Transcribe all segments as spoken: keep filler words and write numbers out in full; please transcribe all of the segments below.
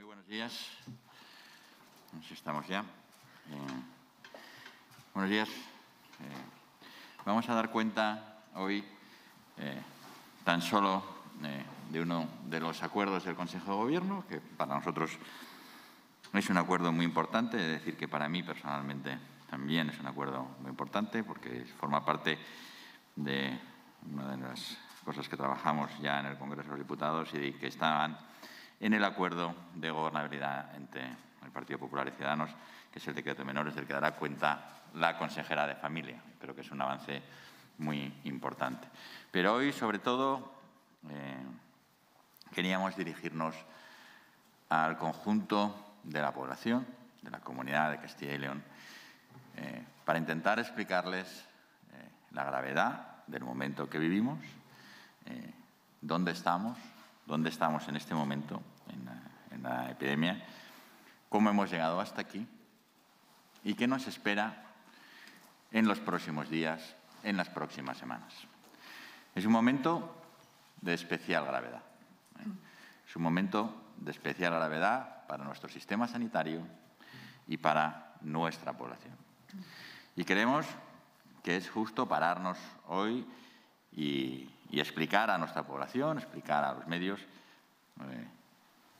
Muy buenos días. Así estamos ya. Eh, buenos días. Eh, vamos a dar cuenta hoy eh, tan solo eh, de uno de los acuerdos del Consejo de Gobierno, que para nosotros es un acuerdo muy importante, es decir, que para mí personalmente también es un acuerdo muy importante, porque forma parte de una de las cosas que trabajamos ya en el Congreso de los Diputados y que estaban en el acuerdo de gobernabilidad entre el Partido Popular y Ciudadanos, que es el decreto de menores del que dará cuenta la consejera de Familia. Creo que es un avance muy importante. Pero hoy, sobre todo, eh, queríamos dirigirnos al conjunto de la población, de la comunidad de Castilla y León, eh, para intentar explicarles eh, la gravedad del momento que vivimos, eh, dónde estamos, dónde estamos en este momento, en la, en la epidemia, cómo hemos llegado hasta aquí y qué nos espera en los próximos días, en las próximas semanas. Es un momento de especial gravedad. Es un momento de especial gravedad para nuestro sistema sanitario y para nuestra población. Y creemos que es justo pararnos hoy y... y explicar a nuestra población, explicar a los medios eh,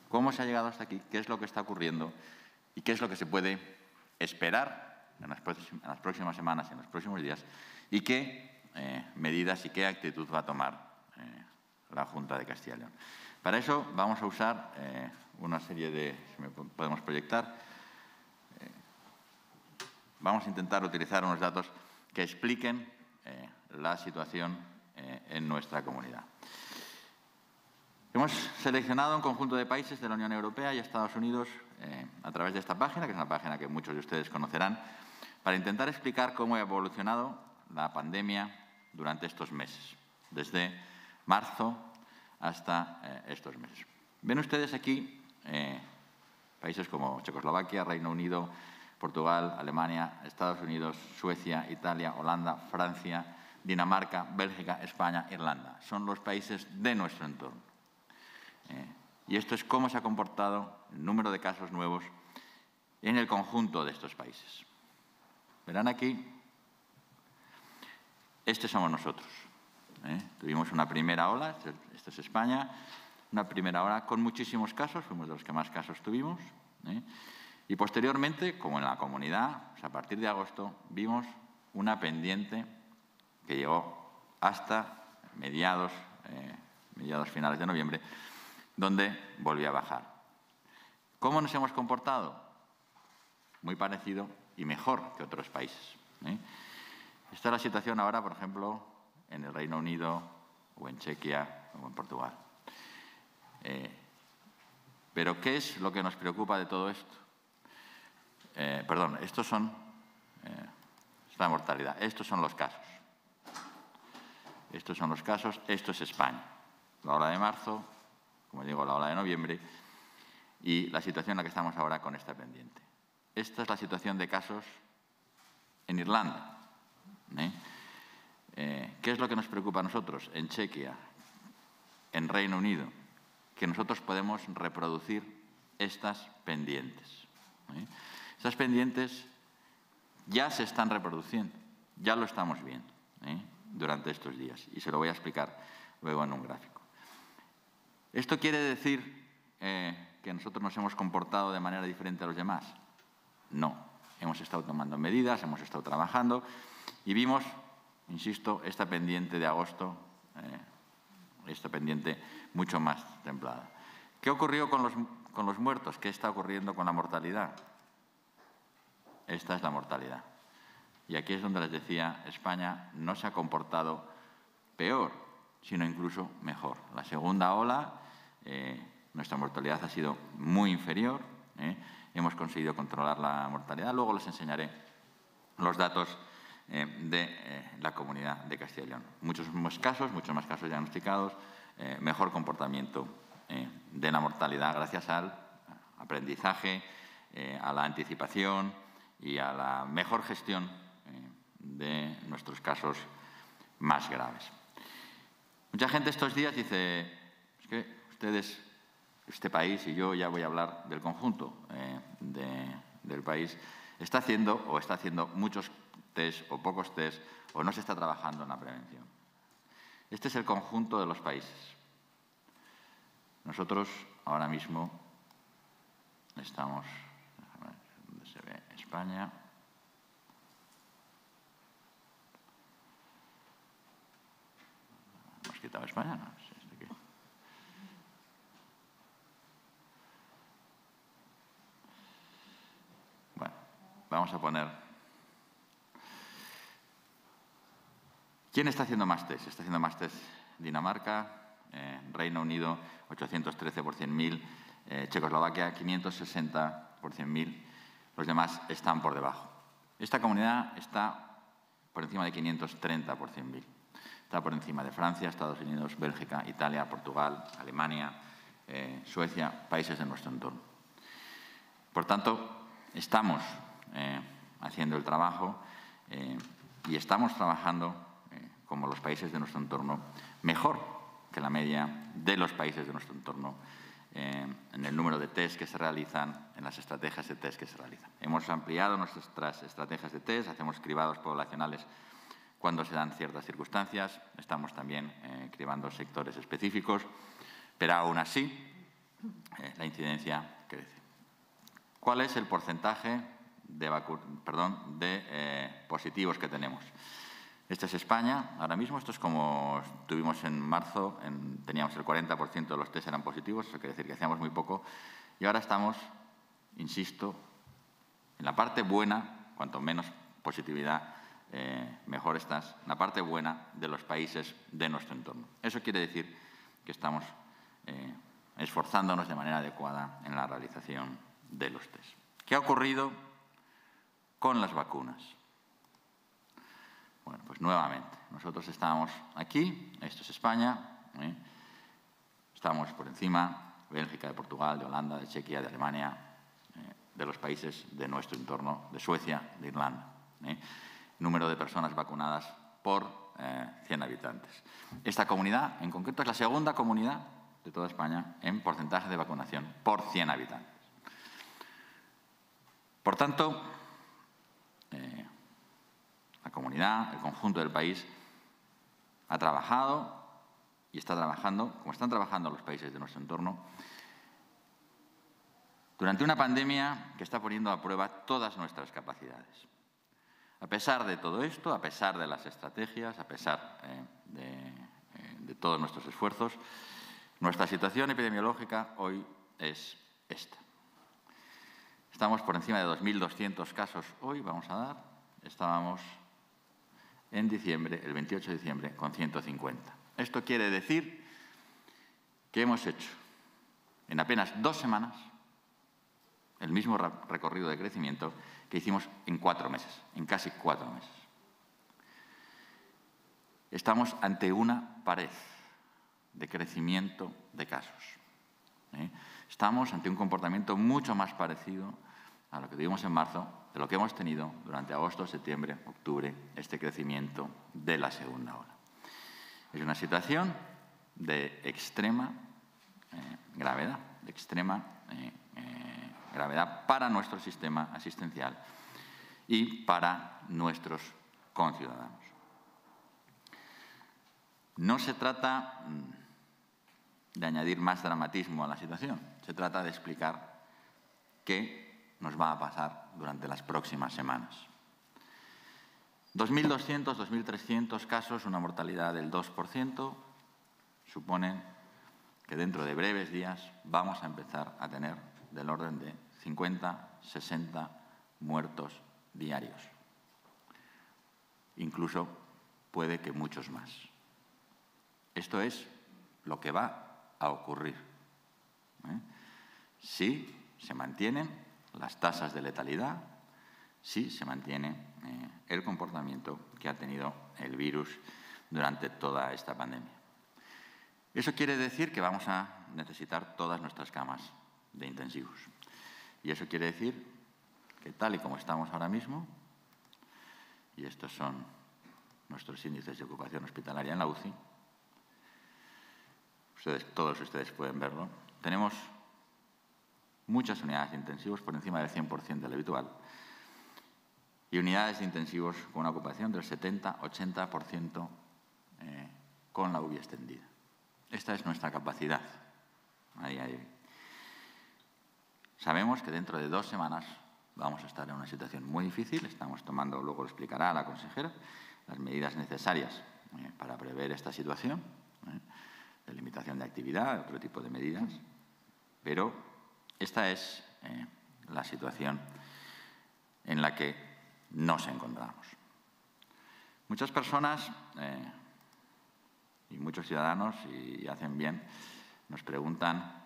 cómo se ha llegado hasta aquí, qué es lo que está ocurriendo y qué es lo que se puede esperar en las, en las próximas semanas y en los próximos días y qué eh, medidas y qué actitud va a tomar eh, la Junta de Castilla y León. Para eso vamos a usar eh, una serie de… si me podemos proyectar. Eh, vamos a intentar utilizar unos datos que expliquen eh, la situación en nuestra comunidad. Hemos seleccionado un conjunto de países de la Unión Europea y Estados Unidos eh, a través de esta página, que es una página que muchos de ustedes conocerán, para intentar explicar cómo ha evolucionado la pandemia durante estos meses, desde marzo hasta eh, estos meses. Ven ustedes aquí eh, países como Checoslovaquia, Reino Unido, Portugal, Alemania, Estados Unidos, Suecia, Italia, Holanda, Francia, Dinamarca, Bélgica, España, Irlanda. Son los países de nuestro entorno. Eh, y esto es cómo se ha comportado el número de casos nuevos en el conjunto de estos países. Verán aquí, este somos nosotros. Eh. Tuvimos una primera ola, esto es España, una primera ola con muchísimos casos, fuimos de los que más casos tuvimos. Eh. Y posteriormente, como en la comunidad, pues a partir de agosto, vimos una pendiente que llegó hasta mediados, eh, mediados finales de noviembre, donde volvió a bajar. ¿Cómo nos hemos comportado? Muy parecido y mejor que otros países. ¿eh? Esta es la situación ahora, por ejemplo, en el Reino Unido o en Chequia o en Portugal. Eh, pero, ¿qué es lo que nos preocupa de todo esto? Eh, perdón, estos son, eh, es la mortalidad, estos son los casos. Estos son los casos, esto es España. La ola de marzo, como digo, la ola de noviembre y la situación en la que estamos ahora con esta pendiente. Esta es la situación de casos en Irlanda. ¿eh? Eh, ¿Qué es lo que nos preocupa a nosotros? En Chequia, en Reino Unido, que nosotros podemos reproducir estas pendientes. ¿eh? Estas pendientes ya se están reproduciendo, ya lo estamos viendo. ¿eh? Durante estos días, y se lo voy a explicar luego en un gráfico. ¿Esto quiere decir eh, que nosotros nos hemos comportado de manera diferente a los demás? No. Hemos estado tomando medidas, hemos estado trabajando y vimos, insisto, esta pendiente de agosto, eh, esta pendiente mucho más templada. ¿Qué ocurrió con los, con los muertos? ¿Qué está ocurriendo con la mortalidad? Esta es la mortalidad. Y aquí es donde les decía, España no se ha comportado peor, sino incluso mejor. La segunda ola, eh, nuestra mortalidad ha sido muy inferior, eh, hemos conseguido controlar la mortalidad. Luego les enseñaré los datos eh, de eh, la comunidad de Castilla y León. Muchos más casos, muchos más casos diagnosticados, eh, mejor comportamiento eh, de la mortalidad gracias al aprendizaje, eh, a la anticipación y a la mejor gestión de nuestros casos más graves. Mucha gente estos días dice, es que ustedes este país, y yo ya voy a hablar del conjunto eh, de, del país, está haciendo o está haciendo muchos test o pocos test o no se está trabajando en la prevención. Este es el conjunto de los países. Nosotros ahora mismo estamos… Déjame ver dónde se ve España… ¿Hemos quitado España? No, sí, es de aquí. Bueno, vamos a poner… ¿Quién está haciendo más test? Está haciendo más test Dinamarca, eh, Reino Unido, ochocientos trece por cien mil, eh, Checoslovaquia, quinientos sesenta por cien mil. Los demás están por debajo. Esta comunidad está por encima de quinientos treinta por cien mil. Está por encima de Francia, Estados Unidos, Bélgica, Italia, Portugal, Alemania, eh, Suecia, países de nuestro entorno. Por tanto, estamos eh, haciendo el trabajo eh, y estamos trabajando eh, como los países de nuestro entorno, mejor que la media de los países de nuestro entorno eh, en el número de test que se realizan, en las estrategias de test que se realizan. Hemos ampliado nuestras estrategias de test, hacemos cribados poblacionales cuando se dan ciertas circunstancias, estamos también eh, cribando sectores específicos, pero aún así eh, la incidencia crece. ¿Cuál es el porcentaje de, perdón, de eh, positivos que tenemos? Esta es España, ahora mismo, esto es como tuvimos en marzo, en, teníamos el cuarenta por ciento de los test eran positivos, eso quiere decir que hacíamos muy poco, y ahora estamos, insisto, en la parte buena, cuanto menos positividad, Eh, mejor estás, la parte buena de los países de nuestro entorno. Eso quiere decir que estamos eh, esforzándonos de manera adecuada en la realización de los test. ¿Qué ha ocurrido con las vacunas? Bueno, pues nuevamente, nosotros estamos aquí, esto es España, ¿eh? Estamos por encima de Bélgica, de Portugal, de Holanda, de Chequia, de Alemania, eh, de los países de nuestro entorno, de Suecia, de Irlanda. ¿eh? Número de personas vacunadas por eh, cien habitantes. Esta comunidad, en concreto, es la segunda comunidad de toda España en porcentaje de vacunación por cien habitantes. Por tanto, eh, la comunidad, el conjunto del país, ha trabajado y está trabajando, como están trabajando los países de nuestro entorno, durante una pandemia que está poniendo a prueba todas nuestras capacidades. A pesar de todo esto, a pesar de las estrategias, a pesar eh, de, eh, de todos nuestros esfuerzos, nuestra situación epidemiológica hoy es esta. Estamos por encima de dos mil doscientos casos hoy, vamos a dar. Estábamos en diciembre, el veintiocho de diciembre, con ciento cincuenta. Esto quiere decir que hemos hecho en apenas dos semanas el mismo recorrido de crecimiento que hicimos en cuatro meses, en casi cuatro meses. Estamos ante una pared de crecimiento de casos. ¿eh? Estamos ante un comportamiento mucho más parecido a lo que tuvimos en marzo, de lo que hemos tenido durante agosto, septiembre, octubre, este crecimiento de la segunda ola. Es una situación de extrema eh, gravedad, de extrema eh, eh, gravedad para nuestro sistema asistencial y para nuestros conciudadanos. No se trata de añadir más dramatismo a la situación, se trata de explicar qué nos va a pasar durante las próximas semanas. dos mil doscientos, dos mil trescientos casos, una mortalidad del dos por ciento, suponen que dentro de breves días vamos a empezar a tener del orden de cincuenta, sesenta muertos diarios. Incluso puede que muchos más. Esto es lo que va a ocurrir. ¿eh? Si se mantienen las tasas de letalidad, si se mantiene eh, el comportamiento que ha tenido el virus durante toda esta pandemia. Eso quiere decir que vamos a necesitar todas nuestras camas de intensivos. Y eso quiere decir que tal y como estamos ahora mismo, y estos son nuestros índices de ocupación hospitalaria en la U C I, ustedes, todos ustedes pueden verlo, tenemos muchas unidades de intensivos por encima del cien por cien del habitual y unidades de intensivos con una ocupación del setenta a ochenta por ciento eh, con la U V I extendida. Esta es nuestra capacidad. Ahí, ahí. Sabemos que dentro de dos semanas vamos a estar en una situación muy difícil. Estamos tomando, luego lo explicará la consejera, las medidas necesarias eh, para prever esta situación, eh, de limitación de actividad, otro tipo de medidas. Pero esta es eh, la situación en la que nos encontramos. Muchas personas eh, y muchos ciudadanos, y hacen bien, nos preguntan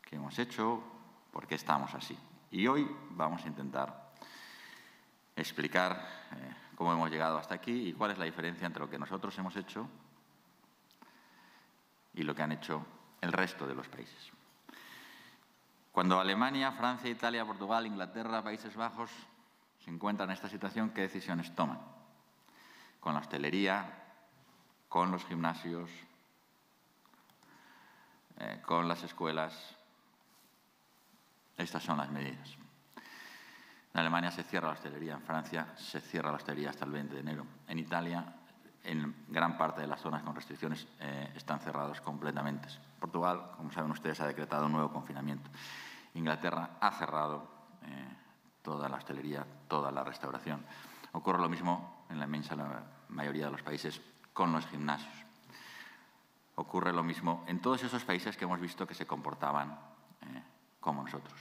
qué hemos hecho, por qué estamos así. Y hoy vamos a intentar explicar eh, cómo hemos llegado hasta aquí y cuál es la diferencia entre lo que nosotros hemos hecho y lo que han hecho el resto de los países. Cuando Alemania, Francia, Italia, Portugal, Inglaterra, Países Bajos se encuentran en esta situación, ¿qué decisiones toman? Con la hostelería, con los gimnasios, eh, con las escuelas. Estas son las medidas. En Alemania se cierra la hostelería, en Francia se cierra la hostelería hasta el veinte de enero. En Italia, en gran parte de las zonas con restricciones, eh, están cerradas completamente. Portugal, como saben ustedes, ha decretado un nuevo confinamiento. Inglaterra ha cerrado eh, toda la hostelería, toda la restauración. Ocurre lo mismo en la inmensa mayoría de los países con los gimnasios. Ocurre lo mismo en todos esos países que hemos visto que se comportaban eh, como nosotros.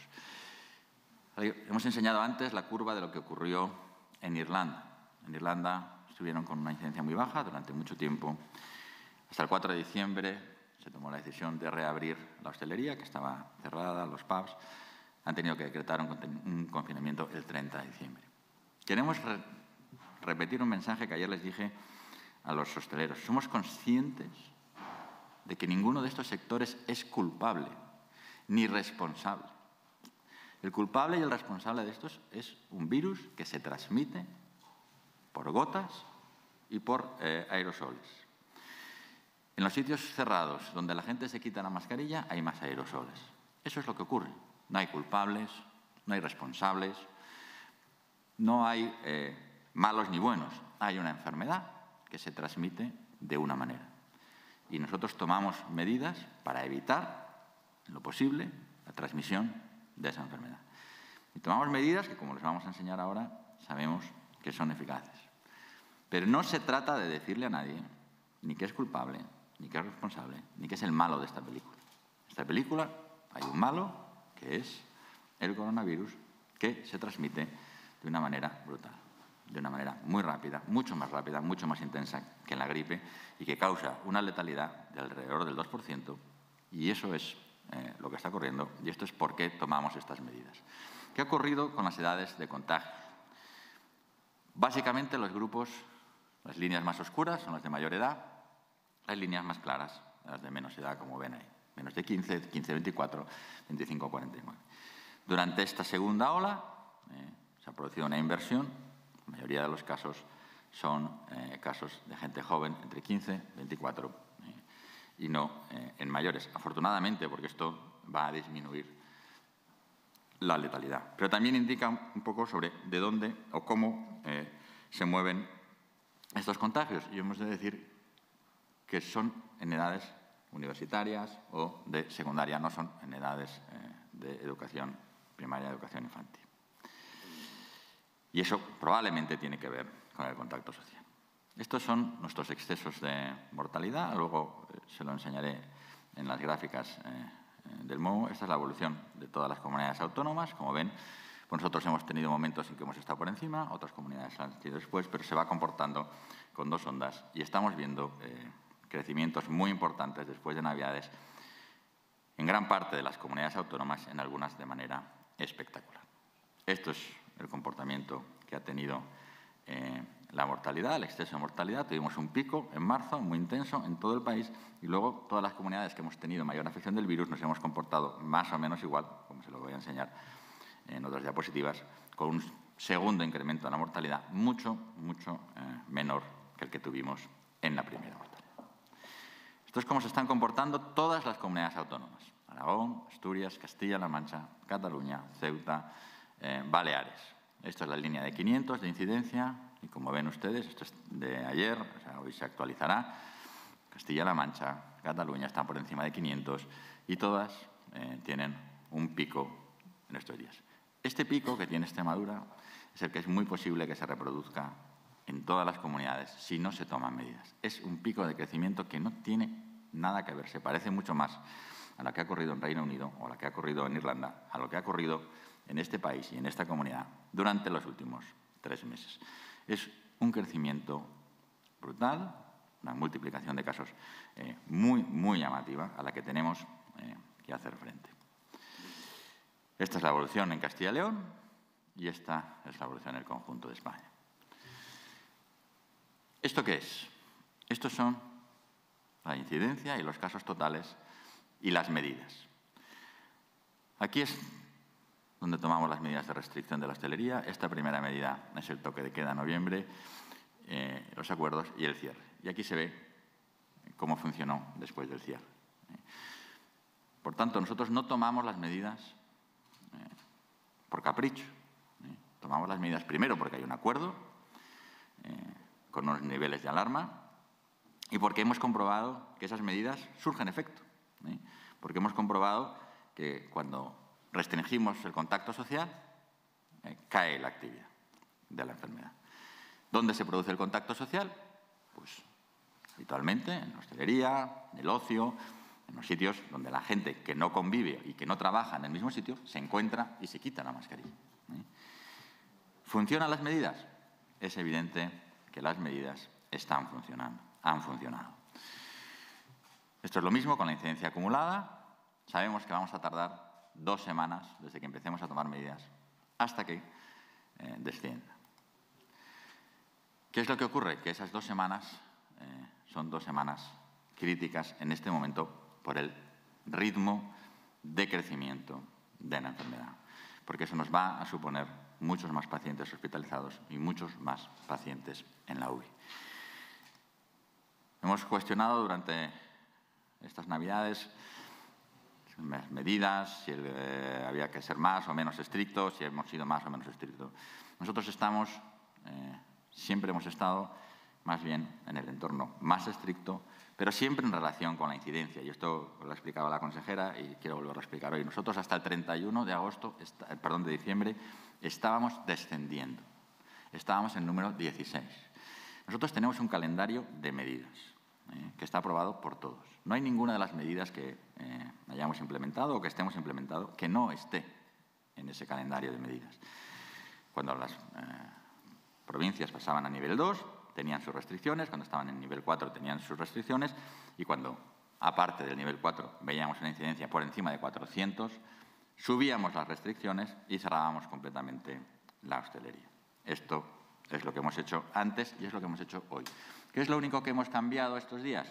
Hemos enseñado antes la curva de lo que ocurrió en Irlanda. En Irlanda estuvieron con una incidencia muy baja durante mucho tiempo. Hasta el cuatro de diciembre se tomó la decisión de reabrir la hostelería, que estaba cerrada, los pubs. Han tenido que decretar un confinamiento el treinta de diciembre. Queremos re- repetir un mensaje que ayer les dije a los hosteleros. Somos conscientes de que ninguno de estos sectores es culpable ni responsable. El culpable y el responsable de estos es un virus que se transmite por gotas y por eh, aerosoles. En los sitios cerrados, donde la gente se quita la mascarilla, hay más aerosoles. Eso es lo que ocurre. No hay culpables, no hay responsables, no hay eh, malos ni buenos. Hay una enfermedad que se transmite de una manera. Y nosotros tomamos medidas para evitar, en lo posible, la transmisión de esa enfermedad. Y tomamos medidas que, como les vamos a enseñar ahora, sabemos que son eficaces. Pero no se trata de decirle a nadie ni que es culpable, ni que es responsable, ni que es el malo de esta película. En esta película hay un malo, que es el coronavirus, que se transmite de una manera brutal, de una manera muy rápida, mucho más rápida, mucho más intensa que la gripe y que causa una letalidad de alrededor del dos por ciento, y eso es eh, lo que está ocurriendo, y esto es por qué tomamos estas medidas. ¿Qué ha ocurrido con las edades de contagio? Básicamente los grupos, las líneas más oscuras son las de mayor edad, las líneas más claras, las de menos edad, como ven ahí, menos de quince, quince a veinticuatro, veinticinco a cuarenta y nueve. Durante esta segunda ola eh, se ha producido una inversión. La mayoría de los casos son eh, casos de gente joven entre quince y veinticuatro eh, y no eh, en mayores, afortunadamente, porque esto va a disminuir la letalidad. Pero también indica un poco sobre de dónde o cómo eh, se mueven estos contagios. Y hemos de decir que son en edades universitarias o de secundaria, no son en edades eh, de educación primaria, educación infantil. Y eso probablemente tiene que ver con el contacto social. Estos son nuestros excesos de mortalidad. Luego eh, se lo enseñaré en las gráficas eh, del M O U. Esta es la evolución de todas las comunidades autónomas. Como ven, pues nosotros hemos tenido momentos en que hemos estado por encima, otras comunidades han sido después, pero se va comportando con dos ondas. Y estamos viendo eh, crecimientos muy importantes después de Navidades en gran parte de las comunidades autónomas, en algunas de manera espectacular. Esto es el comportamiento que ha tenido eh, la mortalidad, el exceso de mortalidad. Tuvimos un pico en marzo muy intenso en todo el país y luego todas las comunidades que hemos tenido mayor afección del virus nos hemos comportado más o menos igual, como se lo voy a enseñar en otras diapositivas, con un segundo incremento de la mortalidad mucho, mucho eh, menor que el que tuvimos en la primera mortalidad. Esto es cómo se están comportando todas las comunidades autónomas. Aragón, Asturias, Castilla-La Mancha, Cataluña, Ceuta, eh, Baleares. Esta es la línea de quinientos de incidencia y, como ven ustedes, esto es de ayer, o sea, hoy se actualizará. Castilla-La Mancha, Cataluña están por encima de quinientos y todas eh, tienen un pico en estos días. Este pico que tiene Extremadura es el que es muy posible que se reproduzca en todas las comunidades si no se toman medidas. Es un pico de crecimiento que no tiene nada que ver, se parece mucho más a la que ha ocurrido en Reino Unido o a la que ha ocurrido en Irlanda, a lo que ha ocurrido en este país y en esta comunidad durante los últimos tres meses. Es un crecimiento brutal, una multiplicación de casos eh, muy, muy llamativa a la que tenemos eh, que hacer frente. Esta es la evolución en Castilla y León y esta es la evolución en el conjunto de España. ¿Esto qué es? Estos son la incidencia y los casos totales y las medidas. Aquí es donde tomamos las medidas de restricción de la hostelería. Esta primera medida es el toque de queda en noviembre, eh, los acuerdos y el cierre. Y aquí se ve cómo funcionó después del cierre. Por tanto, nosotros no tomamos las medidas eh, por capricho. Eh. Tomamos las medidas primero porque hay un acuerdo eh, con unos niveles de alarma y porque hemos comprobado que esas medidas surgen efecto. Eh. Porque hemos comprobado que cuando restringimos el contacto social, eh, cae la actividad de la enfermedad. ¿Dónde se produce el contacto social? Pues habitualmente en la hostelería, en el ocio, en los sitios donde la gente que no convive y que no trabaja en el mismo sitio se encuentra y se quita la mascarilla. ¿Eh? ¿Funcionan las medidas? Es evidente que las medidas están funcionando, han funcionado. Esto es lo mismo con la incidencia acumulada. Sabemos que vamos a tardar dos semanas desde que empecemos a tomar medidas hasta que eh, descienda. ¿Qué es lo que ocurre? Que esas dos semanas eh, son dos semanas críticas en este momento por el ritmo de crecimiento de la enfermedad, porque eso nos va a suponer muchos más pacientes hospitalizados y muchos más pacientes en la U V I. Hemos cuestionado durante estas Navidades medidas, si eh, había que ser más o menos estrictos, si hemos sido más o menos estrictos. Nosotros estamos, eh, siempre hemos estado más bien en el entorno más estricto, pero siempre en relación con la incidencia. Y esto lo explicaba la consejera y quiero volver a explicar hoy. Nosotros hasta el treinta y uno de agosto, está, perdón, de diciembre, estábamos descendiendo. Estábamos en el número dieciséis. Nosotros tenemos un calendario de medidas eh, que está aprobado por todos. No hay ninguna de las medidas que eh, hayamos implementado o que estemos implementando que no esté en ese calendario de medidas. Cuando las eh, provincias pasaban a nivel dos, tenían sus restricciones, cuando estaban en nivel cuatro tenían sus restricciones y cuando, aparte del nivel cuatro, veíamos una incidencia por encima de cuatrocientos, subíamos las restricciones y cerrábamos completamente la hostelería. Esto es lo que hemos hecho antes y es lo que hemos hecho hoy. ¿Qué es lo único que hemos cambiado estos días?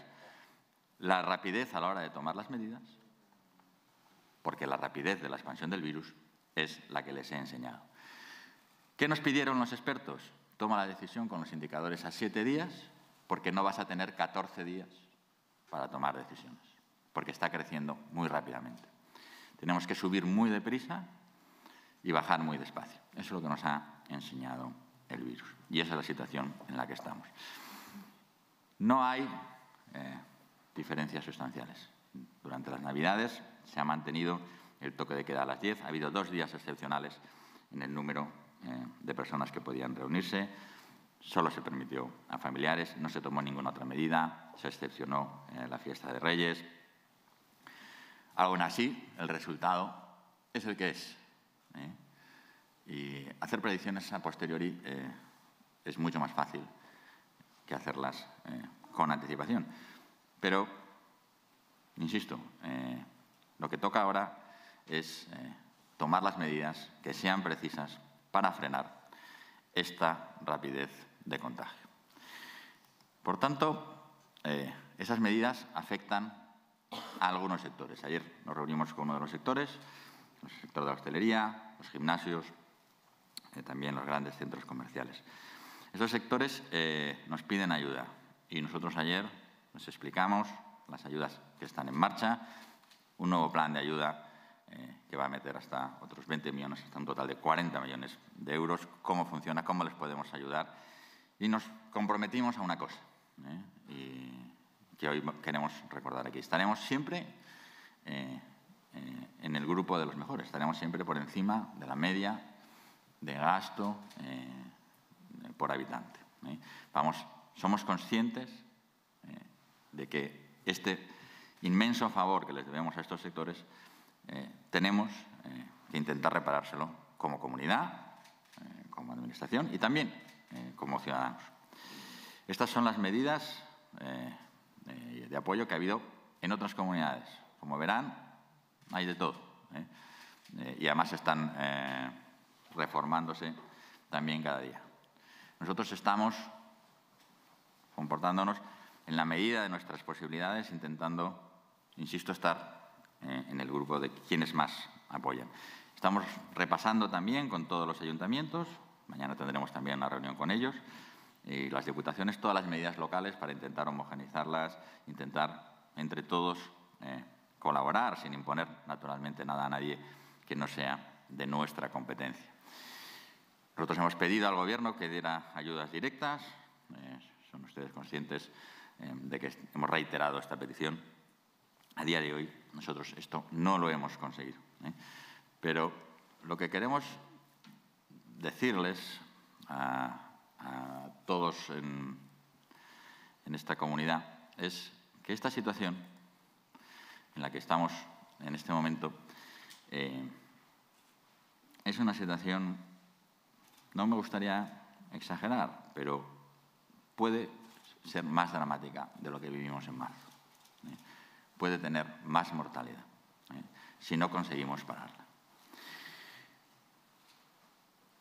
La rapidez a la hora de tomar las medidas, porque la rapidez de la expansión del virus es la que les he enseñado. ¿Qué nos pidieron los expertos? Toma la decisión con los indicadores a siete días, porque no vas a tener catorce días para tomar decisiones, porque está creciendo muy rápidamente. Tenemos que subir muy deprisa y bajar muy despacio. Eso es lo que nos ha enseñado el virus. Y esa es la situación en la que estamos. No hay Eh, diferencias sustanciales. Durante las Navidades se ha mantenido el toque de queda a las diez. Ha habido dos días excepcionales en el número eh, de personas que podían reunirse. Solo se permitió a familiares, no se tomó ninguna otra medida, se excepcionó eh, la fiesta de Reyes. Aún así, el resultado es el que es. ¿eh? Y hacer predicciones a posteriori eh, es mucho más fácil que hacerlas eh, con anticipación. Pero, insisto, eh, lo que toca ahora es eh, tomar las medidas que sean precisas para frenar esta rapidez de contagio. Por tanto, eh, esas medidas afectan a algunos sectores. Ayer nos reunimos con uno de los sectores, el sector de la hostelería, los gimnasios, eh, también los grandes centros comerciales. Esos sectores eh, nos piden ayuda y nosotros ayer nos explicamos las ayudas que están en marcha, un nuevo plan de ayuda eh, que va a meter hasta otros veinte millones, hasta un total de cuarenta millones de euros. Cómo funciona, cómo les podemos ayudar. Y nos comprometimos a una cosa, ¿eh? Y que hoy queremos recordar aquí. Estaremos siempre eh, eh, en el grupo de los mejores, estaremos siempre por encima de la media de gasto eh, por habitante. ¿eh? Vamos, somos conscientes eh, de que este inmenso favor que les debemos a estos sectores eh, tenemos eh, que intentar reparárselo como comunidad, eh, como administración y también eh, como ciudadanos. Estas son las medidas Eh, de apoyo que ha habido en otras comunidades. Como verán, hay de todo. ¿eh? Eh, y además están eh, reformándose también cada día. Nosotros estamos comportándonos en la medida de nuestras posibilidades, intentando, insisto, estar eh, en el grupo de quienes más apoyan. Estamos repasando también con todos los ayuntamientos, mañana tendremos también una reunión con ellos, y las diputaciones, todas las medidas locales para intentar homogeneizarlas, intentar entre todos eh, colaborar sin imponer naturalmente nada a nadie que no sea de nuestra competencia. Nosotros hemos pedido al Gobierno que diera ayudas directas, eh, son ustedes conscientes eh, de que hemos reiterado esta petición. A día de hoy nosotros esto no lo hemos conseguido, ¿eh? pero lo que queremos decirles a a todos en, en esta comunidad es que esta situación en la que estamos en este momento eh, es una situación, no me gustaría exagerar, pero puede ser más dramática de lo que vivimos en marzo. ¿eh? Puede tener más mortalidad ¿eh? si no conseguimos pararla.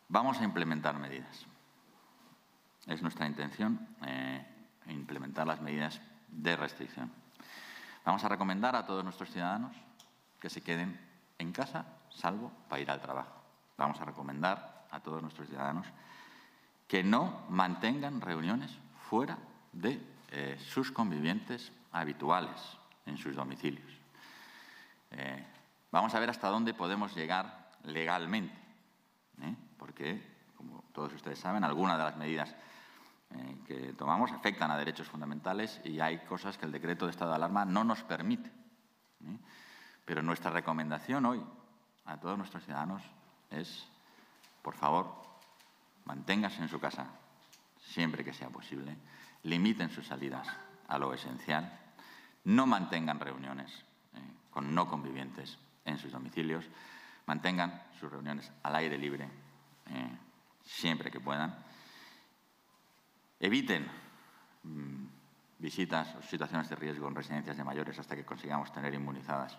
Vamos a implementar medidas. Es nuestra intención eh, implementar las medidas de restricción. Vamos a recomendar a todos nuestros ciudadanos que se queden en casa, salvo para ir al trabajo. Vamos a recomendar a todos nuestros ciudadanos que no mantengan reuniones fuera de eh, sus convivientes habituales en sus domicilios. Eh, vamos a ver hasta dónde podemos llegar legalmente, ¿eh? porque, como todos ustedes saben, algunas de las medidas Eh, que tomamos afectan a derechos fundamentales y hay cosas que el decreto de estado de alarma no nos permite. ¿eh? Pero nuestra recomendación hoy a todos nuestros ciudadanos es, por favor, manténganse en su casa siempre que sea posible, limiten sus salidas a lo esencial, no mantengan reuniones eh, con no convivientes en sus domicilios, mantengan sus reuniones al aire libre eh, siempre que puedan. Eviten mmm, visitas o situaciones de riesgo en residencias de mayores hasta que consigamos tener inmunizadas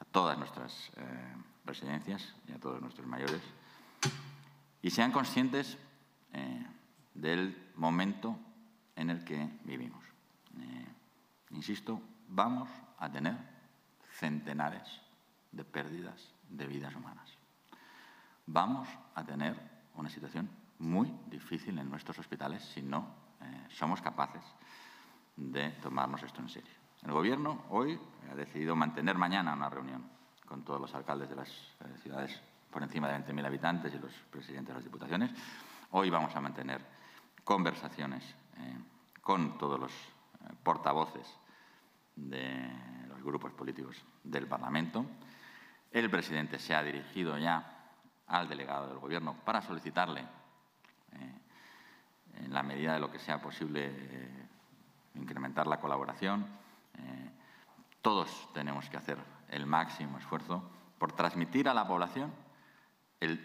a todas nuestras eh, residencias y a todos nuestros mayores. Y sean conscientes eh, del momento en el que vivimos. Eh, insisto, vamos a tener centenares de pérdidas de vidas humanas. Vamos a tener una situación muy difícil en nuestros hospitales si no eh, somos capaces de tomarnos esto en serio. El Gobierno hoy ha decidido mantener mañana una reunión con todos los alcaldes de las eh, ciudades por encima de veinte mil habitantes y los presidentes de las diputaciones. Hoy vamos a mantener conversaciones eh, con todos los eh, portavoces de los grupos políticos del Parlamento. El presidente se ha dirigido ya al delegado del Gobierno para solicitarle Eh, en la medida de lo que sea posible, eh, incrementar la colaboración. Eh, todos tenemos que hacer el máximo esfuerzo por transmitir a la población el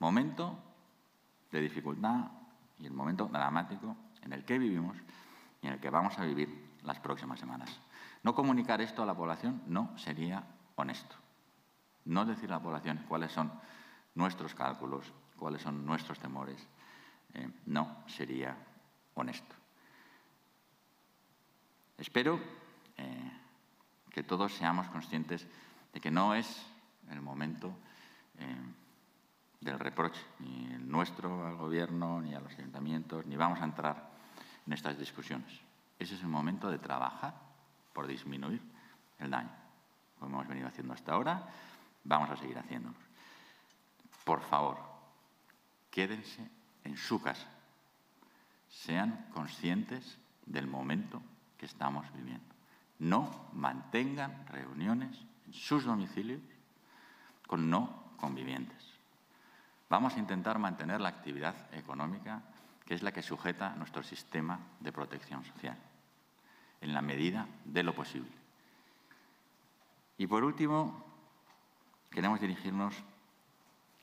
momento de dificultad y el momento dramático en el que vivimos y en el que vamos a vivir las próximas semanas. No comunicar esto a la población no sería honesto. No decir a la población cuáles son nuestros cálculos, cuáles son nuestros temores, eh, no sería honesto. Espero eh, que todos seamos conscientes de que no es el momento eh, del reproche, ni el nuestro al Gobierno, ni a los ayuntamientos, ni vamos a entrar en estas discusiones. Ese es el momento de trabajar por disminuir el daño, como hemos venido haciendo hasta ahora, vamos a seguir haciéndonos. Por favor, quédense en su casa. Sean conscientes del momento que estamos viviendo. No mantengan reuniones en sus domicilios con no convivientes. Vamos a intentar mantener la actividad económica, que es la que sujeta nuestro sistema de protección social, en la medida de lo posible. Y, por último, queremos dirigirnos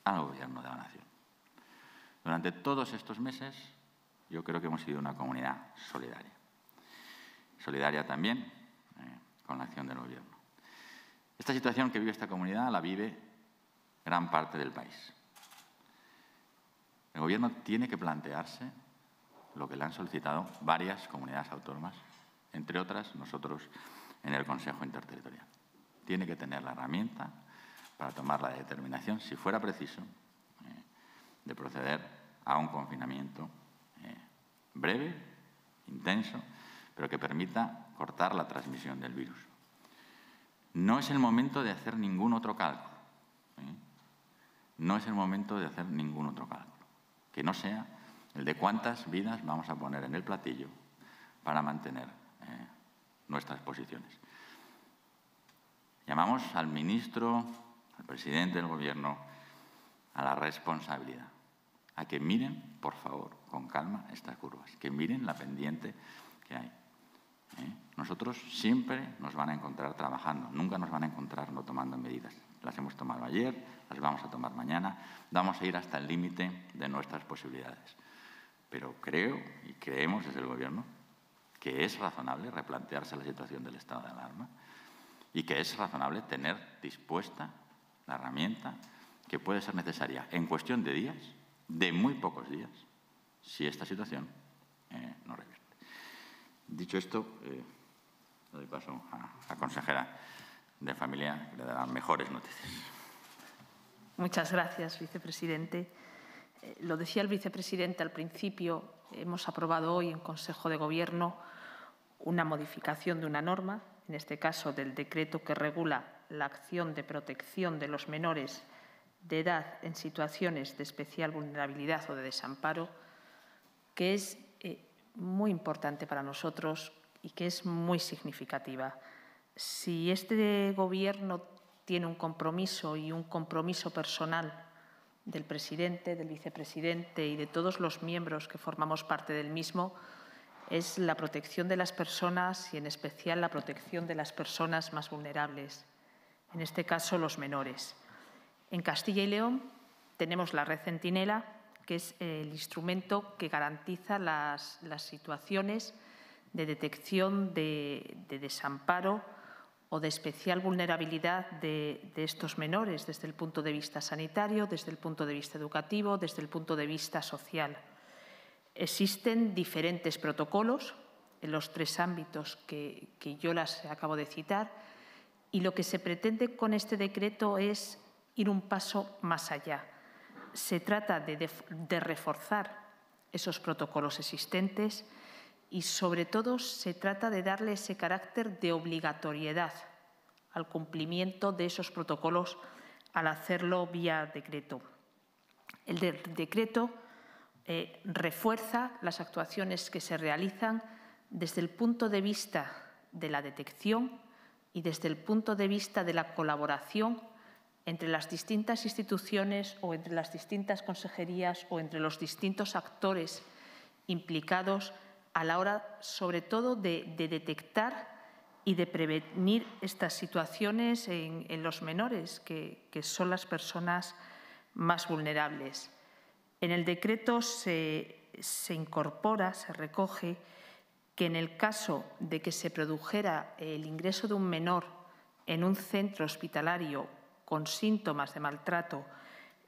al Gobierno de la Nación. Durante todos estos meses, yo creo que hemos sido una comunidad solidaria. Solidaria también eh, con la acción del Gobierno. Esta situación que vive esta comunidad la vive gran parte del país. El Gobierno tiene que plantearse lo que le han solicitado varias comunidades autónomas, entre otras nosotros en el Consejo Interterritorial. Tiene que tener la herramienta para tomar la determinación, si fuera preciso, eh, de proceder a un confinamiento eh, breve, intenso, pero que permita cortar la transmisión del virus. No es el momento de hacer ningún otro cálculo. ¿eh? No es el momento de hacer ningún otro cálculo. Que no sea el de cuántas vidas vamos a poner en el platillo para mantener eh, nuestras posiciones. Llamamos al ministro, al presidente del Gobierno, a la responsabilidad, a que miren, por favor, con calma estas curvas, que miren la pendiente que hay. ¿Eh? Nosotros siempre nos van a encontrar trabajando, nunca nos van a encontrar no tomando medidas. Las hemos tomado ayer, las vamos a tomar mañana, vamos a ir hasta el límite de nuestras posibilidades. Pero creo y creemos desde el Gobierno que es razonable replantearse la situación del estado de alarma y que es razonable tener dispuesta la herramienta que puede ser necesaria en cuestión de días, de muy pocos días, si esta situación eh, no revierte. Dicho esto, eh, doy paso a la consejera de Familia, que le darán mejores noticias. Muchas gracias, vicepresidente. Eh, lo decía el vicepresidente al principio, hemos aprobado hoy en Consejo de Gobierno una modificación de una norma, en este caso del decreto que regula la acción de protección de los menores de edad en situaciones de especial vulnerabilidad o de desamparo, que es eh, muy importante para nosotros y que es muy significativa. Si este Gobierno tiene un compromiso y un compromiso personal del presidente, del vicepresidente y de todos los miembros que formamos parte del mismo, es la protección de las personas y, en especial, la protección de las personas más vulnerables, en este caso los menores. En Castilla y León tenemos la Red Centinela, que es el instrumento que garantiza las, las situaciones de detección de, de desamparo o de especial vulnerabilidad de, de estos menores desde el punto de vista sanitario, desde el punto de vista educativo, desde el punto de vista social. Existen diferentes protocolos en los tres ámbitos que, que yo las acabo de citar y lo que se pretende con este decreto es ir un paso más allá. Se trata de, de, de reforzar esos protocolos existentes y, sobre todo, se trata de darle ese carácter de obligatoriedad al cumplimiento de esos protocolos al hacerlo vía decreto. El de decreto eh, refuerza las actuaciones que se realizan desde el punto de vista de la detección y desde el punto de vista de la colaboración entre las distintas instituciones o entre las distintas consejerías o entre los distintos actores implicados a la hora, sobre todo, de, de detectar y de prevenir estas situaciones en, en los menores, que, que son las personas más vulnerables. En el decreto se, se incorpora, se recoge, que en el caso de que se produjera el ingreso de un menor en un centro hospitalario con síntomas de maltrato,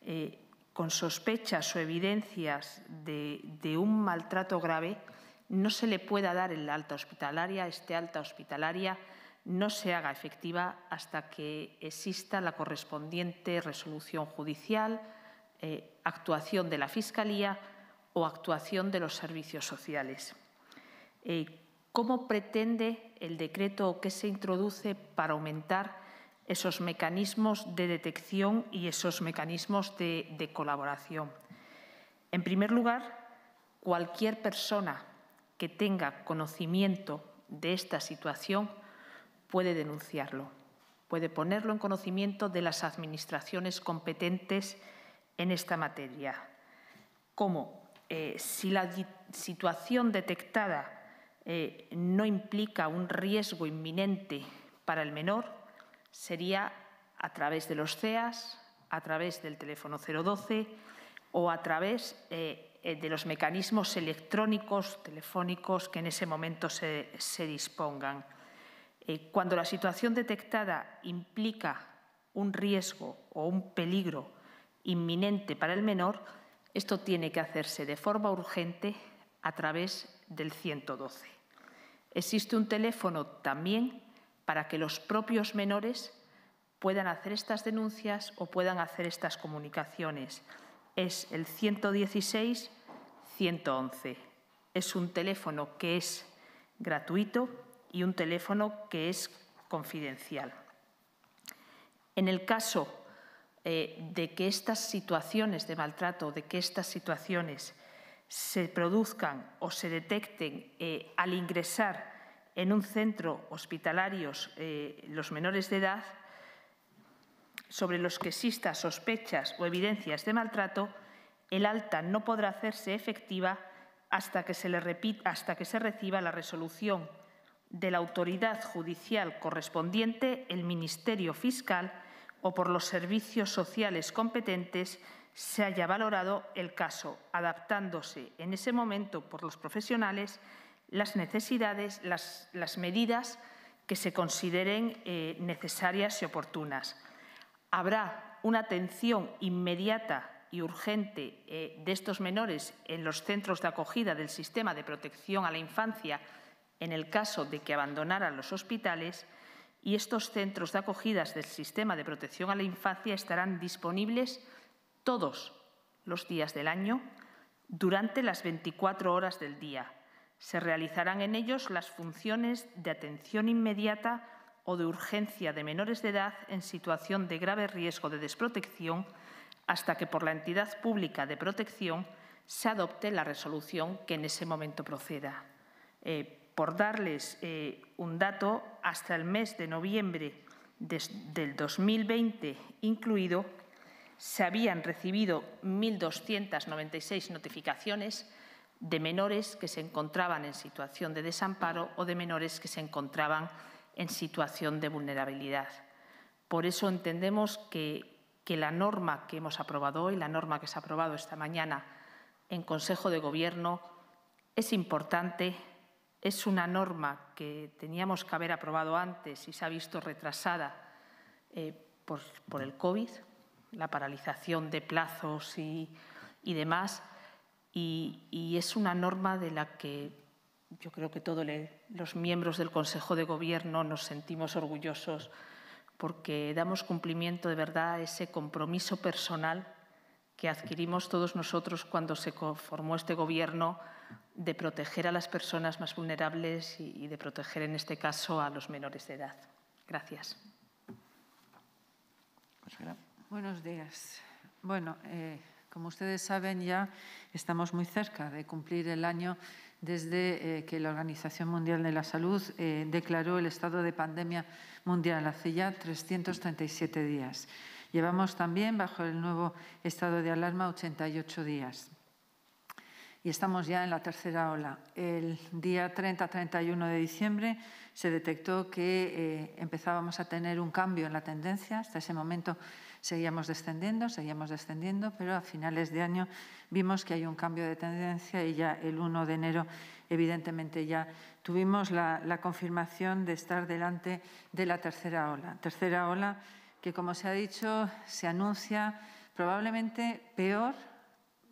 eh, con sospechas o evidencias de, de un maltrato grave, no se le pueda dar el alta hospitalaria, este alta hospitalaria no se haga efectiva hasta que exista la correspondiente resolución judicial, eh, actuación de la Fiscalía o actuación de los servicios sociales. Eh, ¿Cómo pretende el decreto o qué se introduce para aumentar esos mecanismos de detección y esos mecanismos de, de colaboración. En primer lugar, cualquier persona que tenga conocimiento de esta situación puede denunciarlo, puede ponerlo en conocimiento de las administraciones competentes en esta materia. ¿Cómo? Eh, si la situación detectada eh, no implica un riesgo inminente para el menor, sería a través de los C E A S, a través del teléfono cero doce o a través eh, de los mecanismos electrónicos, telefónicos, que en ese momento se, se dispongan. Eh, cuando la situación detectada implica un riesgo o un peligro inminente para el menor, esto tiene que hacerse de forma urgente a través del ciento doce. Existe un teléfono también para que los propios menores puedan hacer estas denuncias o puedan hacer estas comunicaciones. Es el ciento dieciséis ciento once. Es un teléfono que es gratuito y un teléfono que es confidencial. En el caso eh, de que estas situaciones de maltrato, de que estas situaciones se produzcan o se detecten eh, al ingresar en un centro hospitalario eh, los menores de edad, sobre los que existan sospechas o evidencias de maltrato, el alta no podrá hacerse efectiva hasta que se le repita, hasta que se reciba la resolución de la autoridad judicial correspondiente, el Ministerio Fiscal o por los servicios sociales competentes se haya valorado el caso, adaptándose en ese momento por los profesionales las necesidades, las, las medidas que se consideren eh, necesarias y oportunas. Habrá una atención inmediata y urgente eh, de estos menores en los centros de acogida del sistema de protección a la infancia en el caso de que abandonaran los hospitales, y estos centros de acogidas del sistema de protección a la infancia estarán disponibles todos los días del año durante las veinticuatro horas del día. Se realizarán en ellos las funciones de atención inmediata o de urgencia de menores de edad en situación de grave riesgo de desprotección hasta que por la entidad pública de protección se adopte la resolución que en ese momento proceda. Eh, por darles eh, un dato, hasta el mes de noviembre de, del dos mil veinte incluido, se habían recibido mil doscientas noventa y seis notificaciones de menores que se encontraban en situación de desamparo o de menores que se encontraban en situación de vulnerabilidad. Por eso entendemos que, que la norma que hemos aprobado hoy, la norma que se ha aprobado esta mañana en Consejo de Gobierno, es importante, es una norma que teníamos que haber aprobado antes y se ha visto retrasada eh, por, por el COVID, la paralización de plazos y, y demás, y, y es una norma de la que yo creo que todos los miembros del Consejo de Gobierno nos sentimos orgullosos porque damos cumplimiento de verdad a ese compromiso personal que adquirimos todos nosotros cuando se formó este Gobierno de proteger a las personas más vulnerables y de proteger, en este caso, a los menores de edad. Gracias. Buenos días. Bueno, eh, como ustedes saben, ya estamos muy cerca de cumplir el año desde eh, que la Organización Mundial de la Salud eh, declaró el estado de pandemia mundial hace ya trescientos treinta y siete días. Llevamos también bajo el nuevo estado de alarma ochenta y ocho días. Y estamos ya en la tercera ola. El día treinta a treinta y uno de diciembre se detectó que eh, empezábamos a tener un cambio en la tendencia. Hasta ese momento seguíamos descendiendo, seguíamos descendiendo, pero a finales de año vimos que hay un cambio de tendencia y ya el uno de enero, evidentemente, ya tuvimos la, la confirmación de estar delante de la tercera ola. Tercera ola que, como se ha dicho, se anuncia probablemente peor,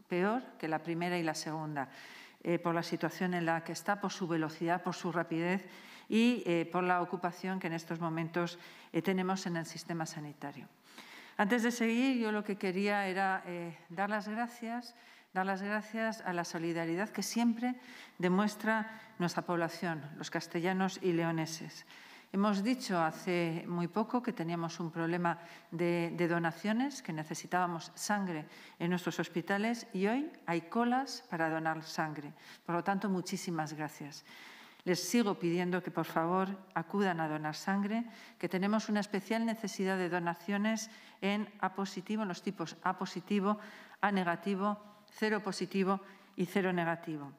peor que la primera y la segunda, eh, por la situación en la que está, por su velocidad, por su rapidez y eh, por la ocupación que en estos momentos eh, tenemos en el sistema sanitario. Antes de seguir, yo lo que quería era eh, dar las gracias, dar las gracias a la solidaridad que siempre demuestra nuestra población, los castellanos y leoneses. Hemos dicho hace muy poco que teníamos un problema de, de donaciones, que necesitábamos sangre en nuestros hospitales y hoy hay colas para donar sangre. Por lo tanto, muchísimas gracias. Les sigo pidiendo que, por favor, acudan a donar sangre, que tenemos una especial necesidad de donaciones en A positivo, en los tipos A positivo, A negativo, cero positivo y cero negativo.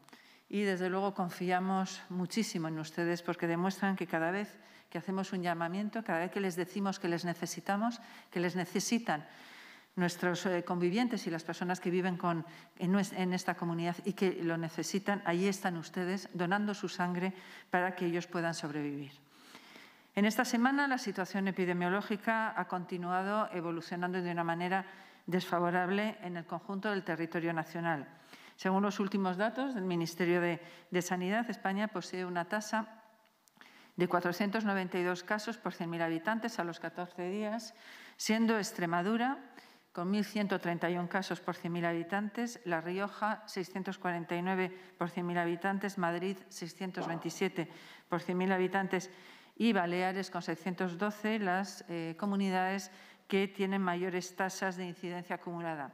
Y, desde luego, confiamos muchísimo en ustedes porque demuestran que cada vez que hacemos un llamamiento, cada vez que les decimos que les necesitamos, que les necesitan nuestros convivientes y las personas que viven con, en, en esta comunidad y que lo necesitan, allí están ustedes donando su sangre para que ellos puedan sobrevivir. En esta semana la situación epidemiológica ha continuado evolucionando de una manera desfavorable en el conjunto del territorio nacional. Según los últimos datos del Ministerio de, de Sanidad, España posee una tasa de cuatrocientos noventa y dos casos por cien mil habitantes a los catorce días, siendo Extremadura con mil ciento treinta y uno casos por cien mil habitantes, La Rioja seiscientos cuarenta y nueve por cien mil habitantes, Madrid seiscientos veintisiete por cien mil habitantes y Baleares con seiscientos doce las eh, comunidades que tienen mayores tasas de incidencia acumulada.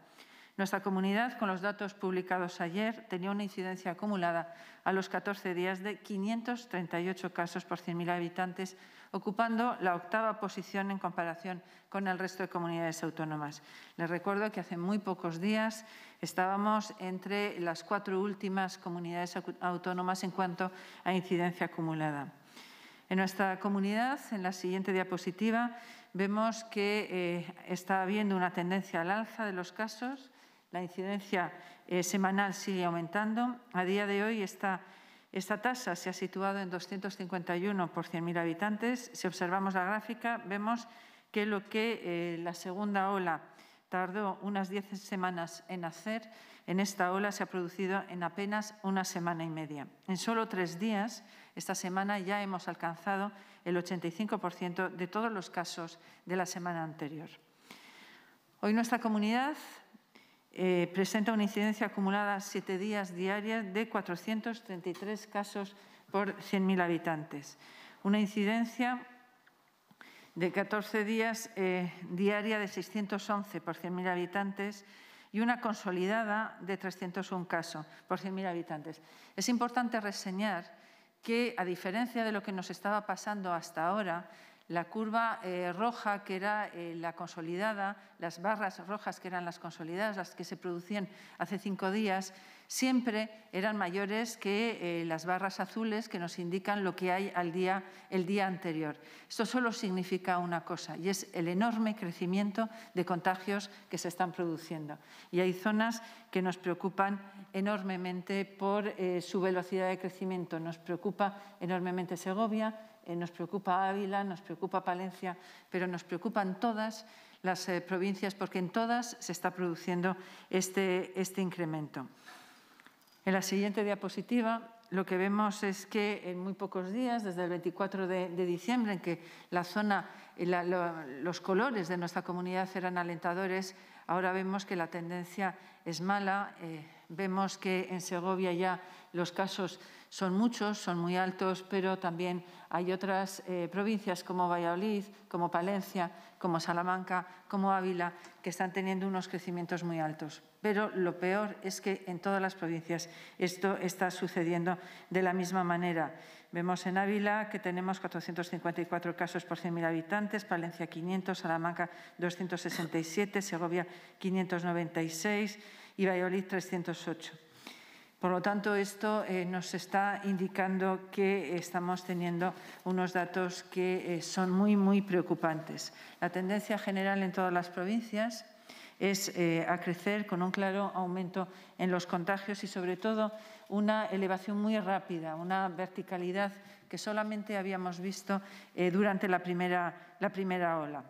Nuestra comunidad, con los datos publicados ayer, tenía una incidencia acumulada a los catorce días de quinientos treinta y ocho casos por cien mil habitantes, ocupando la octava posición en comparación con el resto de comunidades autónomas. Les recuerdo que hace muy pocos días estábamos entre las cuatro últimas comunidades autónomas en cuanto a incidencia acumulada. En nuestra comunidad, en la siguiente diapositiva, vemos que eh, está habiendo una tendencia al alza de los casos. La incidencia eh, semanal sigue aumentando. A día de hoy esta, esta tasa se ha situado en doscientos cincuenta y uno por cien mil habitantes. Si observamos la gráfica, vemos que lo que eh, la segunda ola tardó unas diez semanas en hacer, en esta ola se ha producido en apenas una semana y media. En solo tres días, esta semana ya hemos alcanzado el ochenta y cinco por ciento de todos los casos de la semana anterior. Hoy nuestra comunidad Eh, presenta una incidencia acumulada siete días diarias de cuatrocientos treinta y tres casos por cien mil habitantes. Una incidencia de catorce días eh, diaria de seiscientos once por cien mil habitantes y una consolidada de trescientos uno casos por cien mil habitantes. Es importante reseñar que, a diferencia de lo que nos estaba pasando hasta ahora, la curva eh, roja, que era eh, la consolidada, las barras rojas, que eran las consolidadas, las que se producían hace cinco días, siempre eran mayores que eh, las barras azules que nos indican lo que hay al día, el día anterior. Esto solo significa una cosa, y es el enorme crecimiento de contagios que se están produciendo. Y hay zonas que nos preocupan enormemente por eh, su velocidad de crecimiento. Nos preocupa enormemente Segovia, nos preocupa Ávila, nos preocupa Palencia, pero nos preocupan todas las eh, provincias porque en todas se está produciendo este, este incremento. En la siguiente diapositiva lo que vemos es que en muy pocos días, desde el veinticuatro de, de diciembre, en que la zona, la, lo, los colores de nuestra comunidad eran alentadores, ahora vemos que la tendencia es mala. Eh, vemos que en Segovia ya los casos son muchos, son muy altos, pero también hay otras eh, provincias como Valladolid, como Palencia, como Salamanca, como Ávila, que están teniendo unos crecimientos muy altos. Pero lo peor es que en todas las provincias esto está sucediendo de la misma manera. Vemos en Ávila que tenemos cuatrocientos cincuenta y cuatro casos por cien mil habitantes, Palencia quinientos, Salamanca doscientos sesenta y siete, Segovia quinientos noventa y seis y Valladolid trescientos ocho. Por lo tanto, esto eh, nos está indicando que estamos teniendo unos datos que eh, son muy, muy preocupantes. La tendencia general en todas las provincias es eh, a crecer, con un claro aumento en los contagios y, sobre todo, una elevación muy rápida, una verticalidad que solamente habíamos visto eh, durante la primera, la primera ola.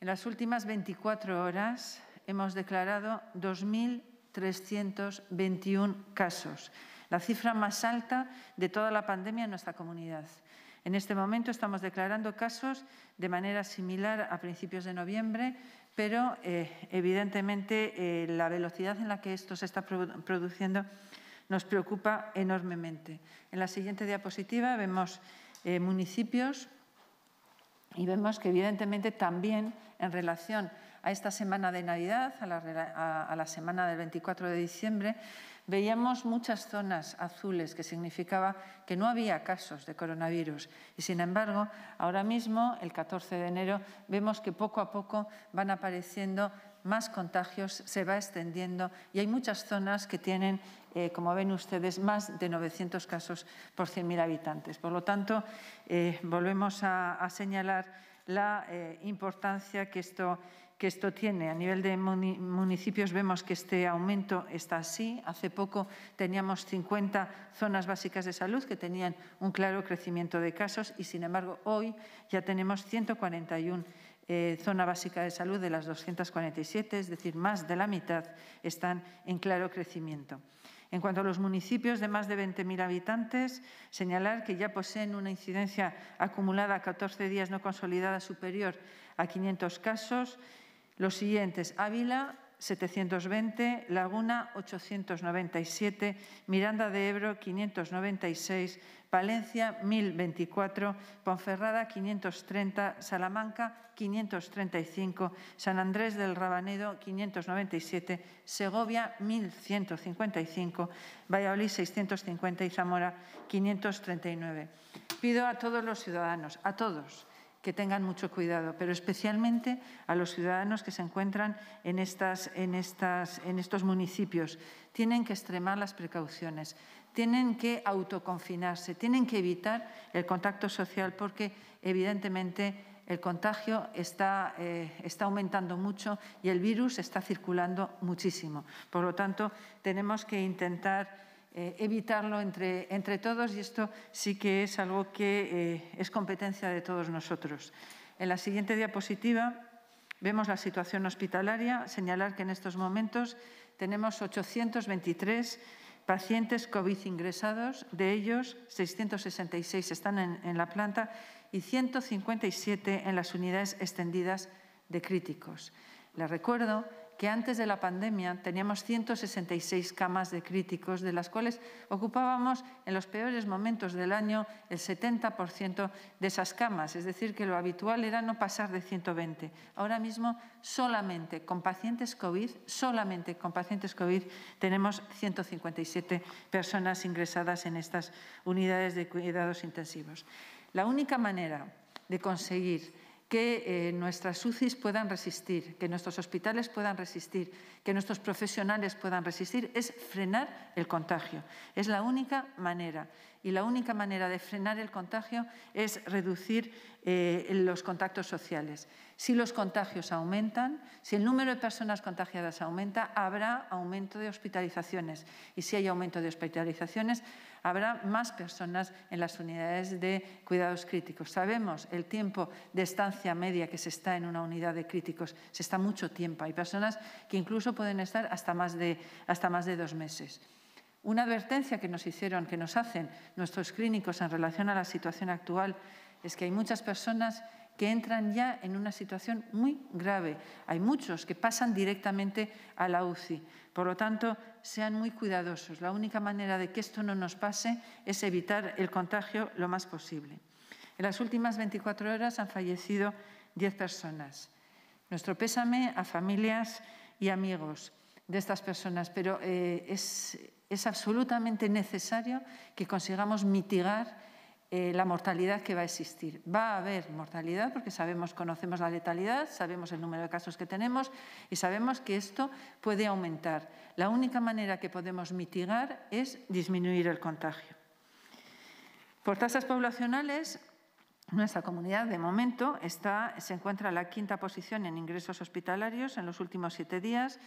En las últimas veinticuatro horas hemos declarado dos mil trescientos veintiuno casos, la cifra más alta de toda la pandemia en nuestra comunidad. En este momento estamos declarando casos de manera similar a principios de noviembre, pero eh, evidentemente eh, la velocidad en la que esto se está produ- produciendo nos preocupa enormemente. En la siguiente diapositiva vemos eh, municipios Y vemos que, evidentemente, también en relación a esta semana de Navidad, a la, a, a la semana del veinticuatro de diciembre, veíamos muchas zonas azules, que significaba que no había casos de coronavirus. Y, sin embargo, ahora mismo, el catorce de enero, vemos que poco a poco van apareciendo más contagios, se va extendiendo y hay muchas zonas que tienen, eh, como ven ustedes, más de novecientos casos por cien mil habitantes. Por lo tanto, eh, volvemos a, a señalar la eh, importancia que esto, que esto tiene. A nivel de municipios vemos que este aumento está así. Hace poco teníamos cincuenta zonas básicas de salud que tenían un claro crecimiento de casos y, sin embargo, hoy ya tenemos ciento cuarenta y uno Eh, zona básica de salud de las doscientas cuarenta y siete, es decir, más de la mitad están en claro crecimiento. En cuanto a los municipios de más de veinte mil habitantes, señalar que ya poseen una incidencia acumulada a catorce días no consolidada superior a quinientos casos. Los siguientes: Ávila, setecientos veinte, Laguna, ochocientos noventa y siete, Miranda de Ebro, quinientos noventa y seis, Palencia, mil veinticuatro, Ponferrada, quinientos treinta, Salamanca, quinientos treinta y cinco, San Andrés del Rabanedo, quinientos noventa y siete, Segovia, mil ciento cincuenta y cinco, Valladolid, seiscientos cincuenta y Zamora, quinientos treinta y nueve. Pido a todos los ciudadanos, a todos, que tengan mucho cuidado, pero especialmente a los ciudadanos que se encuentran en, estas, en, estas, en estos municipios. Tienen que extremar las precauciones, tienen que autoconfinarse, tienen que evitar el contacto social porque, evidentemente, el contagio está, eh, está aumentando mucho y el virus está circulando muchísimo. Por lo tanto, tenemos que intentar Eh, evitarlo entre, entre todos, y esto sí que es algo que eh, es competencia de todos nosotros. En la siguiente diapositiva vemos la situación hospitalaria. Señalar que en estos momentos tenemos ochocientos veintitrés pacientes COVID ingresados, de ellos seiscientos sesenta y seis están en, en la planta y ciento cincuenta y siete en las unidades extendidas de críticos. Les recuerdo que antes de la pandemia teníamos ciento sesenta y seis camas de críticos, de las cuales ocupábamos en los peores momentos del año el setenta por ciento de esas camas. Es decir, que lo habitual era no pasar de ciento veinte. Ahora mismo, solamente con pacientes COVID, solamente con pacientes COVID, tenemos ciento cincuenta y siete personas ingresadas en estas unidades de cuidados intensivos. La única manera de conseguir que eh, nuestras U C Is puedan resistir, que nuestros hospitales puedan resistir, que nuestros profesionales puedan resistir, es frenar el contagio. Es la única manera. Y la única manera de frenar el contagio es reducir eh, los contactos sociales. Si los contagios aumentan, si el número de personas contagiadas aumenta, habrá aumento de hospitalizaciones. Y si hay aumento de hospitalizaciones, habrá más personas en las unidades de cuidados críticos. Sabemos el tiempo de estancia media que se está en una unidad de críticos. Se está mucho tiempo. Hay personas que incluso pueden estar hasta más de, hasta más de dos meses. Una advertencia que nos hicieron, que nos hacen nuestros clínicos en relación a la situación actual, es que hay muchas personas que entran ya en una situación muy grave. Hay muchos que pasan directamente a la U C I. Por lo tanto, sean muy cuidadosos. La única manera de que esto no nos pase es evitar el contagio lo más posible. En las últimas veinticuatro horas han fallecido diez personas. Nuestro pésame a familias y amigos de estas personas, pero eh, es, es absolutamente necesario que consigamos mitigar Eh, la mortalidad que va a existir. Va a haber mortalidad porque sabemos, conocemos la letalidad, sabemos el número de casos que tenemos y sabemos que esto puede aumentar. La única manera que podemos mitigar es disminuir el contagio. Por tasas poblacionales, nuestra comunidad, de momento, está, se encuentra en la quinta posición en ingresos hospitalarios en los últimos siete días,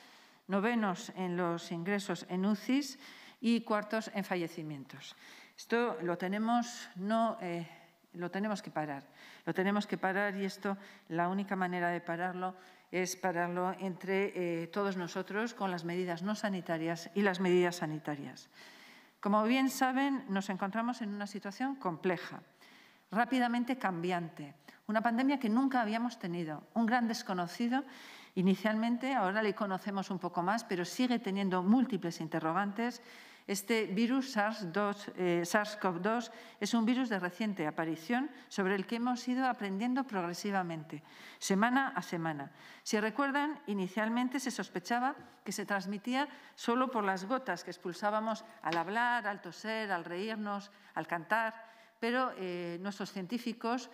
novenos en los ingresos en U C Is y cuartos en fallecimientos. Esto lo tenemos, no, eh, lo tenemos que parar, lo tenemos que parar y esto, la única manera de pararlo es pararlo entre eh, todos nosotros con las medidas no sanitarias y las medidas sanitarias. Como bien saben, nos encontramos en una situación compleja, rápidamente cambiante, una pandemia que nunca habíamos tenido, un gran desconocido inicialmente, ahora le conocemos un poco más, pero sigue teniendo múltiples interrogantes. Este virus SARS cov dos es un virus de reciente aparición sobre el que hemos ido aprendiendo progresivamente, semana a semana. Si recuerdan, inicialmente se sospechaba que se transmitía solo por las gotas que expulsábamos al hablar, al toser, al reírnos, al cantar, pero eh, nuestros científicos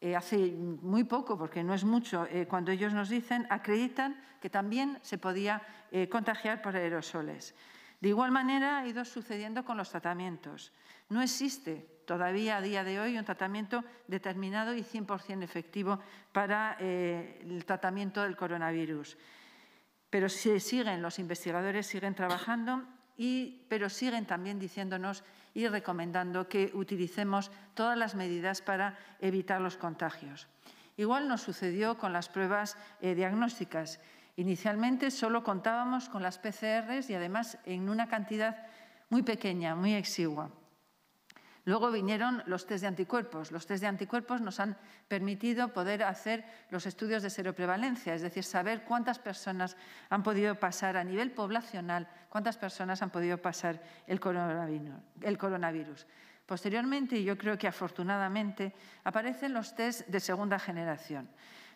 Eh, hace muy poco, porque no es mucho, eh, cuando ellos nos dicen, acreditan que también se podía eh, contagiar por aerosoles. De igual manera ha ido sucediendo con los tratamientos. No existe todavía a día de hoy un tratamiento determinado y cien por cien efectivo para eh, el tratamiento del coronavirus. Pero se siguen, los investigadores siguen trabajando, y, pero siguen también diciéndonos y recomendando que utilicemos todas las medidas para evitar los contagios. Igual nos sucedió con las pruebas eh, diagnósticas. Inicialmente solo contábamos con las P C Rs y además en una cantidad muy pequeña, muy exigua. Luego vinieron los test de anticuerpos. Los test de anticuerpos nos han permitido poder hacer los estudios de seroprevalencia, es decir, saber cuántas personas han podido pasar a nivel poblacional, cuántas personas han podido pasar el coronavirus. Posteriormente, y yo creo que afortunadamente, aparecen los test de segunda generación.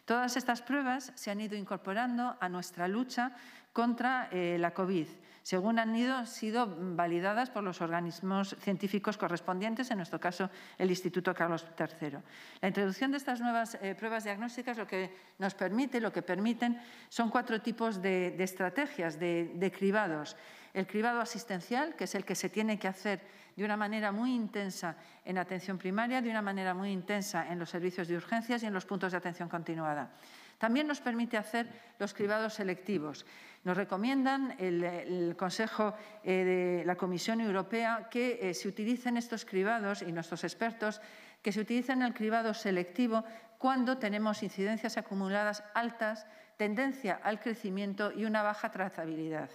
Todas estas pruebas se han ido incorporando a nuestra lucha contra eh, la COVID, según han ido, sido validadas por los organismos científicos correspondientes, en nuestro caso el Instituto Carlos tercero. La introducción de estas nuevas eh, pruebas diagnósticas lo que nos permite, lo que permiten, son cuatro tipos de, de estrategias, de, de cribados. El cribado asistencial, que es el que se tiene que hacer de una manera muy intensa en atención primaria, de una manera muy intensa en los servicios de urgencias y en los puntos de atención continuada. También nos permite hacer los cribados selectivos. Nos recomiendan el, el Consejo eh, de la Comisión Europea que eh, se utilicen estos cribados, y nuestros expertos, que se utilicen el cribado selectivo cuando tenemos incidencias acumuladas altas, tendencia al crecimiento y una baja trazabilidad.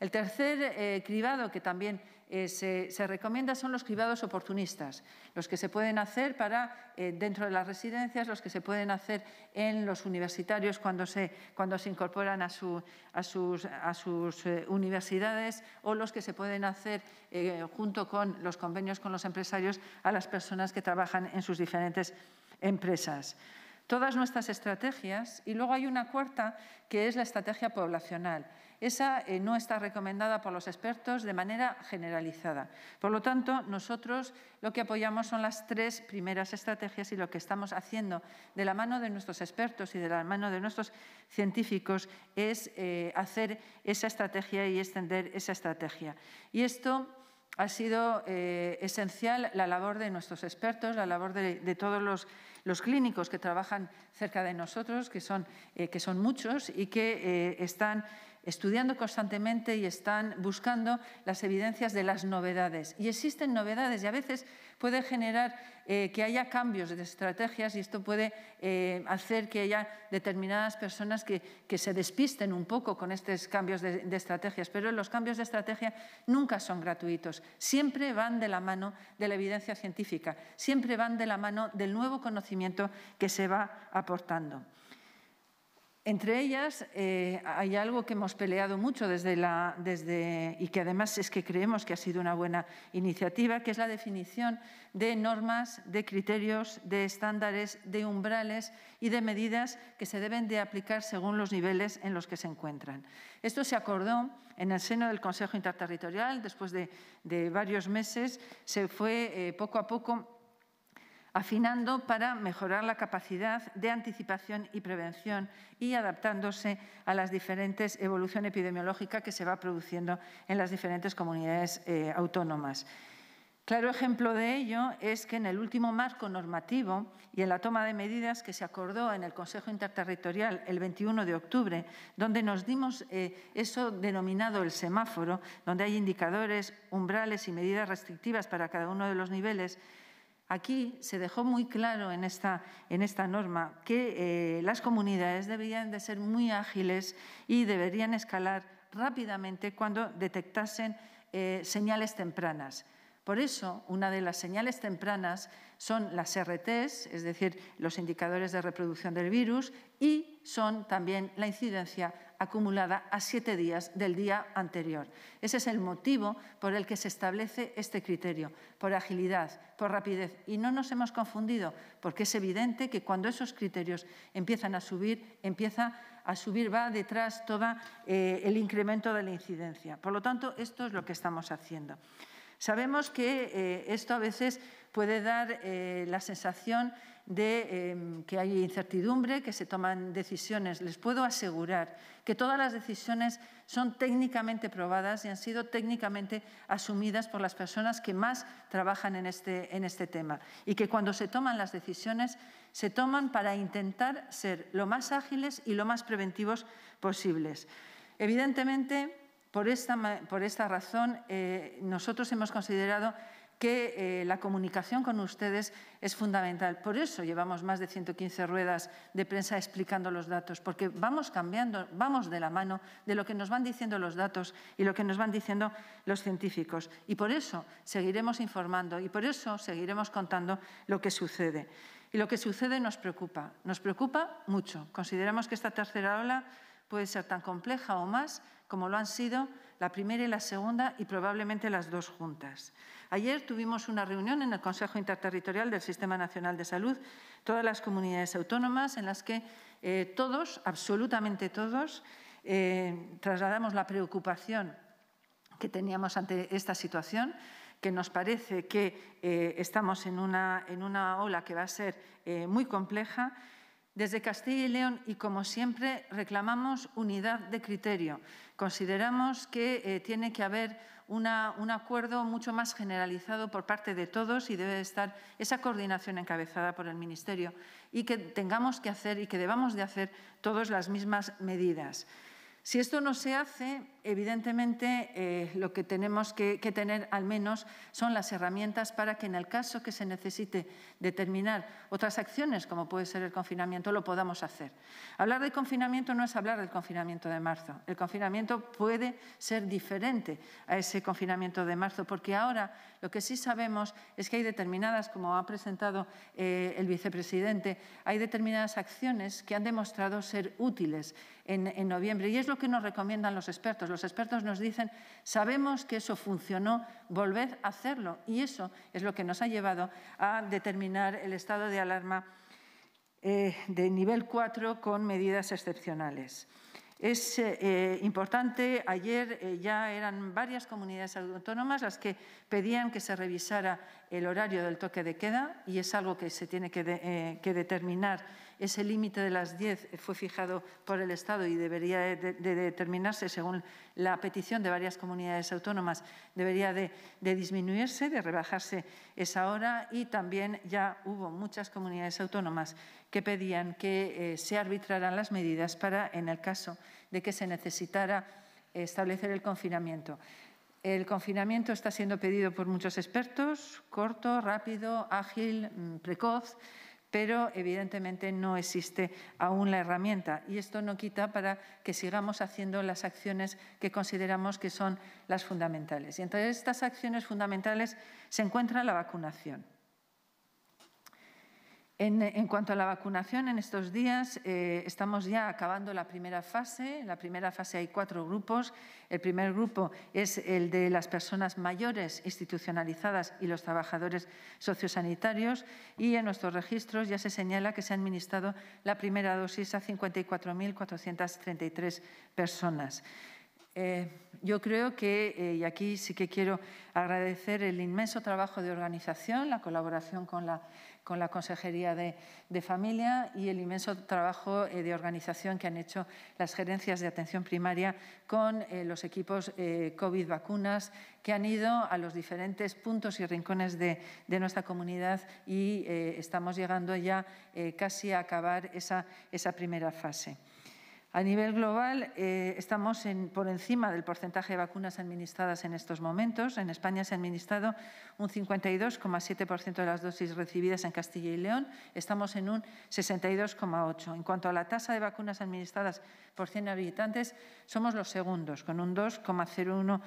El tercer eh, cribado que también eh, se, se recomienda son los cribados oportunistas, los que se pueden hacer para, eh, dentro de las residencias, los que se pueden hacer en los universitarios cuando se, cuando se incorporan a, su, a sus, a sus eh, universidades, o los que se pueden hacer eh, junto con los convenios con los empresarios a las personas que trabajan en sus diferentes empresas. Todas nuestras estrategias, y luego hay una cuarta que es la estrategia poblacional. Esa eh, no está recomendada por los expertos de manera generalizada. Por lo tanto, nosotros lo que apoyamos son las tres primeras estrategias, y lo que estamos haciendo de la mano de nuestros expertos y de la mano de nuestros científicos es eh, hacer esa estrategia y extender esa estrategia. Y esto ha sido eh, esencial, la labor de nuestros expertos, la labor de, de todos los, los clínicos que trabajan cerca de nosotros, que son, eh, que son muchos y que eh, están estudiando constantemente y están buscando las evidencias de las novedades. Y existen novedades y a veces puede generar eh, que haya cambios de estrategias, y esto puede eh, hacer que haya determinadas personas que, que se despisten un poco con estos cambios de, de estrategias. Pero los cambios de estrategia nunca son gratuitos, siempre van de la mano de la evidencia científica, siempre van de la mano del nuevo conocimiento que se va aportando. Entre ellas eh, hay algo que hemos peleado mucho desde la, desde, y que además es que creemos que ha sido una buena iniciativa, que es la definición de normas, de criterios, de estándares, de umbrales y de medidas que se deben de aplicar según los niveles en los que se encuentran. Esto se acordó en el seno del Consejo Interterritorial. Después de, de varios meses se fue eh, poco a poco afinando para mejorar la capacidad de anticipación y prevención y adaptándose a las diferentes evolución epidemiológica que se va produciendo en las diferentes comunidades eh, autónomas. Claro ejemplo de ello es que en el último marco normativo y en la toma de medidas que se acordó en el Consejo Interterritorial el veintiuno de octubre, donde nos dimos eh, eso denominado el semáforo, donde hay indicadores, umbrales y medidas restrictivas para cada uno de los niveles. Aquí se dejó muy claro en esta, en esta norma que eh, las comunidades deberían de ser muy ágiles y deberían escalar rápidamente cuando detectasen eh, señales tempranas. Por eso, una de las señales tempranas son las R Ts, es decir, los indicadores de reproducción del virus, y son también la incidencia acumulada a siete días del día anterior. Ese es el motivo por el que se establece este criterio, por agilidad, por rapidez. Y no nos hemos confundido, porque es evidente que cuando esos criterios empiezan a subir, empieza a subir, va detrás todo eh, el incremento de la incidencia. Por lo tanto, esto es lo que estamos haciendo. Sabemos que eh, esto a veces puede dar eh, la sensación de eh, que hay incertidumbre, que se toman decisiones. Les puedo asegurar que todas las decisiones son técnicamente probadas y han sido técnicamente asumidas por las personas que más trabajan en este, en este tema, y que cuando se toman las decisiones se toman para intentar ser lo más ágiles y lo más preventivos posibles. Evidentemente, Por esta, por esta razón, eh, nosotros hemos considerado que eh, la comunicación con ustedes es fundamental. Por eso llevamos más de ciento quince ruedas de prensa explicando los datos, porque vamos cambiando, vamos de la mano de lo que nos van diciendo los datos y lo que nos van diciendo los científicos. Y por eso seguiremos informando y por eso seguiremos contando lo que sucede. Y lo que sucede nos preocupa, nos preocupa mucho. Consideramos que esta tercera ola puede ser tan compleja o más como lo han sido la primera y la segunda, y probablemente las dos juntas. Ayer tuvimos una reunión en el Consejo Interterritorial del Sistema Nacional de Salud, todas las comunidades autónomas, en las que eh, todos, absolutamente todos, eh, trasladamos la preocupación que teníamos ante esta situación, que nos parece que eh, estamos en una, en una ola que va a ser eh, muy compleja. Desde Castilla y León, y como siempre, reclamamos unidad de criterio. Consideramos que eh, tiene que haber una, un acuerdo mucho más generalizado por parte de todos, y debe estar esa coordinación encabezada por el Ministerio, y que tengamos que hacer y que debamos de hacer todas las mismas medidas. Si esto no se hace, evidentemente, eh, lo que tenemos que, que tener al menos son las herramientas para que en el caso que se necesite determinar otras acciones, como puede ser el confinamiento, lo podamos hacer. Hablar de confinamiento no es hablar del confinamiento de marzo. El confinamiento puede ser diferente a ese confinamiento de marzo, porque ahora lo que sí sabemos es que hay determinadas, como ha presentado eh, el vicepresidente, hay determinadas acciones que han demostrado ser útiles en, en noviembre, y es lo que nos recomiendan los expertos. Los expertos nos dicen, sabemos que eso funcionó, volved a hacerlo. Y eso es lo que nos ha llevado a determinar el estado de alarma eh, de nivel cuatro con medidas excepcionales. Es eh, importante, ayer eh, ya eran varias comunidades autónomas las que pedían que se revisara el horario del toque de queda, y es algo que se tiene que, de, eh, que determinar. Ese límite de las diez fue fijado por el Estado y debería de, de, de determinarse según la petición de varias comunidades autónomas. Debería de, de disminuirse, de rebajarse esa hora, y también ya hubo muchas comunidades autónomas que pedían que eh, se arbitraran las medidas para, en el caso de que se necesitara, establecer el confinamiento. El confinamiento está siendo pedido por muchos expertos, corto, rápido, ágil, precoz, pero evidentemente no existe aún la herramienta, y esto no quita para que sigamos haciendo las acciones que consideramos que son las fundamentales. Y entre estas acciones fundamentales se encuentra la vacunación. En, en cuanto a la vacunación, en estos días eh, estamos ya acabando la primera fase. En la primera fase hay cuatro grupos. El primer grupo es el de las personas mayores institucionalizadas y los trabajadores sociosanitarios, y en nuestros registros ya se señala que se ha administrado la primera dosis a cincuenta y cuatro mil cuatrocientas treinta y tres personas. Eh, yo creo que, eh, y aquí sí que quiero agradecer el inmenso trabajo de organización, la colaboración con la, con la Consejería de, de Familia y el inmenso trabajo eh, de organización que han hecho las gerencias de atención primaria con eh, los equipos eh, COVID vacunas, que han ido a los diferentes puntos y rincones de, de nuestra comunidad, y eh, estamos llegando ya eh, casi a acabar esa, esa primera fase. A nivel global, eh, estamos en, por encima del porcentaje de vacunas administradas en estos momentos. En España se ha administrado un cincuenta y dos coma siete por ciento de las dosis recibidas. En Castilla y León estamos en un sesenta y dos coma ocho por ciento. En cuanto a la tasa de vacunas administradas por cien habitantes, somos los segundos, con un dos coma cero uno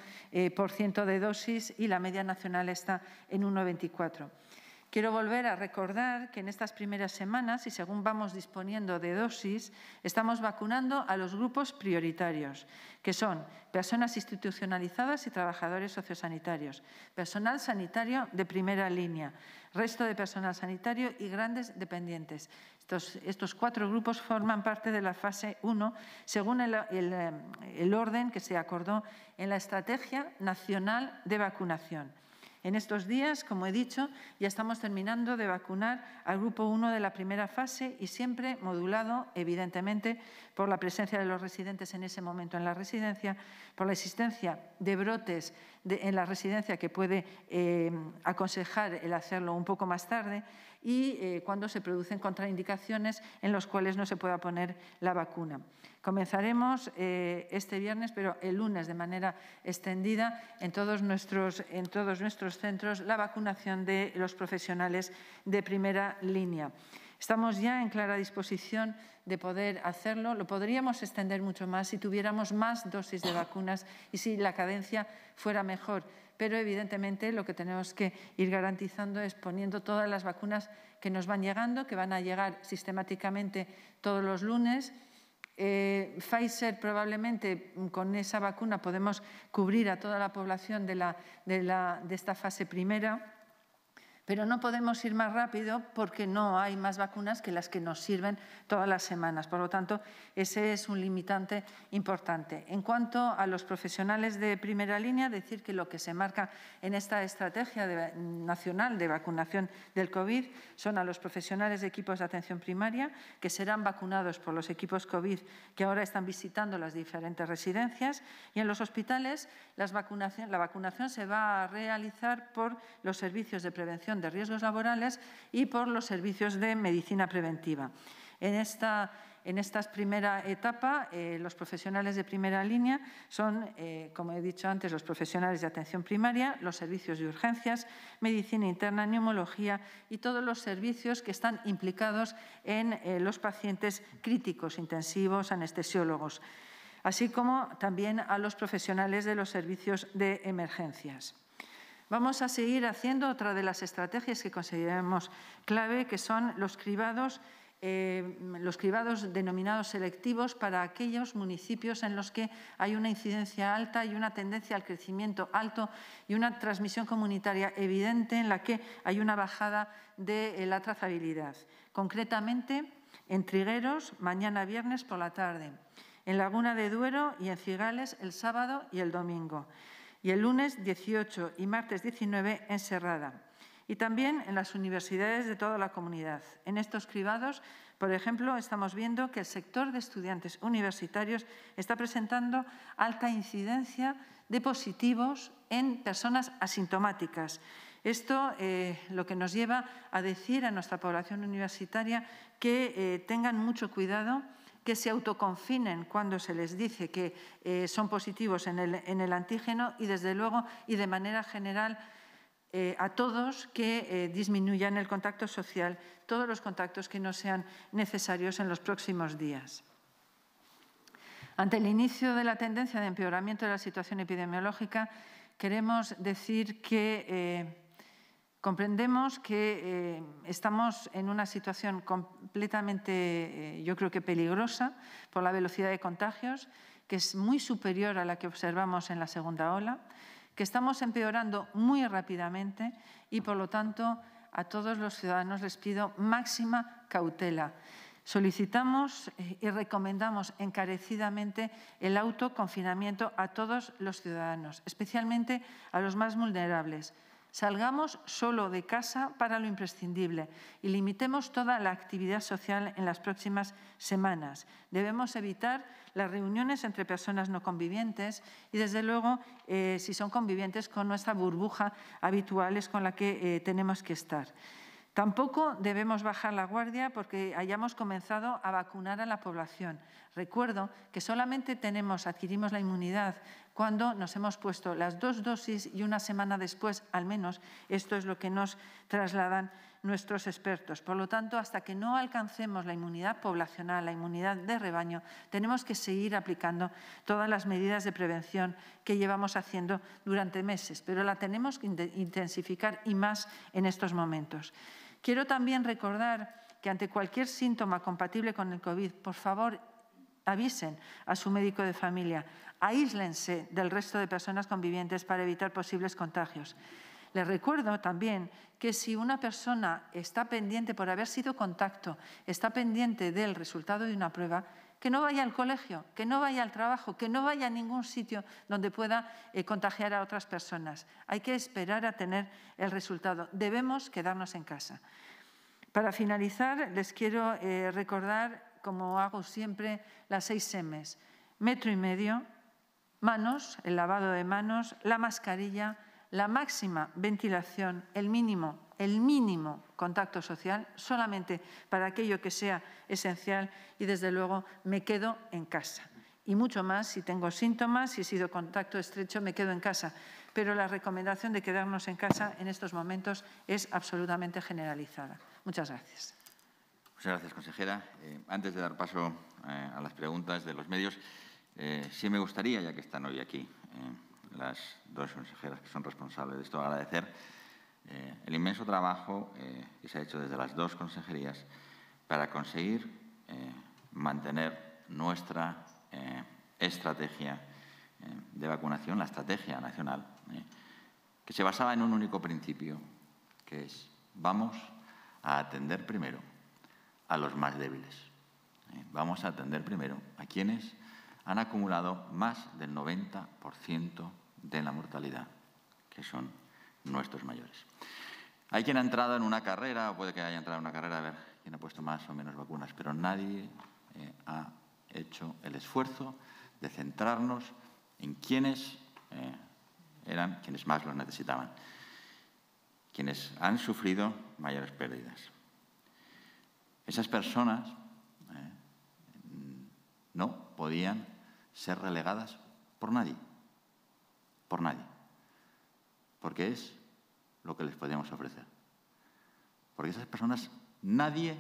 por ciento eh, de dosis, y la media nacional está en un noventa y cuatro por ciento. Quiero volver a recordar que en estas primeras semanas, y según vamos disponiendo de dosis, estamos vacunando a los grupos prioritarios, que son personas institucionalizadas y trabajadores sociosanitarios, personal sanitario de primera línea, resto de personal sanitario y grandes dependientes. Estos, estos cuatro grupos forman parte de la fase uno, según el, el, el orden que se acordó en la Estrategia Nacional de Vacunación. En estos días, como he dicho, ya estamos terminando de vacunar al grupo uno de la primera fase y siempre modulado, evidentemente, por la presencia de los residentes en ese momento en la residencia, por la existencia de brotes de, en la residencia que puede eh, aconsejar el hacerlo un poco más tarde y eh, cuando se producen contraindicaciones en los cuales no se pueda poner la vacuna. Comenzaremos eh, este viernes, pero el lunes de manera extendida en todos nuestros, en todos nuestros centros la vacunación de los profesionales de primera línea. Estamos ya en clara disposición de poder hacerlo. Lo podríamos extender mucho más si tuviéramos más dosis de vacunas y si la cadencia fuera mejor. Pero, evidentemente, lo que tenemos que ir garantizando es poniendo todas las vacunas que nos van llegando, que van a llegar sistemáticamente todos los lunes. Eh, Pfizer probablemente con esa vacuna podemos cubrir a toda la población de, la, de, la, de esta fase primera, pero no podemos ir más rápido porque no hay más vacunas que las que nos sirven todas las semanas. Por lo tanto, ese es un limitante importante. En cuanto a los profesionales de primera línea, decir que lo que se marca en esta estrategia de, nacional de vacunación del COVID son a los profesionales de equipos de atención primaria, que serán vacunados por los equipos COVID que ahora están visitando las diferentes residencias. Y en los hospitales, las vacunación, la vacunación se va a realizar por los servicios de prevención de riesgos laborales y por los servicios de medicina preventiva. En esta, en esta primera etapa, eh, los profesionales de primera línea son, eh, como he dicho antes, los profesionales de atención primaria, los servicios de urgencias, medicina interna, neumología y todos los servicios que están implicados en eh, los pacientes críticos, intensivos, anestesiólogos, así como también a los profesionales de los servicios de emergencias. Vamos a seguir haciendo otra de las estrategias que consideramos clave, que son los cribados, eh, los cribados denominados selectivos para aquellos municipios en los que hay una incidencia alta y una tendencia al crecimiento alto y una transmisión comunitaria evidente en la que hay una bajada de eh, la trazabilidad. Concretamente, en Trigueros, mañana viernes por la tarde, en Laguna de Duero y en Cigales el sábado y el domingo. Y el lunes dieciocho y martes diecinueve en Serrada, y también en las universidades de toda la comunidad. En estos cribados, por ejemplo, estamos viendo que el sector de estudiantes universitarios está presentando alta incidencia de positivos en personas asintomáticas. Esto eh, lo que nos lleva a decir a nuestra población universitaria que eh, tengan mucho cuidado, que se autoconfinen cuando se les dice que eh, son positivos en el, en el antígeno y, desde luego, y de manera general, eh, a todos que eh, disminuyan el contacto social, todos los contactos que no sean necesarios en los próximos días. Ante el inicio de la tendencia de empeoramiento de la situación epidemiológica, queremos decir que eh, comprendemos que eh, estamos en una situación completamente, eh, yo creo que peligrosa, por la velocidad de contagios, que es muy superior a la que observamos en la segunda ola, que estamos empeorando muy rápidamente y, por lo tanto, a todos los ciudadanos les pido máxima cautela. Solicitamos y recomendamos encarecidamente el autoconfinamiento a todos los ciudadanos, especialmente a los más vulnerables. Salgamos solo de casa para lo imprescindible y limitemos toda la actividad social en las próximas semanas. Debemos evitar las reuniones entre personas no convivientes y, desde luego, eh, si son convivientes con nuestra burbuja habitual es con la que eh, tenemos que estar. Tampoco debemos bajar la guardia porque hayamos comenzado a vacunar a la población. Recuerdo que solamente tenemos, adquirimos la inmunidad cuando nos hemos puesto las dos dosis y una semana después, al menos, esto es lo que nos trasladan nuestros expertos. Por lo tanto, hasta que no alcancemos la inmunidad poblacional, la inmunidad de rebaño, tenemos que seguir aplicando todas las medidas de prevención que llevamos haciendo durante meses, pero la tenemos que intensificar y más en estos momentos. Quiero también recordar que ante cualquier síntoma compatible con el COVID, por favor, avisen a su médico de familia, aíslense del resto de personas convivientes para evitar posibles contagios. Les recuerdo también que si una persona está pendiente por haber sido contacto, está pendiente del resultado de una prueba, que no vaya al colegio, que no vaya al trabajo, que no vaya a ningún sitio donde pueda eh, contagiar a otras personas. Hay que esperar a tener el resultado. Debemos quedarnos en casa. Para finalizar, les quiero eh, recordar, como hago siempre, las seis M's. Metro y medio, manos, el lavado de manos, la mascarilla, la máxima ventilación, el mínimo, el mínimo contacto social, solamente para aquello que sea esencial y, desde luego, me quedo en casa. Y mucho más, si tengo síntomas, si he sido contacto estrecho, me quedo en casa. Pero la recomendación de quedarnos en casa en estos momentos es absolutamente generalizada. Muchas gracias. Muchas gracias, consejera. Eh, antes de dar paso eh, a las preguntas de los medios, eh, sí me gustaría, ya que están hoy aquí, eh, las dos consejeras que son responsables de esto, agradecer eh, el inmenso trabajo eh, que se ha hecho desde las dos consejerías para conseguir eh, mantener nuestra eh, estrategia eh, de vacunación, la estrategia nacional, eh, que se basaba en un único principio, que es vamos a atender primero a los más débiles. Eh, vamos a atender primero a quienes han acumulado más del noventa por ciento de la mortalidad, que son nuestros mayores. Hay quien ha entrado en una carrera, o puede que haya entrado en una carrera, a ver quién ha puesto más o menos vacunas, pero nadie eh, ha hecho el esfuerzo de centrarnos en quienes eh, eran quienes más los necesitaban, quienes han sufrido mayores pérdidas. Esas personas eh, no podían ser relegadas por nadie. Por nadie, porque es lo que les podíamos ofrecer. Porque esas personas nadie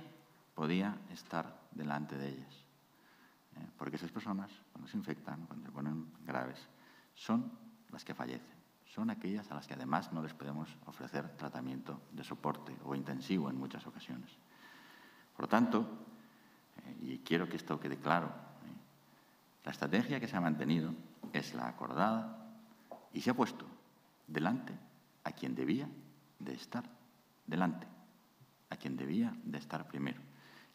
podía estar delante de ellas. Eh, porque esas personas, cuando se infectan, cuando se ponen graves, son las que fallecen. Son aquellas a las que además no les podemos ofrecer tratamiento de soporte o intensivo en muchas ocasiones. Por tanto, eh, y quiero que esto quede claro, eh, la estrategia que se ha mantenido es la acordada. Y se ha puesto delante a quien debía de estar delante, a quien debía de estar primero,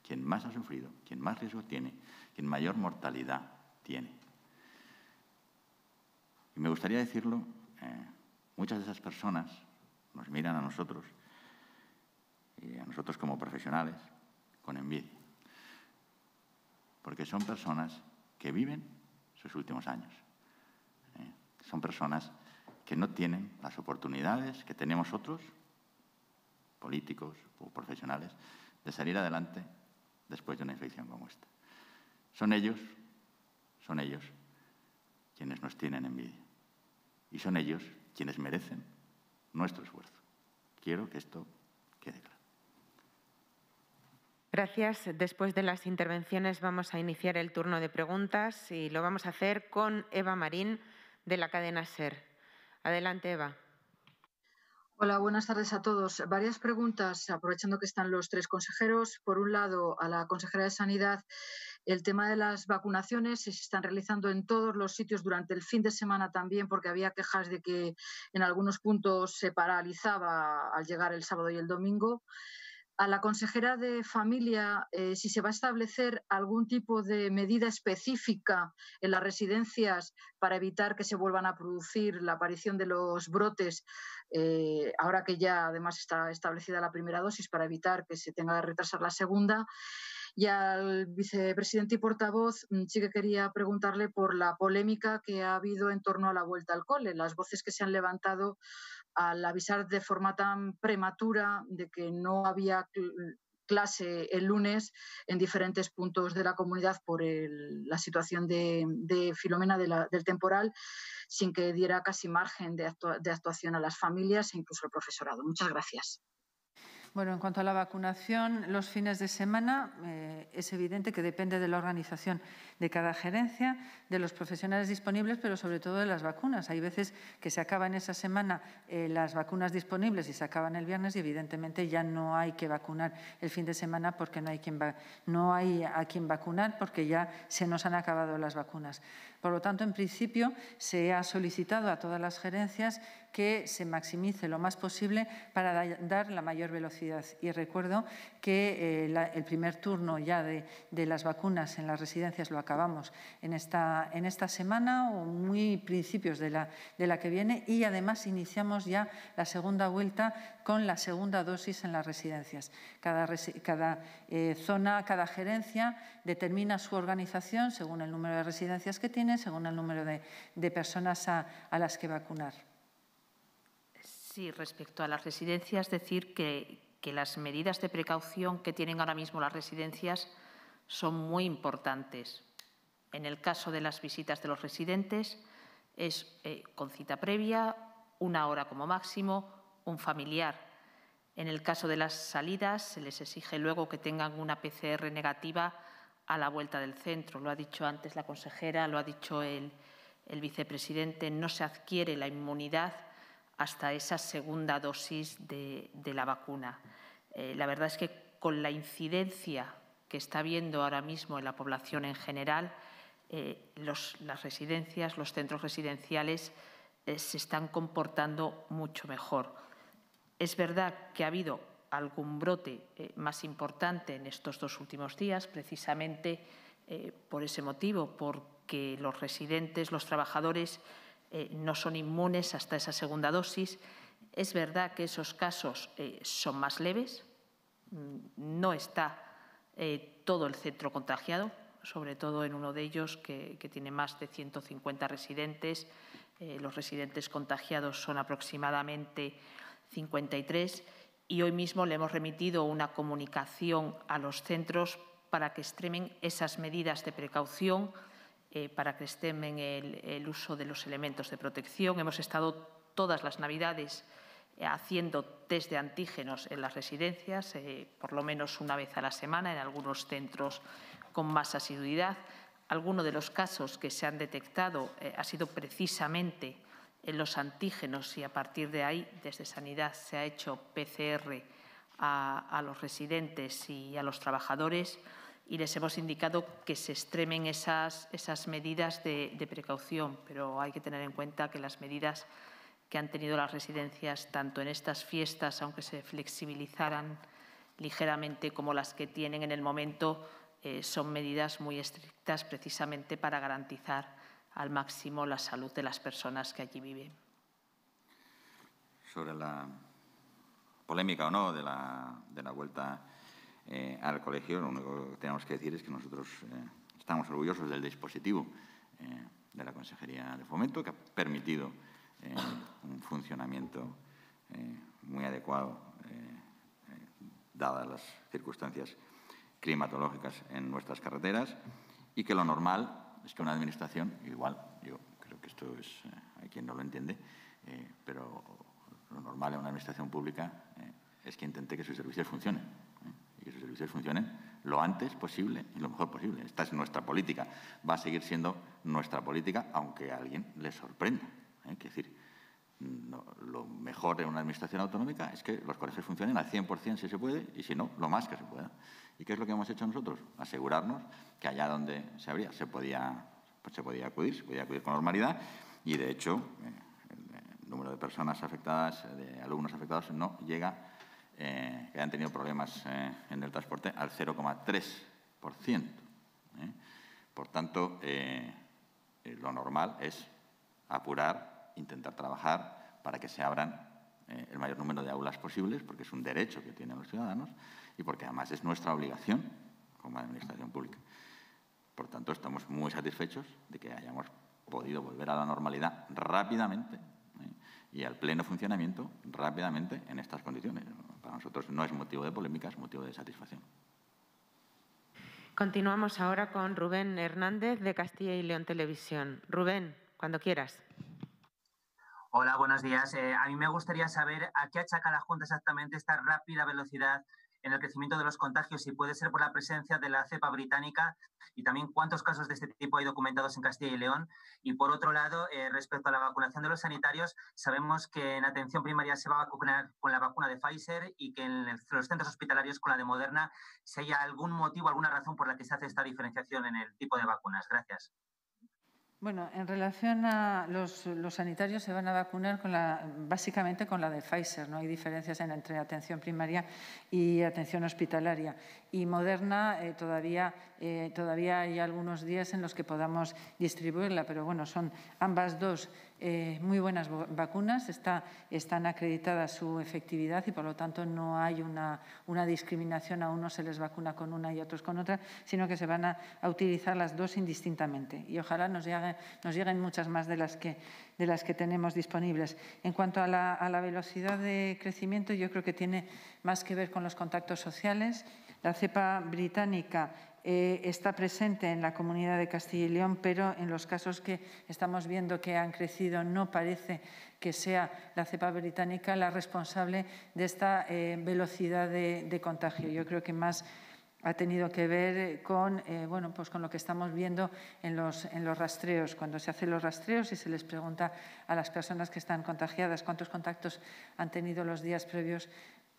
quien más ha sufrido, quien más riesgo tiene, quien mayor mortalidad tiene. Y me gustaría decirlo, eh, muchas de esas personas nos miran a nosotros, y a nosotros como profesionales, con envidia, porque son personas que viven sus últimos años. Son personas que no tienen las oportunidades que tenemos otros, políticos o profesionales, de salir adelante después de una infección como esta. Son ellos, son ellos quienes nos tienen envidia y son ellos quienes merecen nuestro esfuerzo. Quiero que esto quede claro. Gracias. Después de las intervenciones vamos a iniciar el turno de preguntas y lo vamos a hacer con Eva Marín, de la cadena SER. Adelante, Eva. Hola, buenas tardes a todos. Varias preguntas, aprovechando que están los tres consejeros. Por un lado, a la consejera de Sanidad, el tema de las vacunaciones, se están realizando en todos los sitios durante el fin de semana también, porque había quejas de que en algunos puntos se paralizaba al llegar el sábado y el domingo. A la consejera de Familia, eh, si se va a establecer algún tipo de medida específica en las residencias para evitar que se vuelvan a producir la aparición de los brotes, eh, ahora que ya además está establecida la primera dosis, para evitar que se tenga que retrasar la segunda. Y al vicepresidente y portavoz sí que quería preguntarle por la polémica que ha habido en torno a la vuelta al cole, las voces que se han levantado al avisar de forma tan prematura de que no había clase el lunes en diferentes puntos de la comunidad por el, la situación de, de Filomena de la, del temporal, sin que diera casi margen de, actua, de actuación a las familias e incluso al profesorado. Muchas gracias. Bueno, en cuanto a la vacunación, los fines de semana eh, es evidente que depende de la organización de cada gerencia, de los profesionales disponibles, pero sobre todo de las vacunas. Hay veces que se acaban esa semana eh, las vacunas disponibles y se acaban el viernes y evidentemente ya no hay que vacunar el fin de semana porque no hay, quien va, no hay a quien vacunar porque ya se nos han acabado las vacunas. Por lo tanto, en principio, se ha solicitado a todas las gerencias que se maximice lo más posible para dar la mayor velocidad. Y recuerdo que eh, la, el primer turno ya de, de las vacunas en las residencias lo acabamos en esta, en esta semana o muy principios de la, de la que viene y además iniciamos ya la segunda vuelta con la segunda dosis en las residencias. Cada, resi- cada eh, zona, cada gerencia determina su organización según el número de residencias que tiene, según el número de, de personas a, a las que vacunar. Sí, respecto a las residencias, decir que, que las medidas de precaución que tienen ahora mismo las residencias son muy importantes. En el caso de las visitas de los residentes, es eh, con cita previa, una hora como máximo, un familiar. En el caso de las salidas, se les exige luego que tengan una P C R negativa a la vuelta del centro. Lo ha dicho antes la consejera, lo ha dicho el, el vicepresidente, no se adquiere la inmunidad hasta esa segunda dosis de, de la vacuna. Eh, la verdad es que con la incidencia que está habiendo ahora mismo en la población en general, eh, los, las residencias, los centros residenciales eh, se están comportando mucho mejor. Es verdad que ha habido algún brote eh, más importante en estos dos últimos días, precisamente eh, por ese motivo, porque los residentes, los trabajadores, Eh, no son inmunes hasta esa segunda dosis. Es verdad que esos casos eh, son más leves, no está eh, todo el centro contagiado, sobre todo en uno de ellos que, que tiene más de ciento cincuenta residentes. Eh, los residentes contagiados son aproximadamente cincuenta y tres y hoy mismo le hemos remitido una comunicación a los centros para que extremen esas medidas de precaución, Eh, para que extremen el, el uso de los elementos de protección. Hemos estado todas las Navidades eh, haciendo test de antígenos en las residencias, eh, por lo menos una vez a la semana, en algunos centros con más asiduidad. Algunos de los casos que se han detectado eh, ha sido precisamente en los antígenos y a partir de ahí, desde Sanidad, se ha hecho P C R a, a los residentes y a los trabajadores, y les hemos indicado que se extremen esas, esas medidas de, de precaución, pero hay que tener en cuenta que las medidas que han tenido las residencias, tanto en estas fiestas, aunque se flexibilizaran ligeramente, como las que tienen en el momento, eh, son medidas muy estrictas precisamente para garantizar al máximo la salud de las personas que allí viven. Sobre la polémica o no de la, de la vuelta Eh, al colegio, lo único que tenemos que decir es que nosotros eh, estamos orgullosos del dispositivo eh, de la Consejería de Fomento, que ha permitido eh, un funcionamiento eh, muy adecuado, eh, eh, dadas las circunstancias climatológicas en nuestras carreteras, y que lo normal es que una administración, igual, yo creo que esto es, eh, hay quien no lo entiende, eh, pero lo normal en una administración pública eh, es que intente que sus servicios funcionen. Que sus servicios funcionen lo antes posible y lo mejor posible. Esta es nuestra política. Va a seguir siendo nuestra política, aunque a alguien le sorprenda. ¿Eh? Quiero decir, no, lo mejor de una administración autonómica es que los colegios funcionen al cien por cien si se puede y, si no, lo más que se pueda. ¿Y qué es lo que hemos hecho nosotros? Asegurarnos que allá donde se abría se podía, pues se podía acudir, se podía acudir con normalidad y, de hecho, eh, el número de personas afectadas, de alumnos afectados, no llega Eh, que han tenido problemas eh, en el transporte al cero coma tres por ciento. ¿eh? Por tanto, eh, eh, lo normal es apurar, intentar trabajar para que se abran eh, el mayor número de aulas posibles, porque es un derecho que tienen los ciudadanos y porque además es nuestra obligación como administración pública. Por tanto, estamos muy satisfechos de que hayamos podido volver a la normalidad rápidamente, ¿eh? y al pleno funcionamiento rápidamente en estas condiciones. Para nosotros no es motivo de polémica, es motivo de satisfacción. Continuamos ahora con Rubén Hernández, de Castilla y León Televisión. Rubén, cuando quieras. Hola, buenos días. Eh, a mí me gustaría saber a qué achaca la Junta exactamente esta rápida velocidad en el crecimiento de los contagios, si puede ser por la presencia de la cepa británica y también cuántos casos de este tipo hay documentados en Castilla y León. Y, por otro lado, eh, respecto a la vacunación de los sanitarios, sabemos que en atención primaria se va a vacunar con la vacuna de Pfizer y que en el, los centros hospitalarios con la de Moderna. Si hay algún motivo, alguna razón por la que se hace esta diferenciación en el tipo de vacunas. Gracias. Bueno, en relación a los, los sanitarios se van a vacunar con la, básicamente con la de Pfizer. No hay diferencias en, entre atención primaria y atención hospitalaria. Y Moderna eh, todavía, eh, todavía hay algunos días en los que podamos distribuirla, pero bueno, son ambas dos eh, muy buenas vacunas. Está, están acreditadas su efectividad y, por lo tanto, no hay una, una discriminación. A unos se les vacuna con una y a otros con otra, sino que se van a, a utilizar las dos indistintamente. Y ojalá nos lleguen nos lleguen muchas más de las que, de las que tenemos disponibles. En cuanto a la, a la velocidad de crecimiento, yo creo que tiene más que ver con los contactos sociales. La cepa británica eh, está presente en la comunidad de Castilla y León, pero en los casos que estamos viendo que han crecido no parece que sea la cepa británica la responsable de esta eh, velocidad de, de contagio. Yo creo que más ha tenido que ver con, eh, bueno, pues con lo que estamos viendo en los, en los rastreos. Cuando se hacen los rastreos y se les pregunta a las personas que están contagiadas cuántos contactos han tenido los días previos,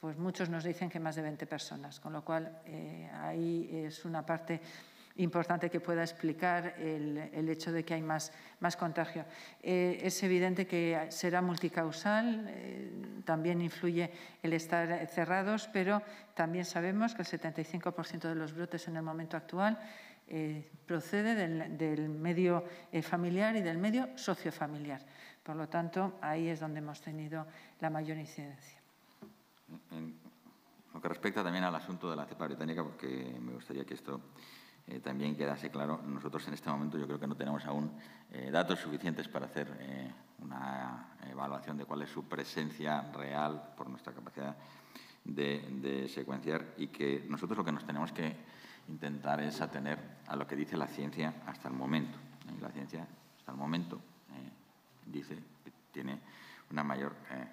pues muchos nos dicen que más de veinte personas, con lo cual eh, ahí es una parte importante que pueda explicar el, el hecho de que hay más, más contagio. Eh, es evidente que será multicausal, eh, también influye el estar cerrados, pero también sabemos que el setenta y cinco por ciento de los brotes en el momento actual eh, procede del, del medio eh, familiar y del medio sociofamiliar. Por lo tanto, ahí es donde hemos tenido la mayor incidencia. En lo que respecta también al asunto de la cepa británica, porque me gustaría que esto Eh, también quedase claro, nosotros en este momento yo creo que no tenemos aún eh, datos suficientes para hacer eh, una evaluación de cuál es su presencia real por nuestra capacidad de, de secuenciar, y que nosotros lo que nos tenemos que intentar es atener a lo que dice la ciencia hasta el momento. Y la ciencia hasta el momento eh, dice que tiene una mayor eh,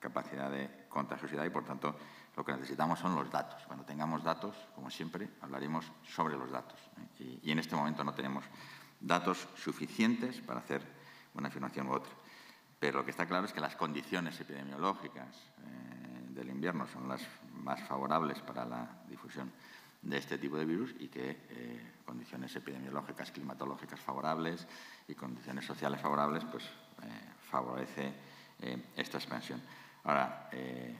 capacidad de contagiosidad y, por tanto, lo que necesitamos son los datos. Cuando tengamos datos, como siempre, hablaremos sobre los datos. Y, y en este momento no tenemos datos suficientes para hacer una afirmación u otra. Pero lo que está claro es que las condiciones epidemiológicas eh, del invierno son las más favorables para la difusión de este tipo de virus, y que eh, condiciones epidemiológicas, climatológicas favorables y condiciones sociales favorables, pues eh, favorece eh, esta expansión. Ahora, eh,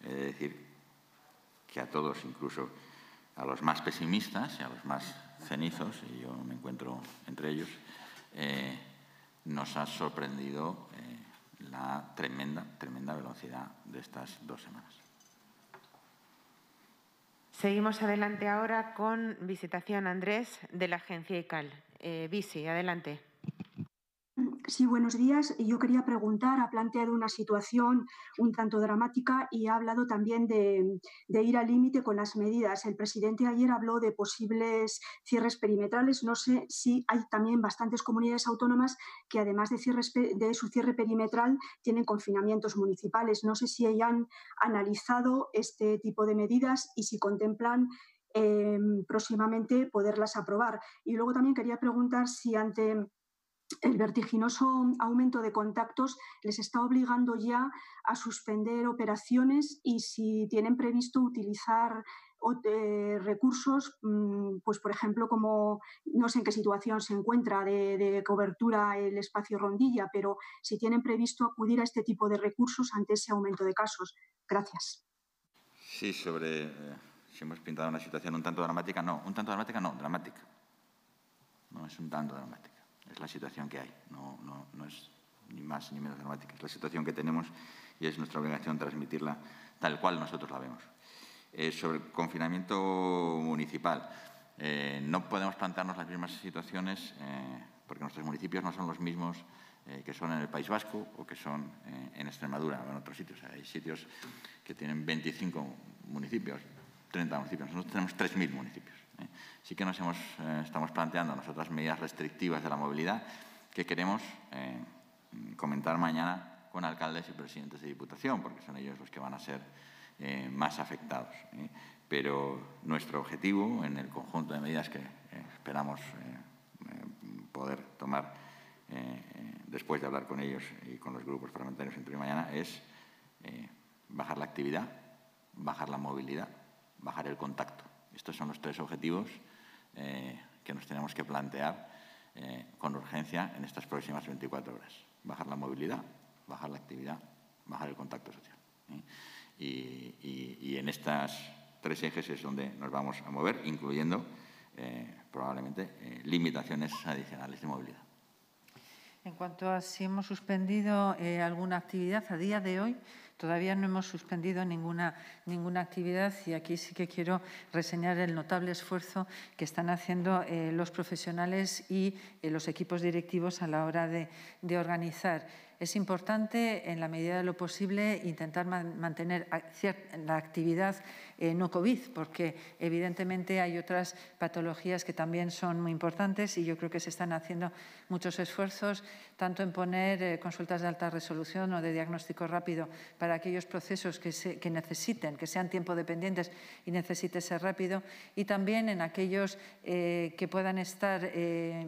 he de decir que a todos, incluso a los más pesimistas y a los más cenizos, y yo me encuentro entre ellos, eh, nos ha sorprendido eh, la tremenda, tremenda velocidad de estas dos semanas. Seguimos adelante ahora con Visitación Andrés, de la agencia I C A L. Eh, Visi, adelante. Sí, buenos días. Yo quería preguntar, ha planteado una situación un tanto dramática y ha hablado también de, de ir al límite con las medidas. El presidente ayer habló de posibles cierres perimetrales. No sé si hay también bastantes comunidades autónomas que, además de, cierres, de su cierre perimetral, tienen confinamientos municipales. No sé si hayan analizado este tipo de medidas y si contemplan eh, próximamente poderlas aprobar. Y luego también quería preguntar si ante el vertiginoso aumento de contactos les está obligando ya a suspender operaciones y si tienen previsto utilizar eh, recursos, pues por ejemplo, como no sé en qué situación se encuentra de, de cobertura el espacio Rondilla, pero si tienen previsto acudir a este tipo de recursos ante ese aumento de casos. Gracias. Sí, sobre eh, si hemos pintado una situación un tanto dramática, no, un tanto dramática no, dramática. No es un tanto dramática. Es la situación que hay, no, no, no es ni más ni menos dramática. Es la situación que tenemos y es nuestra obligación transmitirla tal cual nosotros la vemos. Eh, sobre el confinamiento municipal, eh, no podemos plantearnos las mismas situaciones eh, porque nuestros municipios no son los mismos eh, que son en el País Vasco o que son eh, en Extremadura o en otros sitios. Hay sitios que tienen veinticinco municipios, treinta municipios. Nosotros tenemos tres mil municipios. ¿eh? Sí que nos hemos, eh, estamos planteando nosotras medidas restrictivas de la movilidad que queremos eh, comentar mañana con alcaldes y presidentes de diputación, porque son ellos los que van a ser eh, más afectados. ¿eh? Pero nuestro objetivo, en el conjunto de medidas que eh, esperamos eh, poder tomar eh, después de hablar con ellos y con los grupos parlamentarios entre hoy y mañana, es eh, bajar la actividad, bajar la movilidad, bajar el contacto. Estos son los tres objetivos eh, que nos tenemos que plantear eh, con urgencia en estas próximas veinticuatro horas. Bajar la movilidad, bajar la actividad, bajar el contacto social. ¿eh? Y, y, y en estos tres ejes es donde nos vamos a mover, incluyendo eh, probablemente eh, limitaciones adicionales de movilidad. En cuanto a si hemos suspendido eh, alguna actividad, a día de hoy todavía no hemos suspendido ninguna, ninguna actividad, y aquí sí que quiero reseñar el notable esfuerzo que están haciendo eh, los profesionales y eh, los equipos directivos a la hora de, de organizar. Es importante, en la medida de lo posible, intentar man, mantener la actividad eh, no COVID, porque evidentemente hay otras patologías que también son muy importantes, y yo creo que se están haciendo muchos esfuerzos, tanto en poner eh, consultas de alta resolución o de diagnóstico rápido para aquellos procesos que, se, que necesiten, que sean tiempo dependientes y necesite ser rápido, y también en aquellos eh, que puedan estar eh,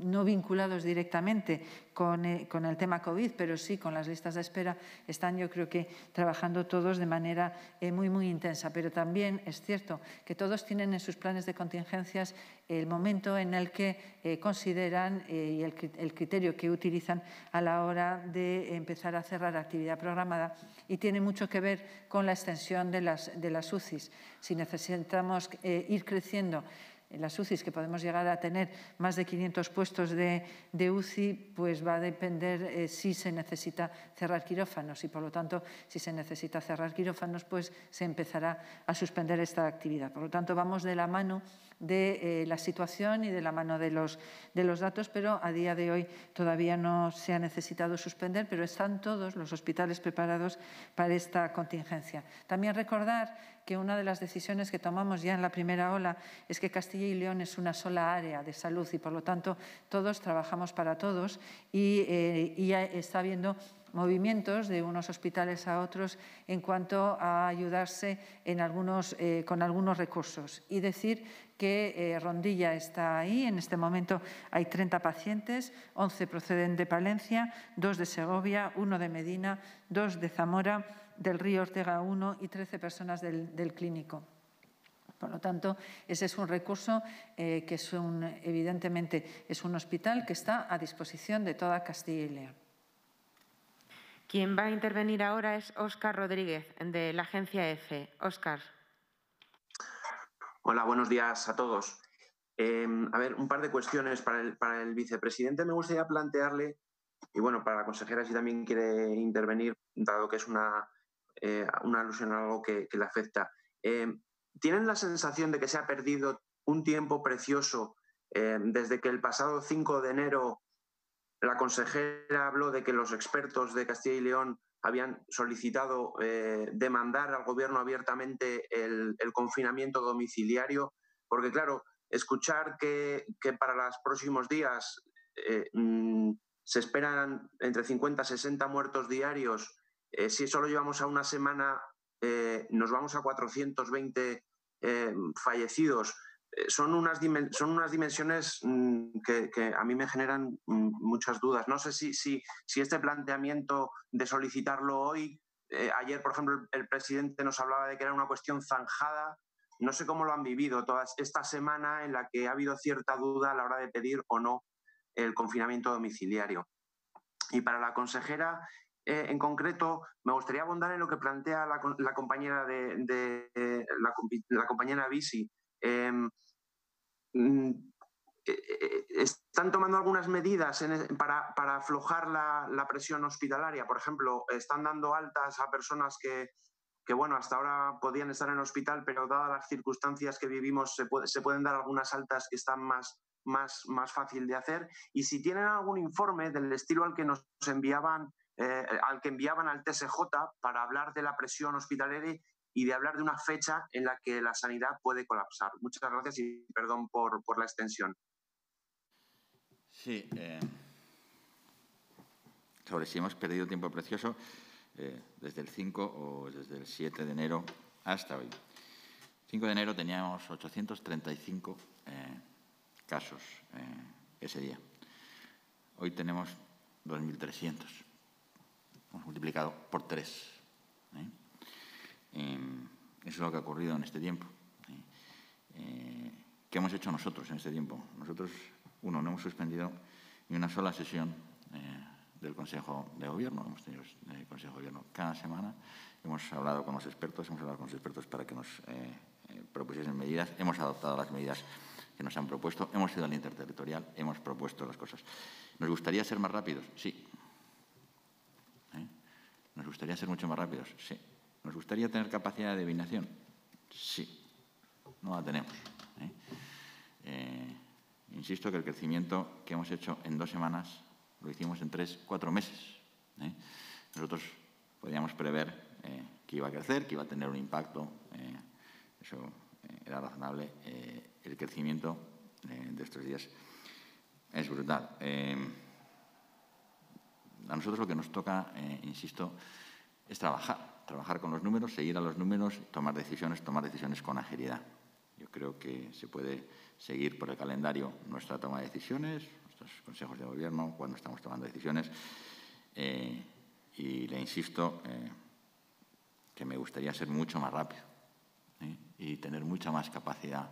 no vinculados directamente con, eh, con el tema COVID, pero sí con las listas de espera. Están, yo creo que, trabajando todos de manera eh, muy, muy intensa. Pero también es cierto que todos tienen en sus planes de contingencias el momento en el que eh, consideran eh, y el, el criterio que utilizan a la hora de empezar a cerrar actividad programada, y tiene mucho que ver con la extensión de las, de las U C Is. Si necesitamos eh, ir creciendo en las U C Is, que podemos llegar a tener más de quinientos puestos de, de U C I, pues va a depender eh, si se necesita cerrar quirófanos, y por lo tanto, si se necesita cerrar quirófanos, pues se empezará a suspender esta actividad. Por lo tanto, vamos de la mano de eh, la situación y de la mano de los, de los datos, pero a día de hoy todavía no se ha necesitado suspender, pero están todos los hospitales preparados para esta contingencia. También recordar que una de las decisiones que tomamos ya en la primera ola es que Castilla y León es una sola área de salud, y por lo tanto todos trabajamos para todos, y, eh, y ya está habiendo movimientos de unos hospitales a otros en cuanto a ayudarse en algunos, eh, con algunos recursos. Y decir que eh, Rondilla está ahí. En este momento hay treinta pacientes, once proceden de Palencia, dos de Segovia, uno de Medina, dos de Zamora, del Río Ortega uno y trece personas del, del clínico. Por lo tanto, ese es un recurso eh, que es un, evidentemente es un hospital que está a disposición de toda Castilla y León. Quien va a intervenir ahora es Óscar Rodríguez, de la Agencia EFE. Óscar. Hola, buenos días a todos. Eh, a ver, un par de cuestiones para el, para el vicepresidente. Me gustaría plantearle, y bueno, para la consejera si también quiere intervenir, dado que es una, eh, una alusión a algo que, que le afecta. Eh, ¿Tienen la sensación de que se ha perdido un tiempo precioso eh, desde que el pasado cinco de enero... la consejera habló de que los expertos de Castilla y León habían solicitado eh, demandar al Gobierno abiertamente el, el confinamiento domiciliario? Porque, claro, escuchar que, que para los próximos días eh, mmm, se esperan entre cincuenta y sesenta muertos diarios, eh, si solo llevamos a una semana, eh, nos vamos a cuatrocientos veinte eh, fallecidos. Son unas, son unas dimensiones que, que a mí me generan muchas dudas. No sé si, si, si este planteamiento de solicitarlo hoy, eh, ayer, por ejemplo, el, el presidente nos hablaba de que era una cuestión zanjada. No sé cómo lo han vivido toda esta semana en la que ha habido cierta duda a la hora de pedir o no el confinamiento domiciliario. Y para la consejera, eh, en concreto, me gustaría abundar en lo que plantea la, la compañera de, de, de la, la compañera Visi. Eh, eh, ¿Están tomando algunas medidas en, para, para aflojar la, la presión hospitalaria? Por ejemplo, ¿están dando altas a personas que, que bueno, hasta ahora podían estar en el hospital, pero dadas las circunstancias que vivimos se, puede, se pueden dar algunas altas que están más, más, más fácil de hacer. Y si tienen algún informe del estilo al que nos enviaban, eh, al que enviaban al T S J para hablar de la presión hospitalaria y de hablar de una fecha en la que la sanidad puede colapsar. Muchas gracias y perdón por, por la extensión. Sí, eh, sobre si hemos perdido tiempo precioso eh, desde el cinco o desde el siete de enero hasta hoy. cinco de enero teníamos ochocientos treinta y cinco eh, casos eh, ese día. Hoy tenemos dos mil trescientos. Hemos multiplicado por tres. ¿eh? Eh, eso es lo que ha ocurrido en este tiempo. ¿eh? Eh, ¿Qué hemos hecho nosotros en este tiempo? Nosotros, uno, no hemos suspendido ni una sola sesión eh, del Consejo de Gobierno. Hemos tenido el Consejo de Gobierno cada semana. Hemos hablado con los expertos, hemos hablado con los expertos para que nos eh, eh, propusiesen medidas. Hemos adoptado las medidas que nos han propuesto. Hemos ido al interterritorial, hemos propuesto las cosas. ¿Nos gustaría ser más rápidos? Sí. ¿Eh? ¿Nos gustaría ser mucho más rápidos? Sí. ¿Nos gustaría tener capacidad de adivinación? Sí. No la tenemos. ¿eh? Eh, insisto que el crecimiento que hemos hecho en dos semanas lo hicimos en tres, cuatro meses. ¿eh? Nosotros podíamos prever eh, que iba a crecer, que iba a tener un impacto. Eh, eso eh, era razonable. Eh, el crecimiento eh, de estos días es brutal. Eh, a nosotros lo que nos toca, eh, insisto, es trabajar. Trabajar con los números, seguir a los números, tomar decisiones, tomar decisiones con agilidad. Yo creo que se puede seguir por el calendario nuestra toma de decisiones, nuestros consejos de gobierno, cuando estamos tomando decisiones. Eh, y le insisto eh, que me gustaría ser mucho más rápido ¿eh? y tener mucha más capacidad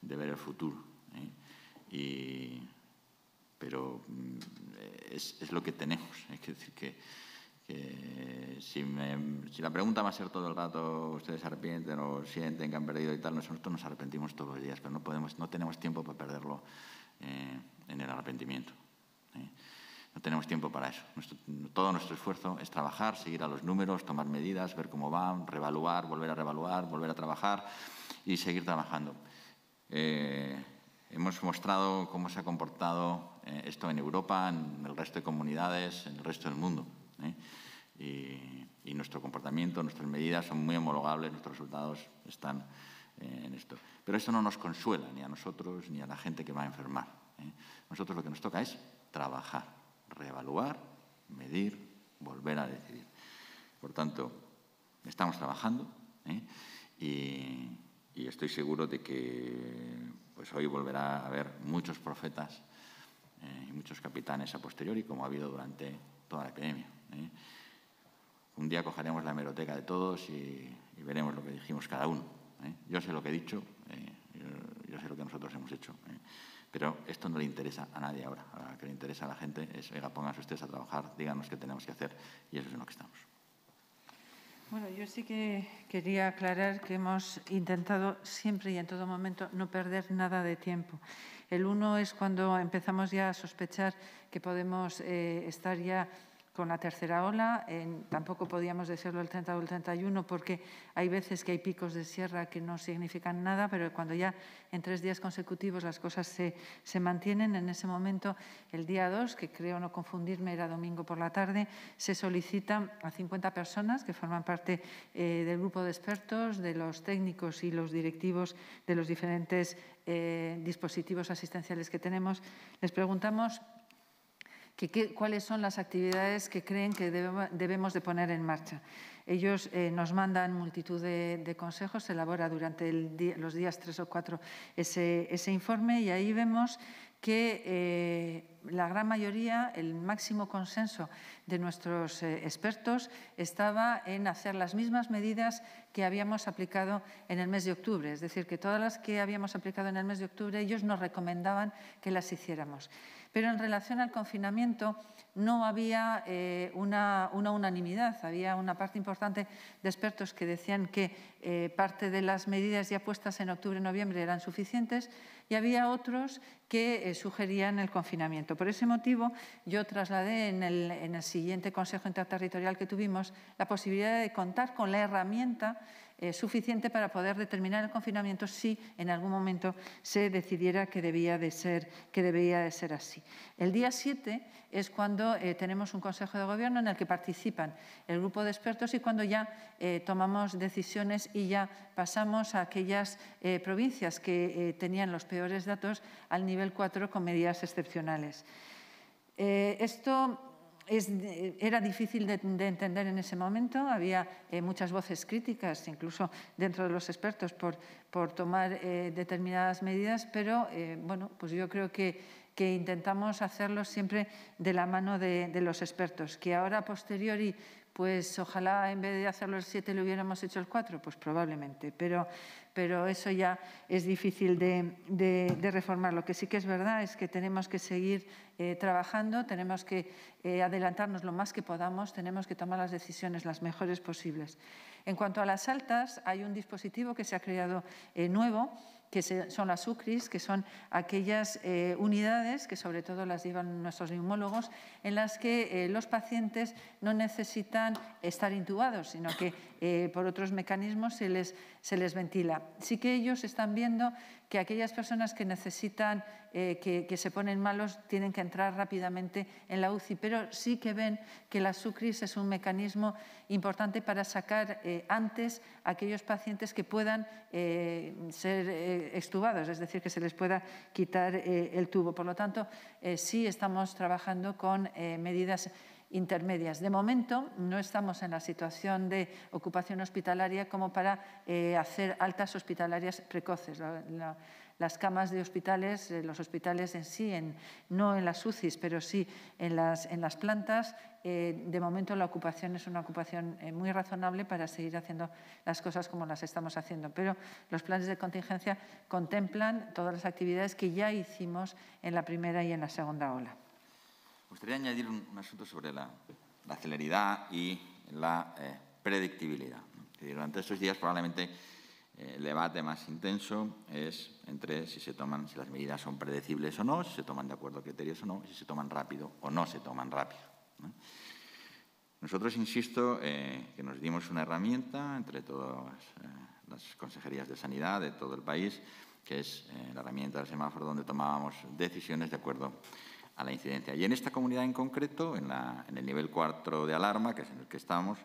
de ver el futuro. ¿eh? Y, pero es, es lo que tenemos. Es decir, que... que si, me, si la pregunta va a ser todo el rato, ustedes se arrepienten o sienten que han perdido y tal, nosotros nos arrepentimos todos los días, pero no podemos, no tenemos tiempo para perderlo eh, en el arrepentimiento. ¿eh? No tenemos tiempo para eso. Nuestro, todo nuestro esfuerzo es trabajar, seguir a los números, tomar medidas, ver cómo van, reevaluar, volver a reevaluar, volver a trabajar y seguir trabajando. Eh, Hemos mostrado cómo se ha comportado eh, esto en Europa, en el resto de comunidades, en el resto del mundo. ¿eh? Y, y nuestro comportamiento, nuestras medidas son muy homologables, nuestros resultados están eh, en esto. Pero eso no nos consuela ni a nosotros ni a la gente que va a enfermar. ¿eh? Nosotros lo que nos toca es trabajar, reevaluar, medir, volver a decidir. Por tanto, estamos trabajando ¿eh? y, y estoy seguro de que pues hoy volverá a haber muchos profetas eh, y muchos capitanes a posteriori, como ha habido durante toda la epidemia. ¿eh? Un día cogeremos la hemeroteca de todos y, y veremos lo que dijimos cada uno. ¿eh? Yo sé lo que he dicho, eh, yo, yo sé lo que nosotros hemos hecho, ¿eh? pero esto no le interesa a nadie ahora. Ahora lo que le interesa a la gente es, oiga, pónganse ustedes a trabajar, díganos qué tenemos que hacer, y eso es en lo que estamos. Bueno, yo sí que quería aclarar que hemos intentado siempre y en todo momento no perder nada de tiempo. El uno es cuando empezamos ya a sospechar que podemos eh, estar ya con la tercera ola. En, tampoco podíamos decirlo el treinta o el treinta y uno porque hay veces que hay picos de sierra que no significan nada, pero cuando ya en tres días consecutivos las cosas se, se mantienen, en ese momento, el día dos, que creo no confundirme, era domingo por la tarde, se solicita a cincuenta personas que forman parte eh, del grupo de expertos, de los técnicos y los directivos de los diferentes eh, dispositivos asistenciales que tenemos. Les preguntamos Que, que, cuáles son las actividades que creen que debe, debemos de poner en marcha. Ellos eh, nos mandan multitud de, de consejos, se elabora durante el día, los días tres o cuatro ese, ese informe, y ahí vemos que eh, la gran mayoría, el máximo consenso de nuestros eh, expertos estaba en hacer las mismas medidas que habíamos aplicado en el mes de octubre. Es decir, que todas las que habíamos aplicado en el mes de octubre, ellos nos recomendaban que las hiciéramos. Pero en relación al confinamiento no había eh, una, una unanimidad. Había una parte importante de expertos que decían que eh, parte de las medidas ya puestas en octubre y noviembre eran suficientes, y había otros que eh, sugerían el confinamiento. Por ese motivo, yo trasladé en el, en el siguiente Consejo Interterritorial que tuvimos la posibilidad de contar con la herramienta eh, suficiente para poder determinar el confinamiento si en algún momento se decidiera que debía de ser, que debía de ser así. El día siete es cuando eh, tenemos un Consejo de Gobierno en el que participan el grupo de expertos y cuando ya eh, tomamos decisiones y ya pasamos a aquellas eh, provincias que eh, tenían los peores datos al nivel cuatro con medidas excepcionales. Eh, esto es, era difícil de, de entender en ese momento, había eh, muchas voces críticas, incluso dentro de los expertos, por, por tomar eh, determinadas medidas, pero eh, bueno, pues yo creo que, que intentamos hacerlo siempre de la mano de, de los expertos, que ahora a posteriori, pues ojalá en vez de hacerlo el siete lo hubiéramos hecho el cuatro, pues probablemente, pero, pero eso ya es difícil de, de, de reformar. Lo que sí que es verdad es que tenemos que seguir eh, trabajando, tenemos que eh, adelantarnos lo más que podamos, tenemos que tomar las decisiones las mejores posibles. En cuanto a las altas, hay un dispositivo que se ha creado eh, nuevo, que son las U C R Is, que son aquellas eh, unidades que sobre todo las llevan nuestros neumólogos, en las que eh, los pacientes no necesitan estar intubados, sino que eh, por otros mecanismos se les, se les ventila. Sí que ellos están viendo que aquellas personas que necesitan, eh, que, que se ponen malos, tienen que entrar rápidamente en la U C I, pero sí que ven que las U C R Is es un mecanismo importante para sacar eh, antes a aquellos pacientes que puedan eh, ser eh, extubados, es decir, que se les pueda quitar eh, el tubo. Por lo tanto, eh, sí estamos trabajando con eh, medidas intermedias. De momento no estamos en la situación de ocupación hospitalaria como para eh, hacer altas hospitalarias precoces. La, la, las camas de hospitales, eh, los hospitales en sí, en, no en las U C Is, pero sí en las, en las plantas, eh, de momento la ocupación es una ocupación eh, muy razonable para seguir haciendo las cosas como las estamos haciendo. Pero los planes de contingencia contemplan todas las actividades que ya hicimos en la primera y en la segunda ola. Me gustaría añadir un, un asunto sobre la, la celeridad y la eh, predictibilidad. Durante estos días probablemente eh, el debate más intenso es entre si se toman, si las medidas son predecibles o no, si se toman de acuerdo a criterios o no, si se toman rápido o no se toman rápido, ¿no? Nosotros, insisto, eh, que nos dimos una herramienta entre todas eh, las consejerías de sanidad de todo el país, que es eh, la herramienta del semáforo, donde tomábamos decisiones de acuerdo a la incidencia. Y en esta comunidad en concreto, en, la, en el nivel cuatro de alarma, que es en el que estamos,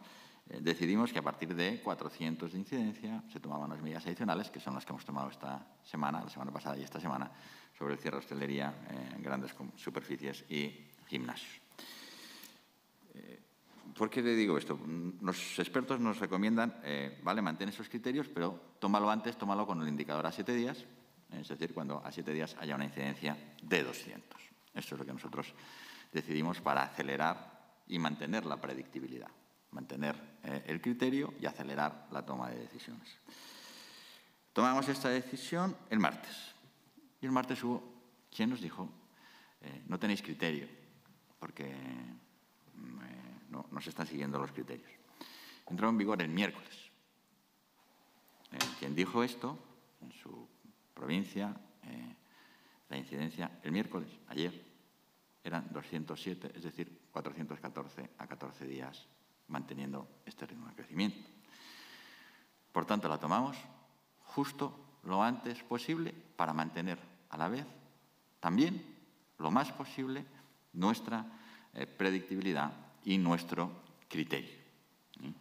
eh, decidimos que a partir de cuatrocientos de incidencia se tomaban las medidas adicionales, que son las que hemos tomado esta semana, la semana pasada y esta semana, sobre el cierre de hostelería eh, en grandes superficies y gimnasios. Eh, ¿Por qué le digo esto? Los expertos nos recomiendan, eh, vale, mantén esos criterios, pero tómalo antes, tómalo con el indicador a siete días, es decir, cuando a siete días haya una incidencia de doscientos. Esto es lo que nosotros decidimos para acelerar y mantener la predictibilidad, mantener eh, el criterio y acelerar la toma de decisiones. Tomamos esta decisión el martes. Y el martes hubo quien nos dijo, eh, no tenéis criterio, porque eh, no, no se están siguiendo los criterios. Entró en vigor el miércoles. Eh, quien dijo esto, en su provincia, eh, la incidencia el miércoles, ayer, eran doscientos siete, es decir, cuatrocientos catorce a catorce días, manteniendo este ritmo de crecimiento. Por tanto, la tomamos justo lo antes posible para mantener a la vez también lo más posible nuestra eh, predictibilidad y nuestro criterio. ¿Sí?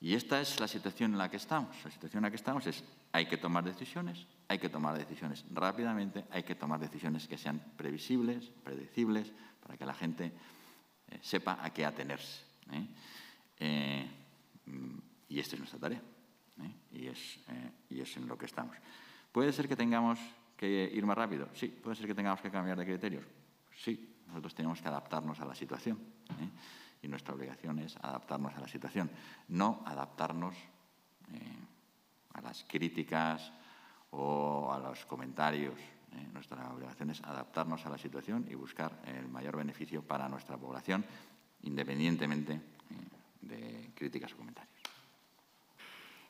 Y esta es la situación en la que estamos. La situación en la que estamos es, hay que tomar decisiones, hay que tomar decisiones rápidamente, hay que tomar decisiones que sean previsibles, predecibles, para que la gente eh, sepa a qué atenerse, ¿eh? Eh, y esta es nuestra tarea, ¿eh? y, es, eh, y es en lo que estamos. ¿Puede ser que tengamos que ir más rápido? Sí. ¿Puede ser que tengamos que cambiar de criterios? Sí. Nosotros tenemos que adaptarnos a la situación, ¿eh? Y nuestra obligación es adaptarnos a la situación, no adaptarnos eh, a las críticas o a los comentarios. Eh, nuestra obligación es adaptarnos a la situación y buscar el mayor beneficio para nuestra población, independientemente eh, de críticas o comentarios.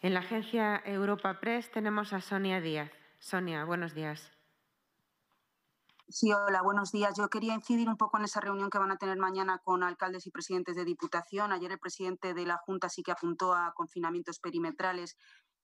En la agencia Europa Press tenemos a Sonia Díaz. Sonia, buenos días. Sí, hola, buenos días. Yo quería incidir un poco en esa reunión que van a tener mañana con alcaldes y presidentes de Diputación. Ayer el presidente de la Junta sí que apuntó a confinamientos perimetrales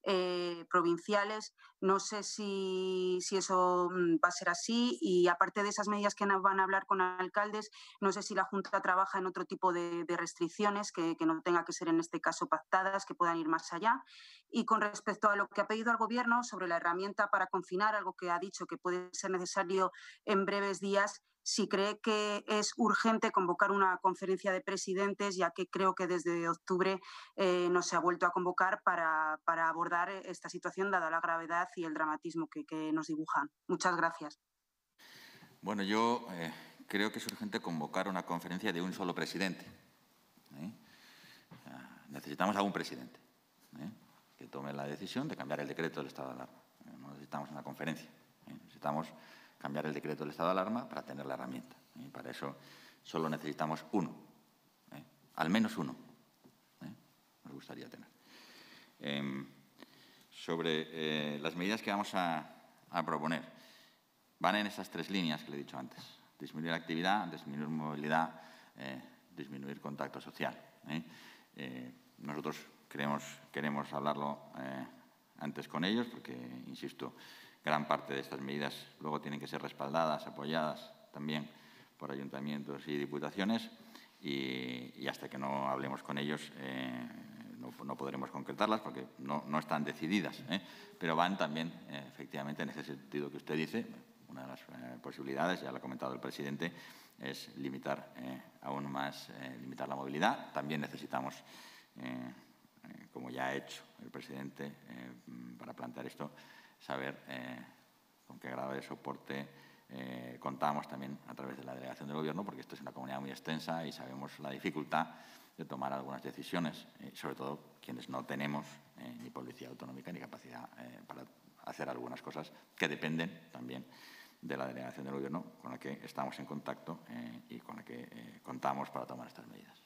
eh, provinciales. No sé si, si eso va a ser así y, aparte de esas medidas que van a hablar con alcaldes, no sé si la Junta trabaja en otro tipo de, de restricciones que, que no tenga que ser en este caso pactadas, que puedan ir más allá. Y con respecto a lo que ha pedido al Gobierno sobre la herramienta para confinar, algo que ha dicho que puede ser necesario en breves días, si cree que es urgente convocar una conferencia de presidentes, ya que creo que desde octubre eh, no se ha vuelto a convocar para, para abordar esta situación, dada la gravedad y el dramatismo que, que nos dibujan. Muchas gracias. Bueno, yo eh, creo que es urgente convocar una conferencia de un solo presidente. ¿eh? Necesitamos a un presidente. ¿eh? que tome la decisión de cambiar el decreto del estado de alarma. No necesitamos una conferencia, ¿eh? necesitamos cambiar el decreto del estado de alarma para tener la herramienta. Y para eso solo necesitamos uno, ¿eh? al menos uno, ¿eh? nos gustaría tener. Eh, sobre eh, las medidas que vamos a, a proponer, van en esas tres líneas que le he dicho antes. Disminuir actividad, disminuir movilidad, eh, disminuir contacto social. ¿eh? Eh, nosotros Queremos, queremos hablarlo eh, antes con ellos porque, insisto, gran parte de estas medidas luego tienen que ser respaldadas, apoyadas también por ayuntamientos y diputaciones y, y hasta que no hablemos con ellos eh, no, no podremos concretarlas porque no, no están decididas, ¿eh? pero van también, eh, efectivamente, en ese sentido que usted dice. Una de las eh, posibilidades, ya lo ha comentado el presidente, es limitar eh, aún más eh, limitar la movilidad. También necesitamos Eh, como ya ha hecho el presidente eh, para plantear esto, saber eh, con qué grado de soporte eh, contamos también a través de la delegación del Gobierno, porque esto es una comunidad muy extensa y sabemos la dificultad de tomar algunas decisiones, eh, sobre todo quienes no tenemos eh, ni policía autonómica ni capacidad eh, para hacer algunas cosas que dependen también de la delegación del Gobierno con la que estamos en contacto eh, y con la que eh, contamos para tomar estas medidas.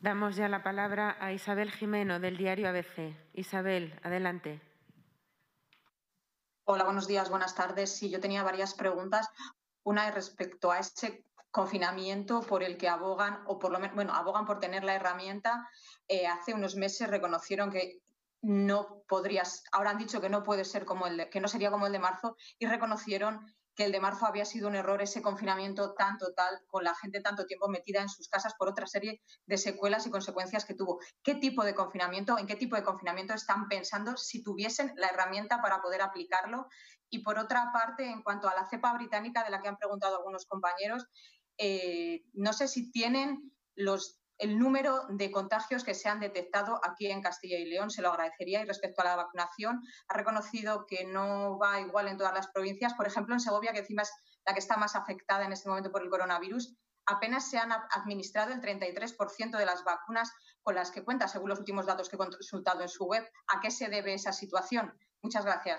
Damos ya la palabra a Isabel Jimeno, del diario A B C. Isabel, adelante. Hola, buenos días, buenas tardes. Sí, yo tenía varias preguntas. Una es respecto a ese confinamiento por el que abogan, o por lo menos, bueno, abogan por tener la herramienta. Eh, hace unos meses reconocieron que no podrías, ahora han dicho que no puede ser como el de, que no sería como el de marzo, y reconocieron que el de marzo había sido un error, ese confinamiento tan total, con la gente tanto tiempo metida en sus casas por otra serie de secuelas y consecuencias que tuvo. ¿Qué tipo de confinamiento, en qué tipo de confinamiento están pensando si tuviesen la herramienta para poder aplicarlo? Y por otra parte, en cuanto a la cepa británica, de la que han preguntado algunos compañeros, eh, no sé si tienen los... el número de contagios que se han detectado aquí en Castilla y León, se lo agradecería. Y respecto a la vacunación, ha reconocido que no va igual en todas las provincias. Por ejemplo, en Segovia, que encima es la que está más afectada en este momento por el coronavirus, apenas se han administrado el treinta y tres por ciento de las vacunas con las que cuenta, según los últimos datos que he consultado en su web. ¿A qué se debe esa situación? Muchas gracias.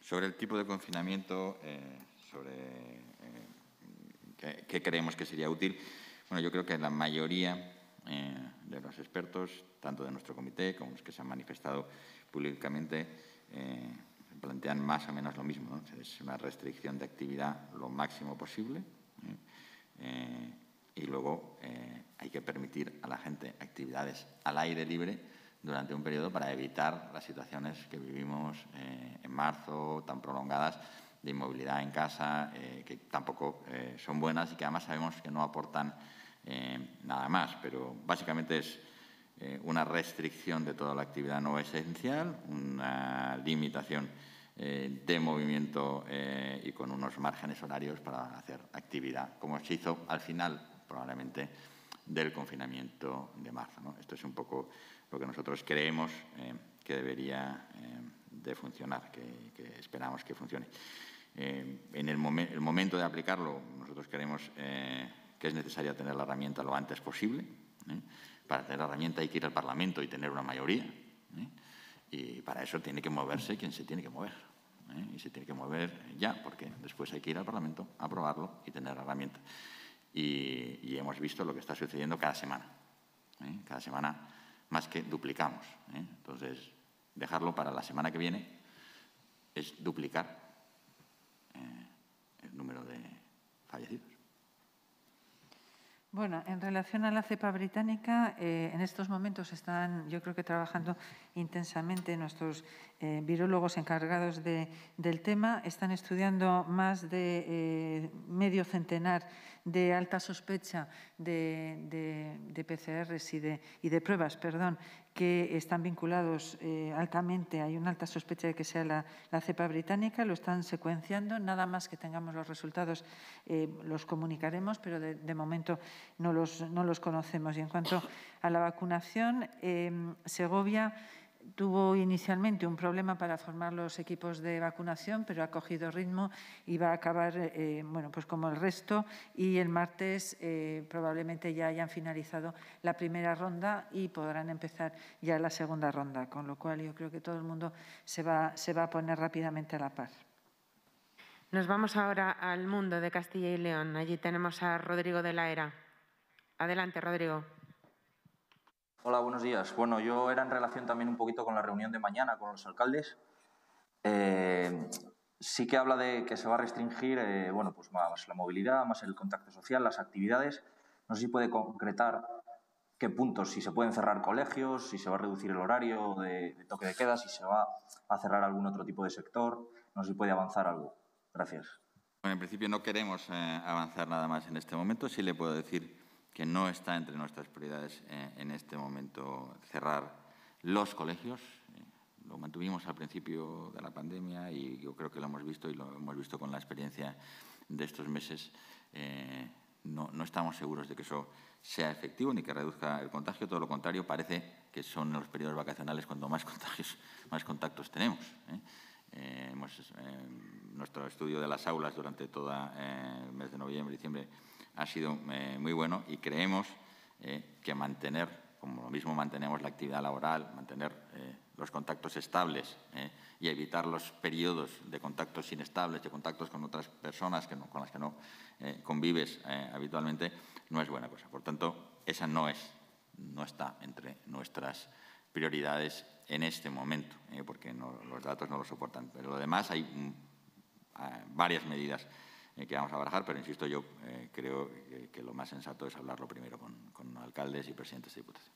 Sobre el tipo de confinamiento, eh, sobre... Eh... que creemos que sería útil. Bueno, yo creo que la mayoría eh, de los expertos, tanto de nuestro comité como los que se han manifestado públicamente, eh, plantean más o menos lo mismo, ¿no? Es una restricción de actividad lo máximo posible, ¿eh? Eh, y luego eh, hay que permitir a la gente actividades al aire libre durante un periodo para evitar las situaciones que vivimos eh, en marzo, tan prolongadas, de inmovilidad en casa, eh, que tampoco eh, son buenas y que además sabemos que no aportan eh, nada más. Pero básicamente es eh, una restricción de toda la actividad no esencial, una limitación eh, de movimiento eh, y con unos márgenes horarios para hacer actividad, como se hizo al final probablemente del confinamiento de marzo, ¿no? Esto es un poco lo que nosotros creemos eh, que debería eh, de funcionar, que, que esperamos que funcione. Eh, en el, momen, el momento de aplicarlo, nosotros creemos eh, que es necesario tener la herramienta lo antes posible. ¿eh? Para tener la herramienta hay que ir al Parlamento y tener una mayoría. ¿eh? Y para eso tiene que moverse quien se tiene que mover. ¿eh? Y se tiene que mover ya, porque después hay que ir al Parlamento, a aprobarlo y tener la herramienta. Y, y hemos visto lo que está sucediendo cada semana. ¿eh? Cada semana más que duplicamos. ¿eh? Entonces, dejarlo para la semana que viene es duplicar eh, el número de fallecidos. Bueno, en relación a la cepa británica, eh, en estos momentos están, yo creo que trabajando intensamente nuestros eh, virólogos encargados de, del tema. Están estudiando más de eh, medio centenar de alta sospecha de, de, de P C Rs y de, y de pruebas, perdón, que están vinculados eh, altamente, hay una alta sospecha de que sea la, la cepa británica, lo están secuenciando, nada más que tengamos los resultados eh, los comunicaremos, pero de, de momento no los, no los conocemos. Y en cuanto a la vacunación, eh, Segovia tuvo inicialmente un problema para formar los equipos de vacunación, pero ha cogido ritmo y va a acabar eh, bueno, pues como el resto, y el martes eh, probablemente ya hayan finalizado la primera ronda y podrán empezar ya la segunda ronda, con lo cual yo creo que todo el mundo se va, se va a poner rápidamente a la par. Nos vamos ahora al mundo de Castilla y León. Allí tenemos a Rodrigo de la Era. Adelante, Rodrigo. Hola, buenos días. Bueno, yo era en relación también un poquito con la reunión de mañana con los alcaldes. Eh, sí que habla de que se va a restringir eh, bueno, pues más la movilidad, más el contacto social, las actividades. No sé si puede concretar qué puntos, si se pueden cerrar colegios, si se va a reducir el horario de, de toque de queda, si se va a cerrar algún otro tipo de sector. No sé si puede avanzar algo. Gracias. Bueno, en principio no queremos eh, avanzar nada más en este momento. Sí le puedo decir que no está entre nuestras prioridades eh, en este momento cerrar los colegios. Eh, lo mantuvimos al principio de la pandemia y yo creo que lo hemos visto y lo hemos visto con la experiencia de estos meses. Eh, no, no estamos seguros de que eso sea efectivo ni que reduzca el contagio. Todo lo contrario, parece que son los periodos vacacionales cuando más contagios, más contactos tenemos. ¿eh? Eh, hemos, eh, nuestro estudio de las aulas durante todo eh, el mes de noviembre y diciembre ha sido eh, muy bueno y creemos eh, que mantener, como lo mismo mantenemos la actividad laboral, mantener eh, los contactos estables eh, y evitar los periodos de contactos inestables, de contactos con otras personas que no, con las que no eh, convives eh, habitualmente, no es buena cosa. Por tanto, esa no es, no está entre nuestras prioridades en este momento, eh, porque no, los datos no lo soportan. Pero lo demás, hay m, a, varias medidas que vamos a barajar, pero insisto, yo eh, creo que, que lo más sensato es hablarlo primero con, con alcaldes y presidentes de diputación.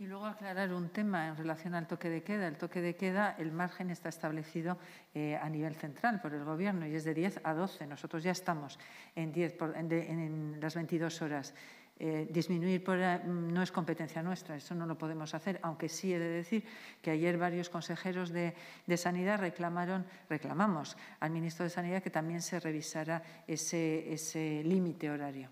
Y luego aclarar un tema en relación al toque de queda. El toque de queda, el margen está establecido eh, a nivel central por el Gobierno y es de diez a doce. Nosotros ya estamos en, diez por, en, de, en las veintidós horas. Eh, disminuir por, no es competencia nuestra, eso no lo podemos hacer, aunque sí he de decir que ayer varios consejeros de, de Sanidad reclamaron, reclamamos al ministro de Sanidad que también se revisara ese, ese límite horario.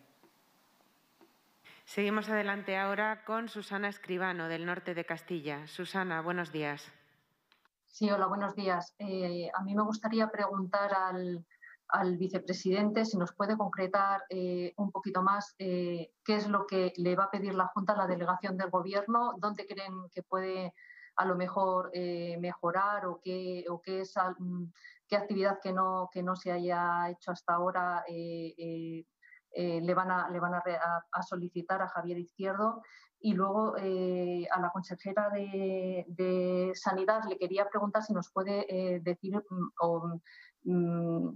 Seguimos adelante ahora con Susana Escribano, del norte de Castilla. Susana, buenos días. Sí, hola, buenos días. Eh, a mí me gustaría preguntar al... al vicepresidente, si nos puede concretar eh, un poquito más eh, qué es lo que le va a pedir la Junta a la delegación del Gobierno, dónde creen que puede a lo mejor eh, mejorar o qué, o qué, es, qué actividad que no, que no se haya hecho hasta ahora eh, eh, eh, le van, a, le van a, a solicitar a Javier Izquierdo. Y luego eh, a la consejera de, de Sanidad le quería preguntar si nos puede eh, decir o mm,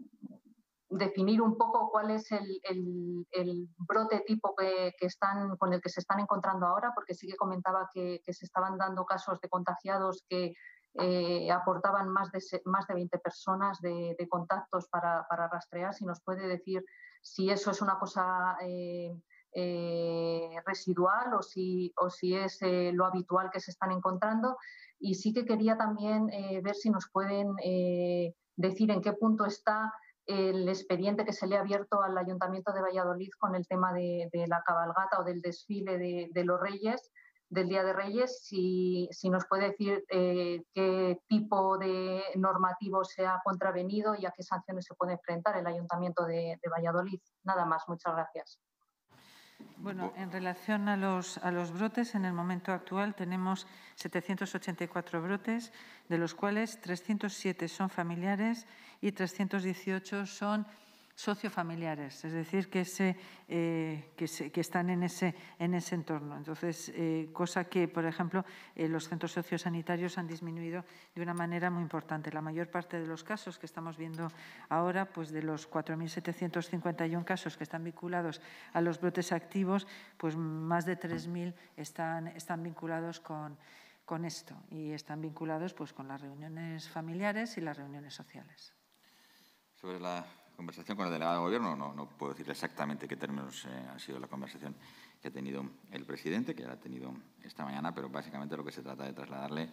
definir un poco cuál es el, el, el brote tipo que, que están, con el que se están encontrando ahora, porque sí que comentaba que, que se estaban dando casos de contagiados que eh, aportaban más de, más de veinte personas de, de contactos para, para rastrear. Si nos puede decir si eso es una cosa eh, eh, residual o si, o si es eh, lo habitual que se están encontrando. Y sí que quería también eh, ver si nos pueden eh, decir en qué punto está el expediente que se le ha abierto al Ayuntamiento de Valladolid con el tema de, de la cabalgata o del desfile de, de los Reyes, del Día de Reyes, si, si nos puede decir eh, qué tipo de normativo se ha contravenido y a qué sanciones se puede enfrentar el Ayuntamiento de, de Valladolid. Nada más, muchas gracias. Bueno, en relación a los, a los brotes, en el momento actual tenemos setecientos ochenta y cuatro brotes, de los cuales trescientos siete son familiares y trescientos dieciocho son sociofamiliares, es decir, que, se, eh, que, se, que están en ese, en ese entorno. Entonces, eh, cosa que, por ejemplo, eh, los centros sociosanitarios han disminuido de una manera muy importante. La mayor parte de los casos que estamos viendo ahora, pues de los cuatro mil setecientos cincuenta y uno casos que están vinculados a los brotes activos, pues más de tres mil están, están vinculados con… con esto y están vinculados pues con las reuniones familiares y las reuniones sociales. Sobre la conversación con el delegado de Gobierno, no, no puedo decir exactamente qué términos eh, ha sido la conversación que ha tenido el presidente, que ya la ha tenido esta mañana, pero básicamente lo que se trata de trasladarle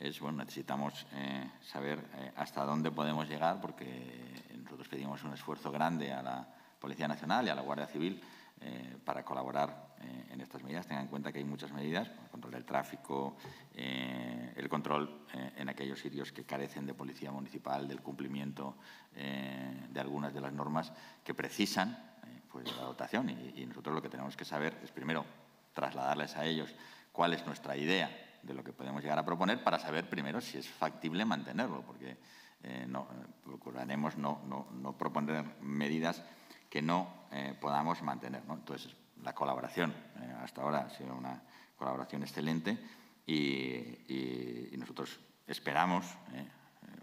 es, bueno, necesitamos eh, saber eh, hasta dónde podemos llegar, porque nosotros pedimos un esfuerzo grande a la Policía Nacional y a la Guardia Civil Eh, para colaborar eh, en estas medidas. Tengan en cuenta que hay muchas medidas, el control del tráfico, eh, el control eh, en aquellos sitios que carecen de policía municipal, del cumplimiento eh, de algunas de las normas que precisan eh, pues, de la dotación. Y, y nosotros lo que tenemos que saber es, primero, trasladarles a ellos cuál es nuestra idea de lo que podemos llegar a proponer para saber, primero, si es factible mantenerlo, porque eh, no, procuraremos no, no, no proponer medidas que no eh, podamos mantener, ¿no? Entonces, la colaboración eh, hasta ahora ha sido una colaboración excelente y, y, y nosotros esperamos, eh,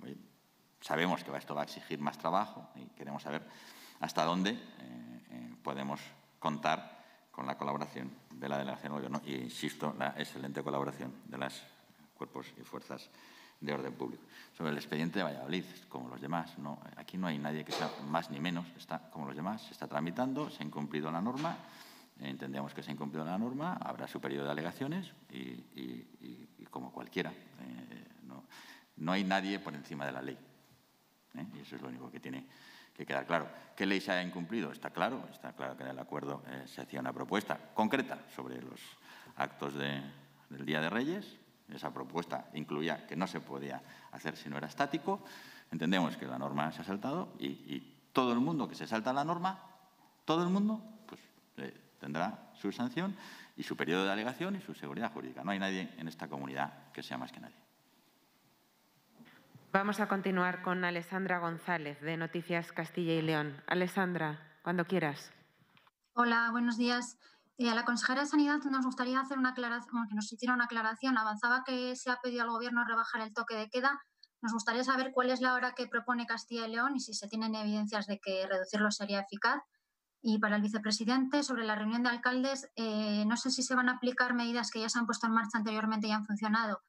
eh, sabemos que esto va a exigir más trabajo y queremos saber hasta dónde eh, eh, podemos contar con la colaboración de la Delegación de Gobierno y, insisto, la excelente colaboración de los cuerpos y fuerzas de orden público. Sobre el expediente de Valladolid, como los demás, no, aquí no hay nadie que sea más ni menos, está como los demás, se está tramitando, se ha incumplido la norma, entendemos que se ha incumplido la norma, habrá su periodo de alegaciones y, y, y, y como cualquiera, eh, no, no hay nadie por encima de la ley. ¿eh? Y eso es lo único que tiene que quedar claro. ¿Qué ley se ha incumplido? Está claro, está claro que en el acuerdo eh, se hacía una propuesta concreta sobre los actos de, del Día de Reyes. Esa propuesta incluía que no se podía hacer si no era estático. Entendemos que la norma se ha saltado y, y todo el mundo que se salta la norma, todo el mundo pues, eh, tendrá su sanción y su periodo de alegación y su seguridad jurídica. No hay nadie en esta comunidad que sea más que nadie. Vamos a continuar con Alessandra González, de Noticias Castilla y León. Alessandra, cuando quieras. Hola, buenos días. Eh, a la consejera de Sanidad nos gustaría hacer una aclaración, que nos hiciera una aclaración. Avanzaba que se ha pedido al Gobierno rebajar el toque de queda. Nos gustaría saber cuál es la hora que propone Castilla y León y si se tienen evidencias de que reducirlo sería eficaz. Y para el vicepresidente, sobre la reunión de alcaldes, eh, no sé si se van a aplicar medidas que ya se han puesto en marcha anteriormente y han funcionado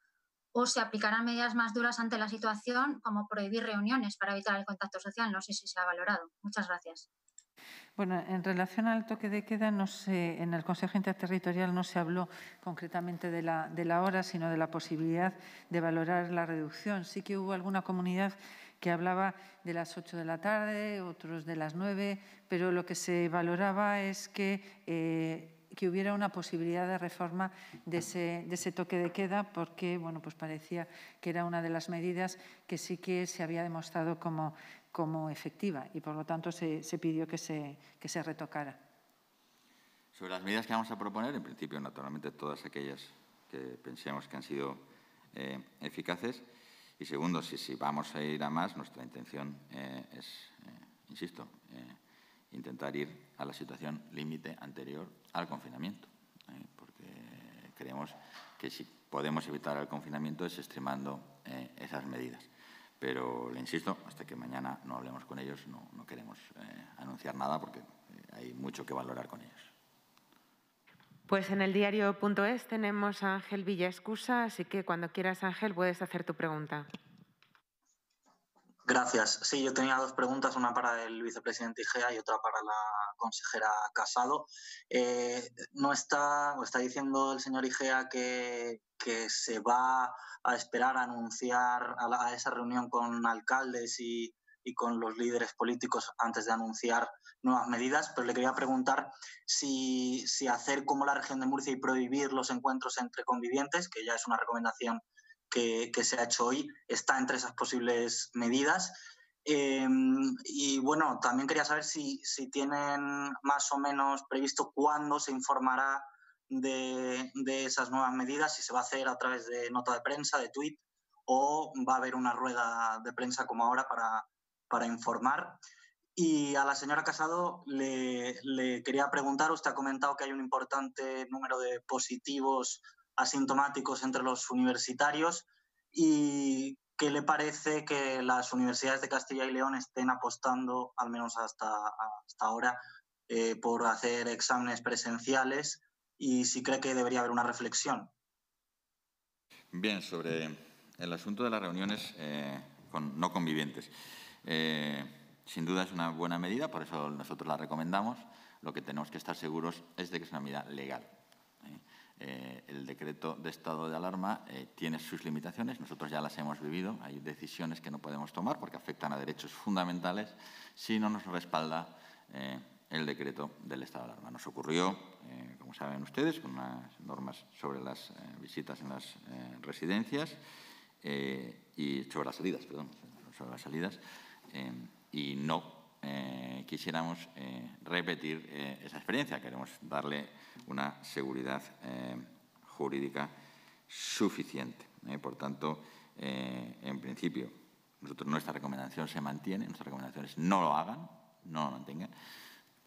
o se aplicarán medidas más duras ante la situación, como prohibir reuniones para evitar el contacto social. No sé si se ha valorado. Muchas gracias. Bueno, en relación al toque de queda, no se, en el Consejo Interterritorial no se habló concretamente de la, de la hora, sino de la posibilidad de valorar la reducción. Sí que hubo alguna comunidad que hablaba de las ocho de la tarde, otros de las nueve, pero lo que se valoraba es que… Eh, que hubiera una posibilidad de reforma de ese, de ese toque de queda, porque bueno, pues parecía que era una de las medidas que sí que se había demostrado como, como efectiva y, por lo tanto, se, se pidió que se, que se retocara. Sobre las medidas que vamos a proponer, en principio, naturalmente, todas aquellas que pensemos que han sido eh, eficaces. Y, segundo, si, si vamos a ir a más, nuestra intención eh, es, eh, insisto, eh, intentar ir a la situación límite anterior al confinamiento, eh, porque creemos que si podemos evitar el confinamiento es extremando eh, esas medidas. Pero, le insisto, hasta que mañana no hablemos con ellos no, no queremos eh, anunciar nada porque hay mucho que valorar con ellos. Pues en el diario punto es tenemos a Ángel Villaescusa, así que cuando quieras, Ángel, puedes hacer tu pregunta. Gracias. Sí, yo tenía dos preguntas, una para el vicepresidente Igea y otra para la consejera Casado. Eh, no está, está diciendo el señor Igea que, que se va a esperar a anunciar a, la, a esa reunión con alcaldes y, y con los líderes políticos antes de anunciar nuevas medidas, pero le quería preguntar si, si hacer como la región de Murcia y prohibir los encuentros entre convivientes, que ya es una recomendación Que, que se ha hecho hoy, está entre esas posibles medidas. Eh, y, bueno, también quería saber si, si tienen más o menos previsto cuándo se informará de, de esas nuevas medidas, si se va a hacer a través de nota de prensa, de tuit, o va a haber una rueda de prensa como ahora para, para informar. Y a la señora Casado le, le quería preguntar, usted ha comentado que hay un importante número de positivos asintomáticos entre los universitarios y ¿qué le parece que las universidades de Castilla y León estén apostando, al menos hasta, hasta ahora, eh, por hacer exámenes presenciales y si cree que debería haber una reflexión? Bien, sobre el asunto de las reuniones eh, con no convivientes. Eh, sin duda es una buena medida, por eso nosotros la recomendamos. Lo que tenemos que estar seguros es de que es una medida legal. ¿eh? Eh, el decreto de estado de alarma eh, tiene sus limitaciones, nosotros ya las hemos vivido, hay decisiones que no podemos tomar porque afectan a derechos fundamentales si no nos respalda eh, el decreto del estado de alarma. Nos ocurrió, eh, como saben ustedes, con unas normas sobre las eh, visitas en las eh, residencias eh, y sobre las salidas, perdón, sobre las salidas, eh, y no Eh, quisiéramos eh, repetir eh, esa experiencia. Queremos darle una seguridad eh, jurídica suficiente. Eh. Por tanto, eh, en principio, nosotros nuestra recomendación se mantiene, nuestras recomendaciones no lo hagan, no lo mantengan.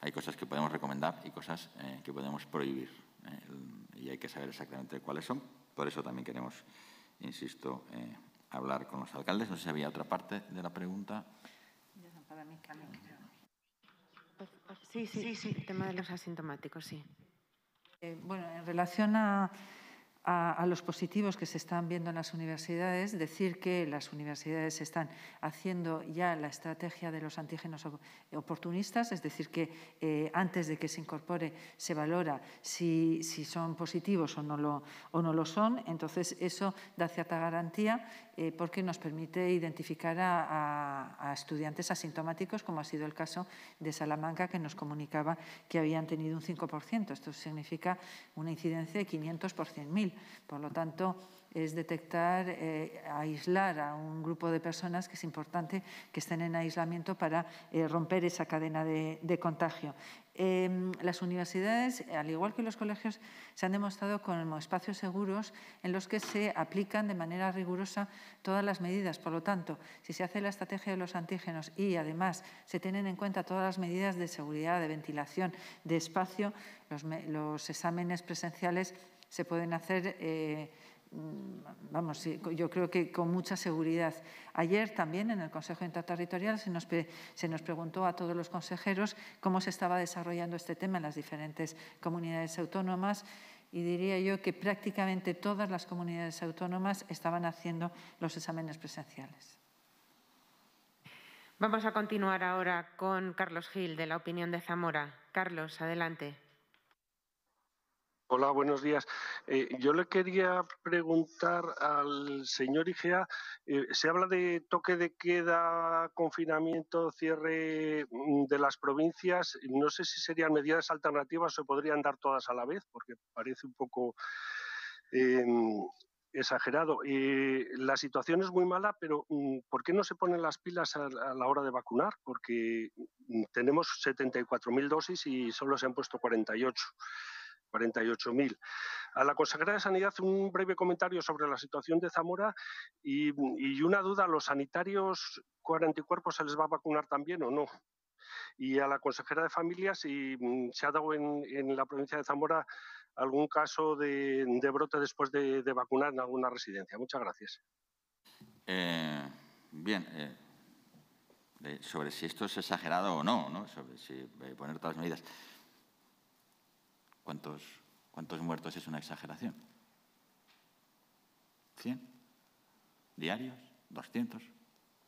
Hay cosas que podemos recomendar y cosas eh, que podemos prohibir eh, y hay que saber exactamente cuáles son. Por eso también queremos, insisto, eh, hablar con los alcaldes. No sé si había otra parte de la pregunta. Sí, sí, sí, sí, el tema de los asintomáticos, sí. Eh, bueno, en relación a, a, a los positivos que se están viendo en las universidades, decir que las universidades están haciendo ya la estrategia de los antígenos oportunistas, es decir, que eh, antes de que se incorpore se valora si, si son positivos o no, lo, o no lo son. Entonces, eso da cierta garantía eh, porque nos permite identificar a, a, a estudiantes asintomáticos, como ha sido el caso de Salamanca, que nos comunicaba que habían tenido un cinco por ciento. Esto significa una incidencia de quinientos por cien mil. Por lo tanto, es detectar, eh, aislar a un grupo de personas que es importante que estén en aislamiento para eh, romper esa cadena de, de contagio. Eh, las universidades, al igual que los colegios, se han demostrado como espacios seguros en los que se aplican de manera rigurosa todas las medidas. Por lo tanto, si se hace la estrategia de los antígenos y, además, se tienen en cuenta todas las medidas de seguridad, de ventilación, de espacio, los, los exámenes presenciales se pueden hacer eh, Vamos, yo creo que con mucha seguridad. Ayer también en el Consejo Interterritorial se nos, pre, se nos preguntó a todos los consejeros cómo se estaba desarrollando este tema en las diferentes comunidades autónomas y diría yo que prácticamente todas las comunidades autónomas estaban haciendo los exámenes presenciales. Vamos a continuar ahora con Carlos Gil, de La Opinión de Zamora. Carlos, adelante. Hola, buenos días. Eh, yo le quería preguntar al señor Igea, eh, se habla de toque de queda, confinamiento, cierre de las provincias. No sé si serían medidas alternativas o podrían dar todas a la vez, porque parece un poco eh, exagerado. Eh, la situación es muy mala, pero ¿por qué no se ponen las pilas a, a la hora de vacunar? Porque tenemos setenta y cuatro mil dosis y solo se han puesto cuarenta y ocho. cuarenta y ocho mil. A la consejera de Sanidad un breve comentario sobre la situación de Zamora y, y una duda, ¿a los sanitarios con anticuerpos se les va a vacunar también o no? Y a la consejera de Familia si se ha dado en, en la provincia de Zamora algún caso de, de brote después de, de vacunar en alguna residencia. Muchas gracias. Eh, bien. Eh. Eh, sobre si esto es exagerado o no, ¿no? Sobre si eh, poner todas las medidas. ¿Cuántos, ¿Cuántos muertos es una exageración? ¿cien? ¿Diarios? ¿doscientos?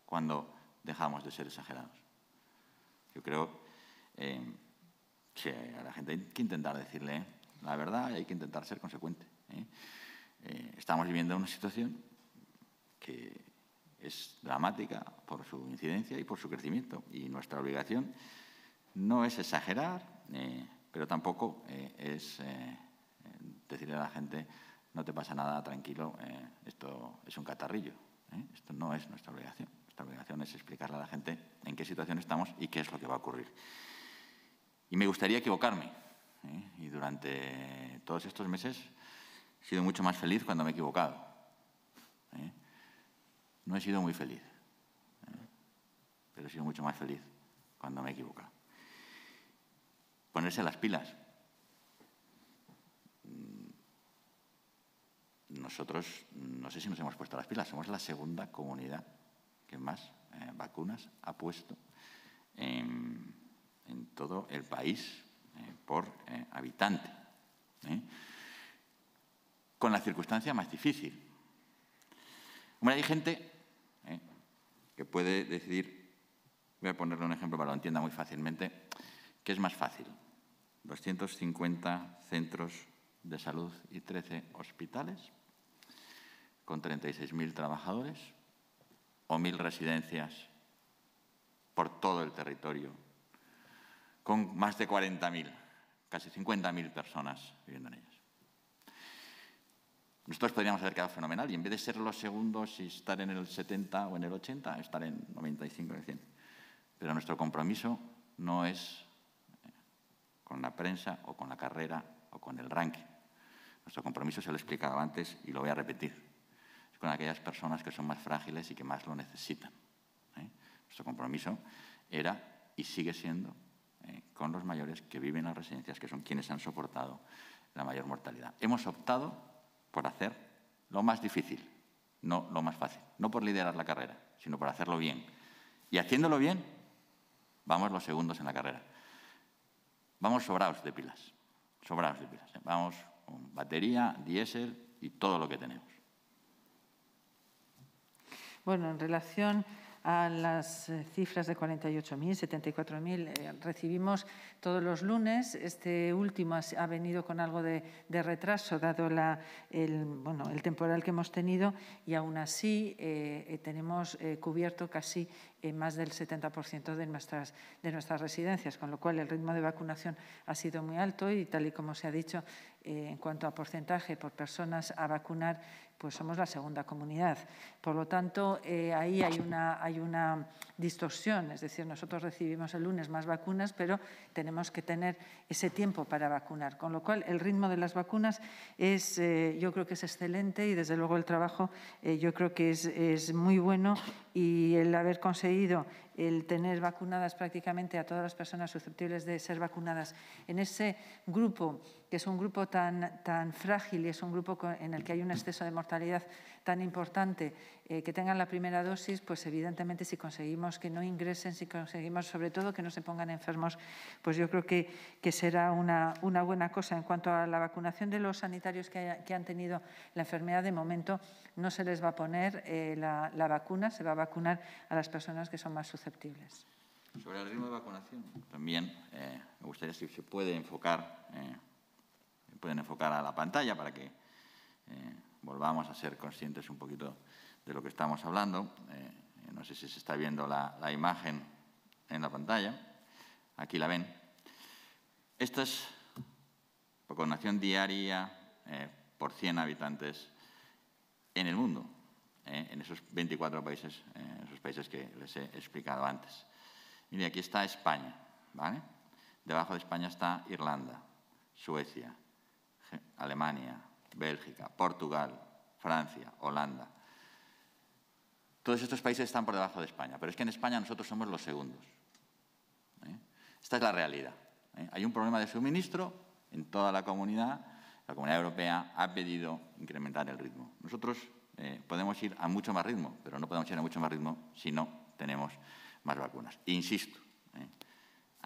¿Cuándo dejamos de ser exagerados? Yo creo eh, que a la gente hay que intentar decirle la verdad y hay que intentar ser consecuente. ¿eh? Eh, estamos viviendo una situación que es dramática por su incidencia y por su crecimiento. Y nuestra obligación no es exagerar, eh, pero tampoco eh, es eh, decirle a la gente, no te pasa nada, tranquilo, eh, esto es un catarrillo. ¿eh? Esto no es nuestra obligación. Nuestra obligación es explicarle a la gente en qué situación estamos y qué es lo que va a ocurrir. Y me gustaría equivocarme. ¿eh? Y durante todos estos meses he sido mucho más feliz cuando me he equivocado. ¿eh? No he sido muy feliz, ¿eh? pero he sido mucho más feliz cuando me he equivocado. Ponerse las pilas. Nosotros, no sé si nos hemos puesto las pilas, somos la segunda comunidad que más eh, vacunas ha puesto en, en todo el país eh, por eh, habitante. ¿eh? Con la circunstancia más difícil. Bueno, hay gente eh, que puede decidir, voy a ponerle un ejemplo para que lo entienda muy fácilmente, que es más fácil. doscientos cincuenta centros de salud y trece hospitales, con treinta y seis mil trabajadores, o mil residencias por todo el territorio, con más de cuarenta mil, casi cincuenta mil personas viviendo en ellas. Nosotros podríamos haber quedado fenomenal y en vez de ser los segundos y estar en el setenta o en el ochenta, estar en noventa y cinco o en cien. Pero nuestro compromiso no es con la prensa o con la carrera o con el ranking. Nuestro compromiso se lo he explicado antes y lo voy a repetir. Es con aquellas personas que son más frágiles y que más lo necesitan. ¿eh? Nuestro compromiso era y sigue siendo eh, con los mayores que viven en las residencias, que son quienes han soportado la mayor mortalidad. Hemos optado por hacer lo más difícil, no lo más fácil. No por liderar la carrera, sino por hacerlo bien. Y haciéndolo bien, vamos los segundos en la carrera. Vamos sobrados de pilas. Sobrados de pilas. Vamos con batería, diésel y todo lo que tenemos. Bueno, en relación a las cifras de cuarenta y ocho mil, setenta y cuatro mil, eh, recibimos todos los lunes. Este último ha, ha venido con algo de, de retraso, dado la, el, bueno, el temporal que hemos tenido, y aún así eh, tenemos eh, cubierto casi eh, más del setenta por ciento de nuestras, de nuestras residencias, con lo cual el ritmo de vacunación ha sido muy alto y, tal y como se ha dicho, eh, en cuanto a porcentaje por personas a vacunar, pues somos la segunda comunidad. Por lo tanto, eh, ahí hay una, hay una distorsión. Es decir, nosotros recibimos el lunes más vacunas, pero tenemos que tener ese tiempo para vacunar. Con lo cual, el ritmo de las vacunas es, eh, yo creo que es excelente y, desde luego, el trabajo eh, yo creo que es, es muy bueno y el haber conseguido el tener vacunadas prácticamente a todas las personas susceptibles de ser vacunadas en ese grupo, que es un grupo tan, tan frágil y es un grupo en el que hay un exceso de mortalidad tan importante, eh, que tengan la primera dosis, pues evidentemente si conseguimos que no ingresen, si conseguimos sobre todo que no se pongan enfermos, pues yo creo que, que será una, una buena cosa. En cuanto a la vacunación de los sanitarios que, haya, que han tenido la enfermedad, de momento no se les va a poner eh, la, la vacuna, se va a vacunar a las personas que son más susceptibles. Sobre el ritmo de vacunación, también eh, me gustaría si se puede enfocar, eh, pueden enfocar a la pantalla para que eh, volvamos a ser conscientes un poquito de lo que estamos hablando. Eh, no sé si se está viendo la, la imagen en la pantalla. Aquí la ven. Esta es la vacunación diaria eh, por cien habitantes en el mundo. Eh, en esos veinticuatro países, eh, esos países que les he explicado antes. Mire, aquí está España, ¿vale? Debajo de España está Irlanda, Suecia, Alemania, Bélgica, Portugal, Francia, Holanda. Todos estos países están por debajo de España, pero es que en España nosotros somos los segundos. ¿eh? Esta es la realidad. ¿eh? Hay un problema de suministro en toda la comunidad. La Comunidad Europea ha pedido incrementar el ritmo. Nosotros Eh, podemos ir a mucho más ritmo, pero no podemos ir a mucho más ritmo si no tenemos más vacunas. Insisto, eh,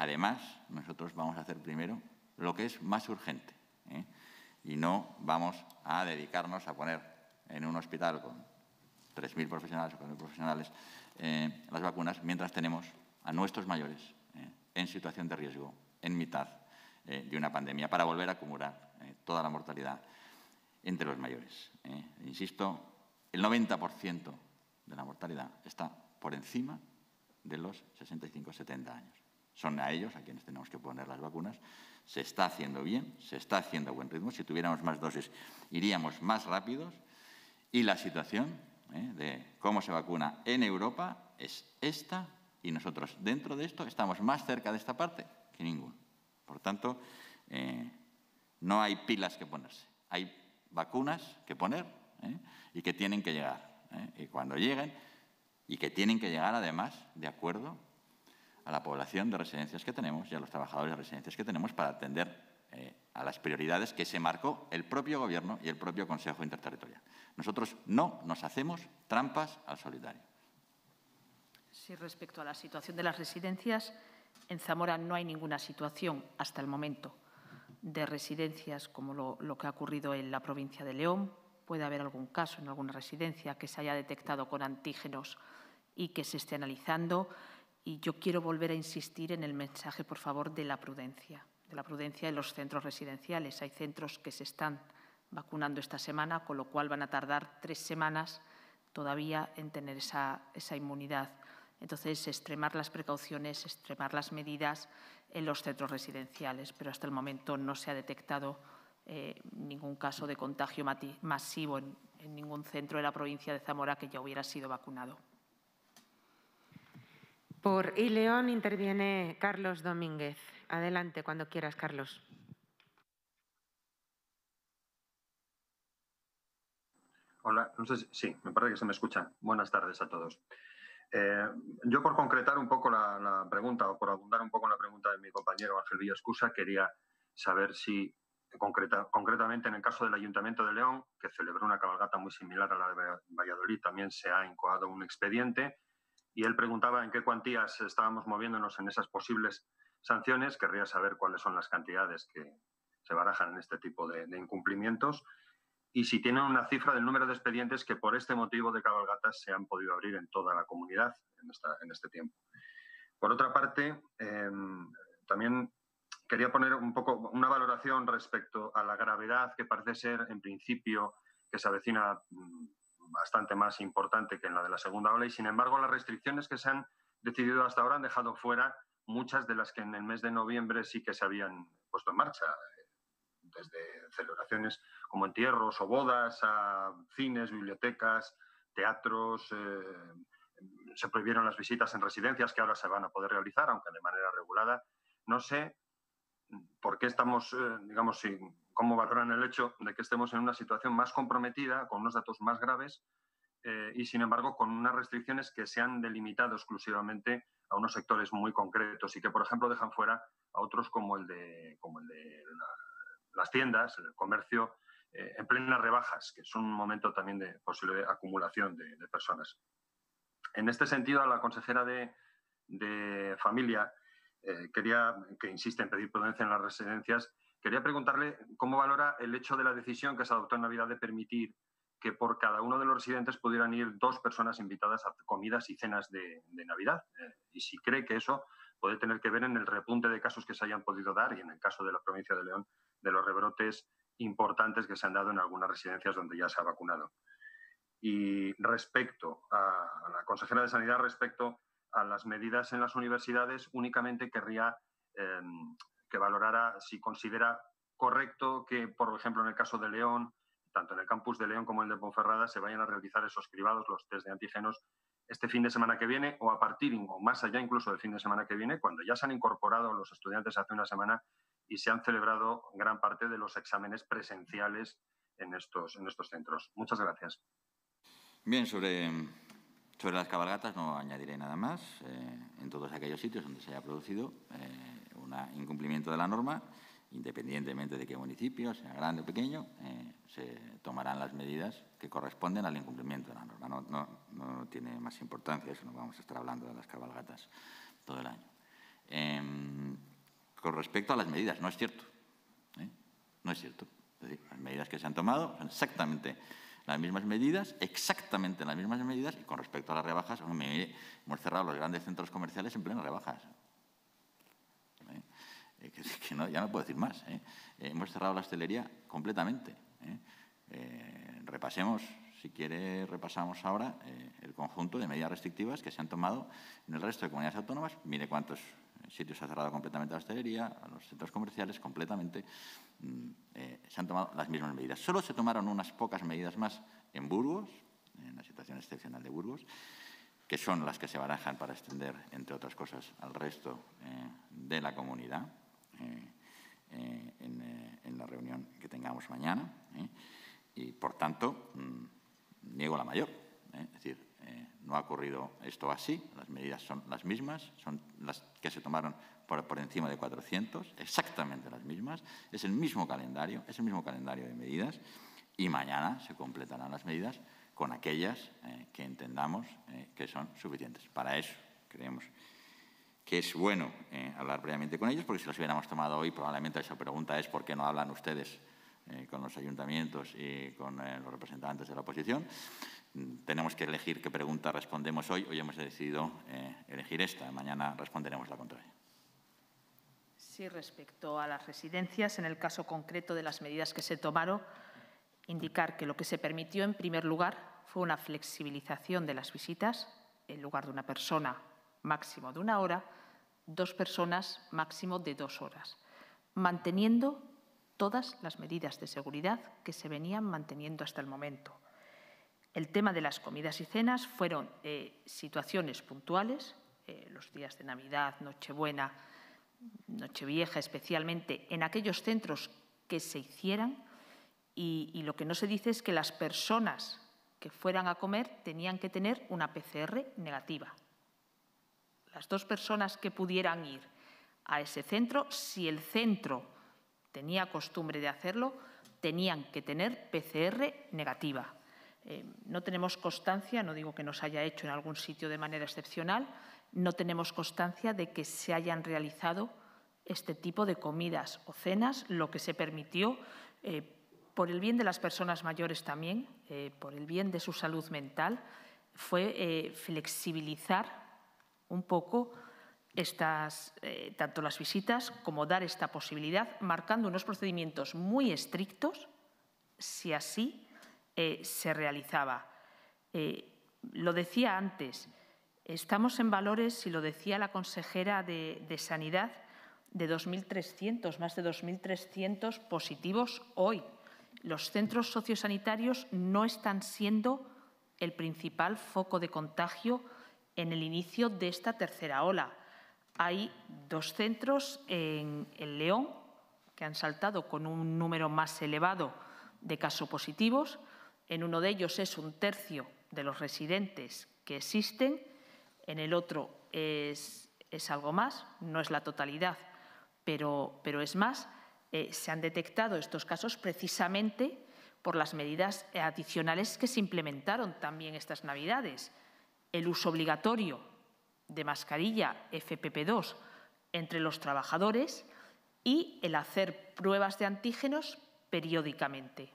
además, nosotros vamos a hacer primero lo que es más urgente eh, y no vamos a dedicarnos a poner en un hospital con tres mil profesionales o cuatro mil profesionales eh, las vacunas, mientras tenemos a nuestros mayores eh, en situación de riesgo, en mitad eh, de una pandemia, para volver a acumular eh, toda la mortalidad entre los mayores. Eh, insisto, el noventa por ciento de la mortalidad está por encima de los sesenta y cinco a setenta años. Son a ellos a quienes tenemos que poner las vacunas. Se está haciendo bien, se está haciendo a buen ritmo. Si tuviéramos más dosis, iríamos más rápidos. Y la situación eh, de cómo se vacuna en Europa es esta, y nosotros dentro de esto estamos más cerca de esta parte que ninguno. Por tanto, eh, no hay pilas que ponerse. Hay vacunas que poner. ¿Eh? y que tienen que llegar. ¿eh? Y cuando lleguen, y que tienen que llegar, además, de acuerdo a la población de residencias que tenemos y a los trabajadores de residencias que tenemos para atender eh, a las prioridades que se marcó el propio Gobierno y el propio Consejo Interterritorial. Nosotros no nos hacemos trampas al solitario. Sí, respecto a la situación de las residencias, en Zamora no hay ninguna situación hasta el momento de residencias como lo, lo que ha ocurrido en la provincia de León. Puede haber algún caso en alguna residencia que se haya detectado con antígenos y que se esté analizando. Y yo quiero volver a insistir en el mensaje, por favor, de la prudencia, de la prudencia en los centros residenciales. Hay centros que se están vacunando esta semana, con lo cual van a tardar tres semanas todavía en tener esa, esa inmunidad. Entonces, extremar las precauciones, extremar las medidas en los centros residenciales, pero hasta el momento no se ha detectado eh, ningún caso de contagio masivo en, en ningún centro de la provincia de Zamora que ya hubiera sido vacunado. Por I León interviene Carlos Domínguez. Adelante, cuando quieras, Carlos. Hola, no sé si, sí, me parece que se me escucha. Buenas tardes a todos. Eh, yo, por concretar un poco la, la pregunta o por abundar un poco en la pregunta de mi compañero Ángel Villascusa, quería saber si, concreta, concretamente en el caso del Ayuntamiento de León, que celebró una cabalgata muy similar a la de Valladolid, también se ha incoado un expediente. Y él preguntaba en qué cuantías estábamos moviéndonos en esas posibles sanciones. Querría saber cuáles son las cantidades que se barajan en este tipo de, de incumplimientos y si tienen una cifra del número de expedientes que por este motivo de cabalgatas se han podido abrir en toda la comunidad en, esta, en este tiempo. Por otra parte, eh, también quería poner un poco una valoración respecto a la gravedad que parece ser, en principio, que se avecina bastante más importante que en la de la segunda ola y, sin embargo, las restricciones que se han decidido hasta ahora han dejado fuera muchas de las que en el mes de noviembre sí que se habían puesto en marcha, desde celebraciones como entierros o bodas a cines, bibliotecas, teatros. Eh, se prohibieron las visitas en residencias que ahora se van a poder realizar, aunque de manera regulada. No sé por qué estamos, eh, digamos, sin... cómo valoran el hecho de que estemos en una situación más comprometida, con unos datos más graves eh, y, sin embargo, con unas restricciones que se han delimitado exclusivamente a unos sectores muy concretos y que, por ejemplo, dejan fuera a otros como el de, como el de la, las tiendas, el comercio, eh, en plenas rebajas, que es un momento también de posible acumulación de, de personas. En este sentido, a la consejera de, de Familia, eh, quería, que insiste en pedir prudencia en las residencias, quería preguntarle cómo valora el hecho de la decisión que se adoptó en Navidad de permitir que por cada uno de los residentes pudieran ir dos personas invitadas a comidas y cenas de, de Navidad eh, y si cree que eso puede tener que ver en el repunte de casos que se hayan podido dar y en el caso de la provincia de León de los rebrotes importantes que se han dado en algunas residencias donde ya se ha vacunado. Y respecto a, a la consejera de Sanidad, respecto a las medidas en las universidades, únicamente querría eh, que valorara si considera correcto que, por ejemplo, en el caso de León, tanto en el campus de León como en el de Ponferrada, se vayan a realizar esos cribados, los test de antígenos, este fin de semana que viene o a partir o más allá incluso del fin de semana que viene, cuando ya se han incorporado los estudiantes hace una semana y se han celebrado gran parte de los exámenes presenciales en estos, en estos centros. Muchas gracias. Bien, sobre, sobre las cabalgatas no añadiré nada más. Eh, en todos aquellos sitios donde se haya producido Eh, un incumplimiento de la norma, independientemente de qué municipio, sea grande o pequeño, eh, se tomarán las medidas que corresponden al incumplimiento de la norma. No, no, no tiene más importancia, eso no vamos a estar hablando de las cabalgatas todo el año. Eh, con respecto a las medidas, no es cierto. ¿eh? No es cierto. Es decir, las medidas que se han tomado son exactamente las mismas medidas, exactamente las mismas medidas, y con respecto a las rebajas, hombre, hemos cerrado los grandes centros comerciales en plenas rebajas. Eh, que, que no, ya no puedo decir más. ¿eh? Eh, hemos cerrado la hostelería completamente. ¿eh? Eh, repasemos, si quiere, repasamos ahora eh, el conjunto de medidas restrictivas que se han tomado en el resto de comunidades autónomas. Mire cuántos sitios ha cerrado completamente la hostelería, a los centros comerciales completamente. Mm, eh, se han tomado las mismas medidas. Solo se tomaron unas pocas medidas más en Burgos, en la situación excepcional de Burgos, que son las que se barajan para extender, entre otras cosas, al resto eh, de la comunidad eh, eh, en, eh, en la reunión que tengamos mañana. Eh, y, por tanto, mmm, niego la mayor. Eh, es decir, Eh, no ha ocurrido esto así, las medidas son las mismas, son las que se tomaron por, por encima de cuatrocientos, exactamente las mismas, es el mismo calendario, es el mismo calendario de medidas y mañana se completarán las medidas con aquellas eh, que entendamos eh, que son suficientes. Para eso creemos que es bueno eh, hablar previamente con ellos, porque si los hubiéramos tomado hoy probablemente esa pregunta es ¿por qué no hablan ustedes eh, con los ayuntamientos y con eh, los representantes de la oposición? Tenemos que elegir qué pregunta respondemos hoy. Hoy hemos decidido eh, elegir esta. Mañana responderemos la contraria. Sí, respecto a las residencias, en el caso concreto de las medidas que se tomaron, indicar que lo que se permitió en primer lugar fue una flexibilización de las visitas, en lugar de una persona máximo de una hora, dos personas máximo de dos horas, manteniendo todas las medidas de seguridad que se venían manteniendo hasta el momento. El tema de las comidas y cenas fueron eh, situaciones puntuales, eh, los días de Navidad, Nochebuena, Nochevieja, especialmente en aquellos centros que se hicieran, y, y lo que no se dice es que las personas que fueran a comer tenían que tener una P C R negativa. Las dos personas que pudieran ir a ese centro, si el centro tenía costumbre de hacerlo, tenían que tener P C R negativa. Eh, no tenemos constancia, no digo que no se haya hecho en algún sitio de manera excepcional, no tenemos constancia de que se hayan realizado este tipo de comidas o cenas, lo que se permitió eh, por el bien de las personas mayores también, eh, por el bien de su salud mental, fue eh, flexibilizar un poco estas, eh, tanto las visitas como dar esta posibilidad, marcando unos procedimientos muy estrictos, si así Eh, se realizaba. Eh, lo decía antes, estamos en valores, y lo decía la consejera de, de Sanidad, de dos mil trescientos, más de dos mil trescientos positivos hoy. Los centros sociosanitarios no están siendo el principal foco de contagio en el inicio de esta tercera ola. Hay dos centros en, en León que han saltado con un número más elevado de casos positivos. En uno de ellos es un tercio de los residentes que existen, en el otro es, es algo más, no es la totalidad, pero, pero es más. Eh, se han detectado estos casos precisamente por las medidas adicionales que se implementaron también estas Navidades. El uso obligatorio de mascarilla F P P dos entre los trabajadores y el hacer pruebas de antígenos periódicamente.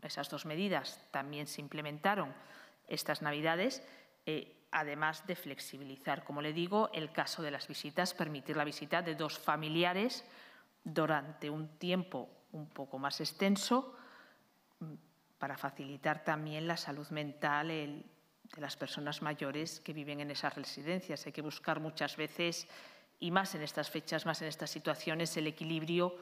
Esas dos medidas también se implementaron estas Navidades, eh, además de flexibilizar, como le digo, el caso de las visitas, permitir la visita de dos familiares durante un tiempo un poco más extenso para facilitar también la salud mental el, de las personas mayores que viven en esas residencias. Hay que buscar muchas veces, y más en estas fechas, más en estas situaciones, el equilibrio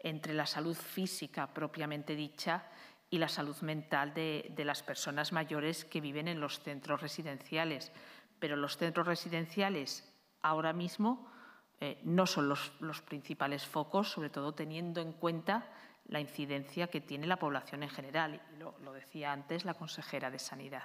entre la salud física propiamente dicha y la salud mental de, de las personas mayores que viven en los centros residenciales. Pero los centros residenciales ahora mismo eh, no son los, los principales focos, sobre todo teniendo en cuenta la incidencia que tiene la población en general. Y lo, lo decía antes la consejera de Sanidad.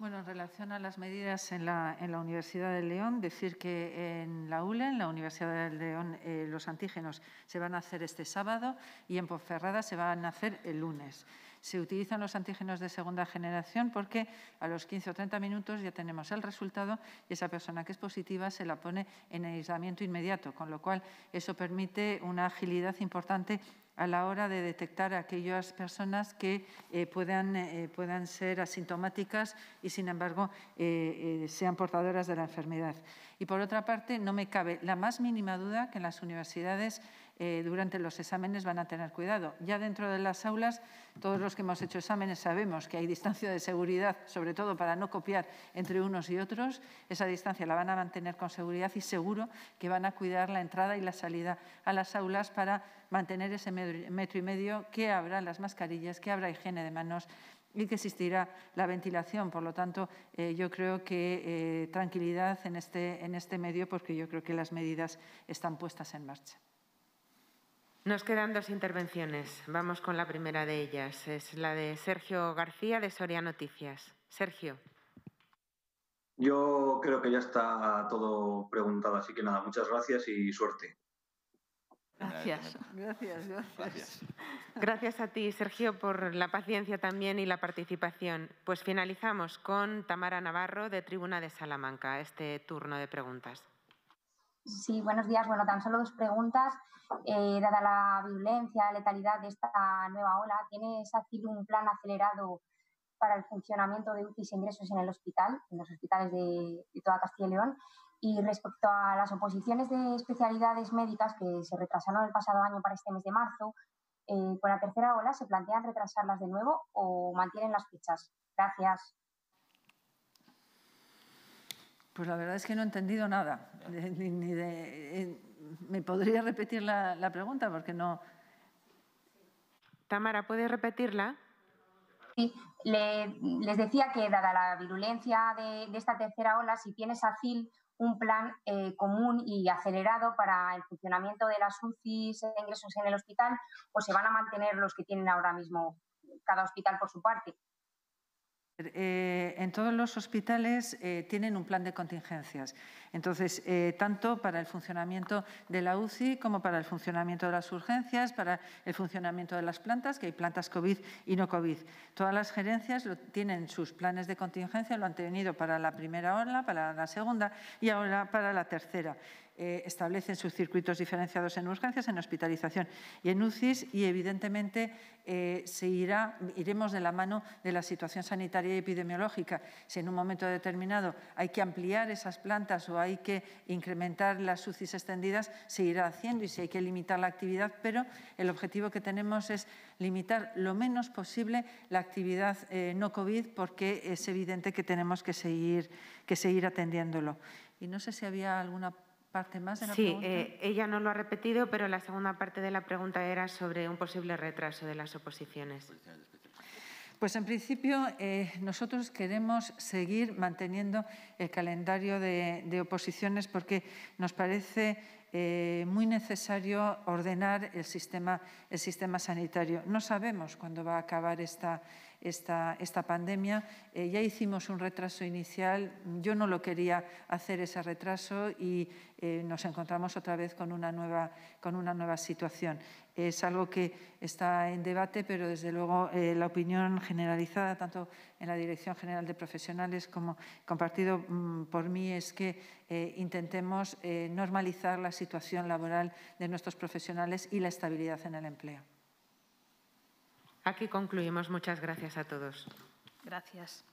Bueno, en relación a las medidas en la, en la Universidad de León, decir que en la U L E, en la Universidad de León, eh, los antígenos se van a hacer este sábado y en Ponferrada se van a hacer el lunes. Se utilizan los antígenos de segunda generación porque a los quince o treinta minutos ya tenemos el resultado y esa persona que es positiva se la pone en aislamiento inmediato, con lo cual eso permite una agilidad importante a la hora de detectar a aquellas personas que eh, puedan, eh, puedan ser asintomáticas y, sin embargo, eh, eh, sean portadoras de la enfermedad. Y, por otra parte, no me cabe la más mínima duda que en las universidades Eh, durante los exámenes van a tener cuidado. Ya dentro de las aulas, todos los que hemos hecho exámenes sabemos que hay distancia de seguridad, sobre todo para no copiar entre unos y otros. Esa distancia la van a mantener con seguridad y seguro que van a cuidar la entrada y la salida a las aulas para mantener ese metro y medio, que habrá las mascarillas, que habrá higiene de manos y que existirá la ventilación. Por lo tanto, eh, yo creo que eh, tranquilidad en este, en este medio, porque yo creo que las medidas están puestas en marcha. Nos quedan dos intervenciones. Vamos con la primera de ellas. Es la de Sergio García, de Soria Noticias. Sergio. Yo creo que ya está todo preguntado, así que nada, muchas gracias y suerte. Gracias. Gracias, gracias. Gracias. Gracias a ti, Sergio, por la paciencia también y la participación. Pues finalizamos con Tamara Navarro, de Tribuna de Salamanca, este turno de preguntas. Sí, buenos días. Bueno, tan solo dos preguntas. Eh, dada la violencia, letalidad de esta nueva ola, ¿tiene SACIR un plan acelerado para el funcionamiento de U C I s e ingresos en el hospital, en los hospitales de, de toda Castilla y León? Y respecto a las oposiciones de especialidades médicas que se retrasaron el pasado año para este mes de marzo, eh, con la tercera ola, ¿se plantean retrasarlas de nuevo o mantienen las fechas? Gracias. Pues la verdad es que no he entendido nada. Ni, ni de, ¿Me podría repetir la, la pregunta? Porque no. Tamara, ¿puedes repetirla? Sí, le, les decía que dada la virulencia de, de esta tercera ola, si tiene SACIR un plan eh, común y acelerado para el funcionamiento de las U C I s, de ingresos en el hospital, o se van a mantener los que tienen ahora mismo cada hospital por su parte. Eh, en todos los hospitales eh, tienen un plan de contingencias. Entonces, eh, tanto para el funcionamiento de la U C I como para el funcionamiento de las urgencias, para el funcionamiento de las plantas, que hay plantas COVID y no COVID. Todas las gerencias lo, tienen sus planes de contingencia, lo han tenido para la primera ola, para la segunda y ahora para la tercera. Eh, establecen sus circuitos diferenciados en urgencias, en hospitalización y en U C I s y, evidentemente, eh, se irá, iremos de la mano de la situación sanitaria y epidemiológica. Si en un momento determinado hay que ampliar esas plantas o hay que incrementar las U C I s extendidas, se irá haciendo, y si hay que limitar la actividad, pero el objetivo que tenemos es limitar lo menos posible la actividad eh, no COVID, porque es evidente que tenemos que seguir, que seguir atendiéndolo. Y no sé si había alguna parte más de la pregunta. Sí, eh, ella no lo ha repetido, pero la segunda parte de la pregunta era sobre un posible retraso de las oposiciones. Pues en principio eh, nosotros queremos seguir manteniendo el calendario de, de oposiciones, porque nos parece Eh, muy necesario ordenar el sistema, el sistema sanitario. No sabemos cuándo va a acabar esta, esta, esta pandemia. Eh, ya hicimos un retraso inicial. Yo no lo quería hacer, ese retraso, y eh, nos encontramos otra vez con una nueva, con una nueva situación. Es algo que está en debate, pero desde luego eh, la opinión generalizada, tanto en la Dirección General de Profesionales como compartido mm, por mí, es que eh, intentemos eh, normalizar la situación laboral de nuestros profesionales y la estabilidad en el empleo. Aquí concluimos. Muchas gracias a todos. Gracias.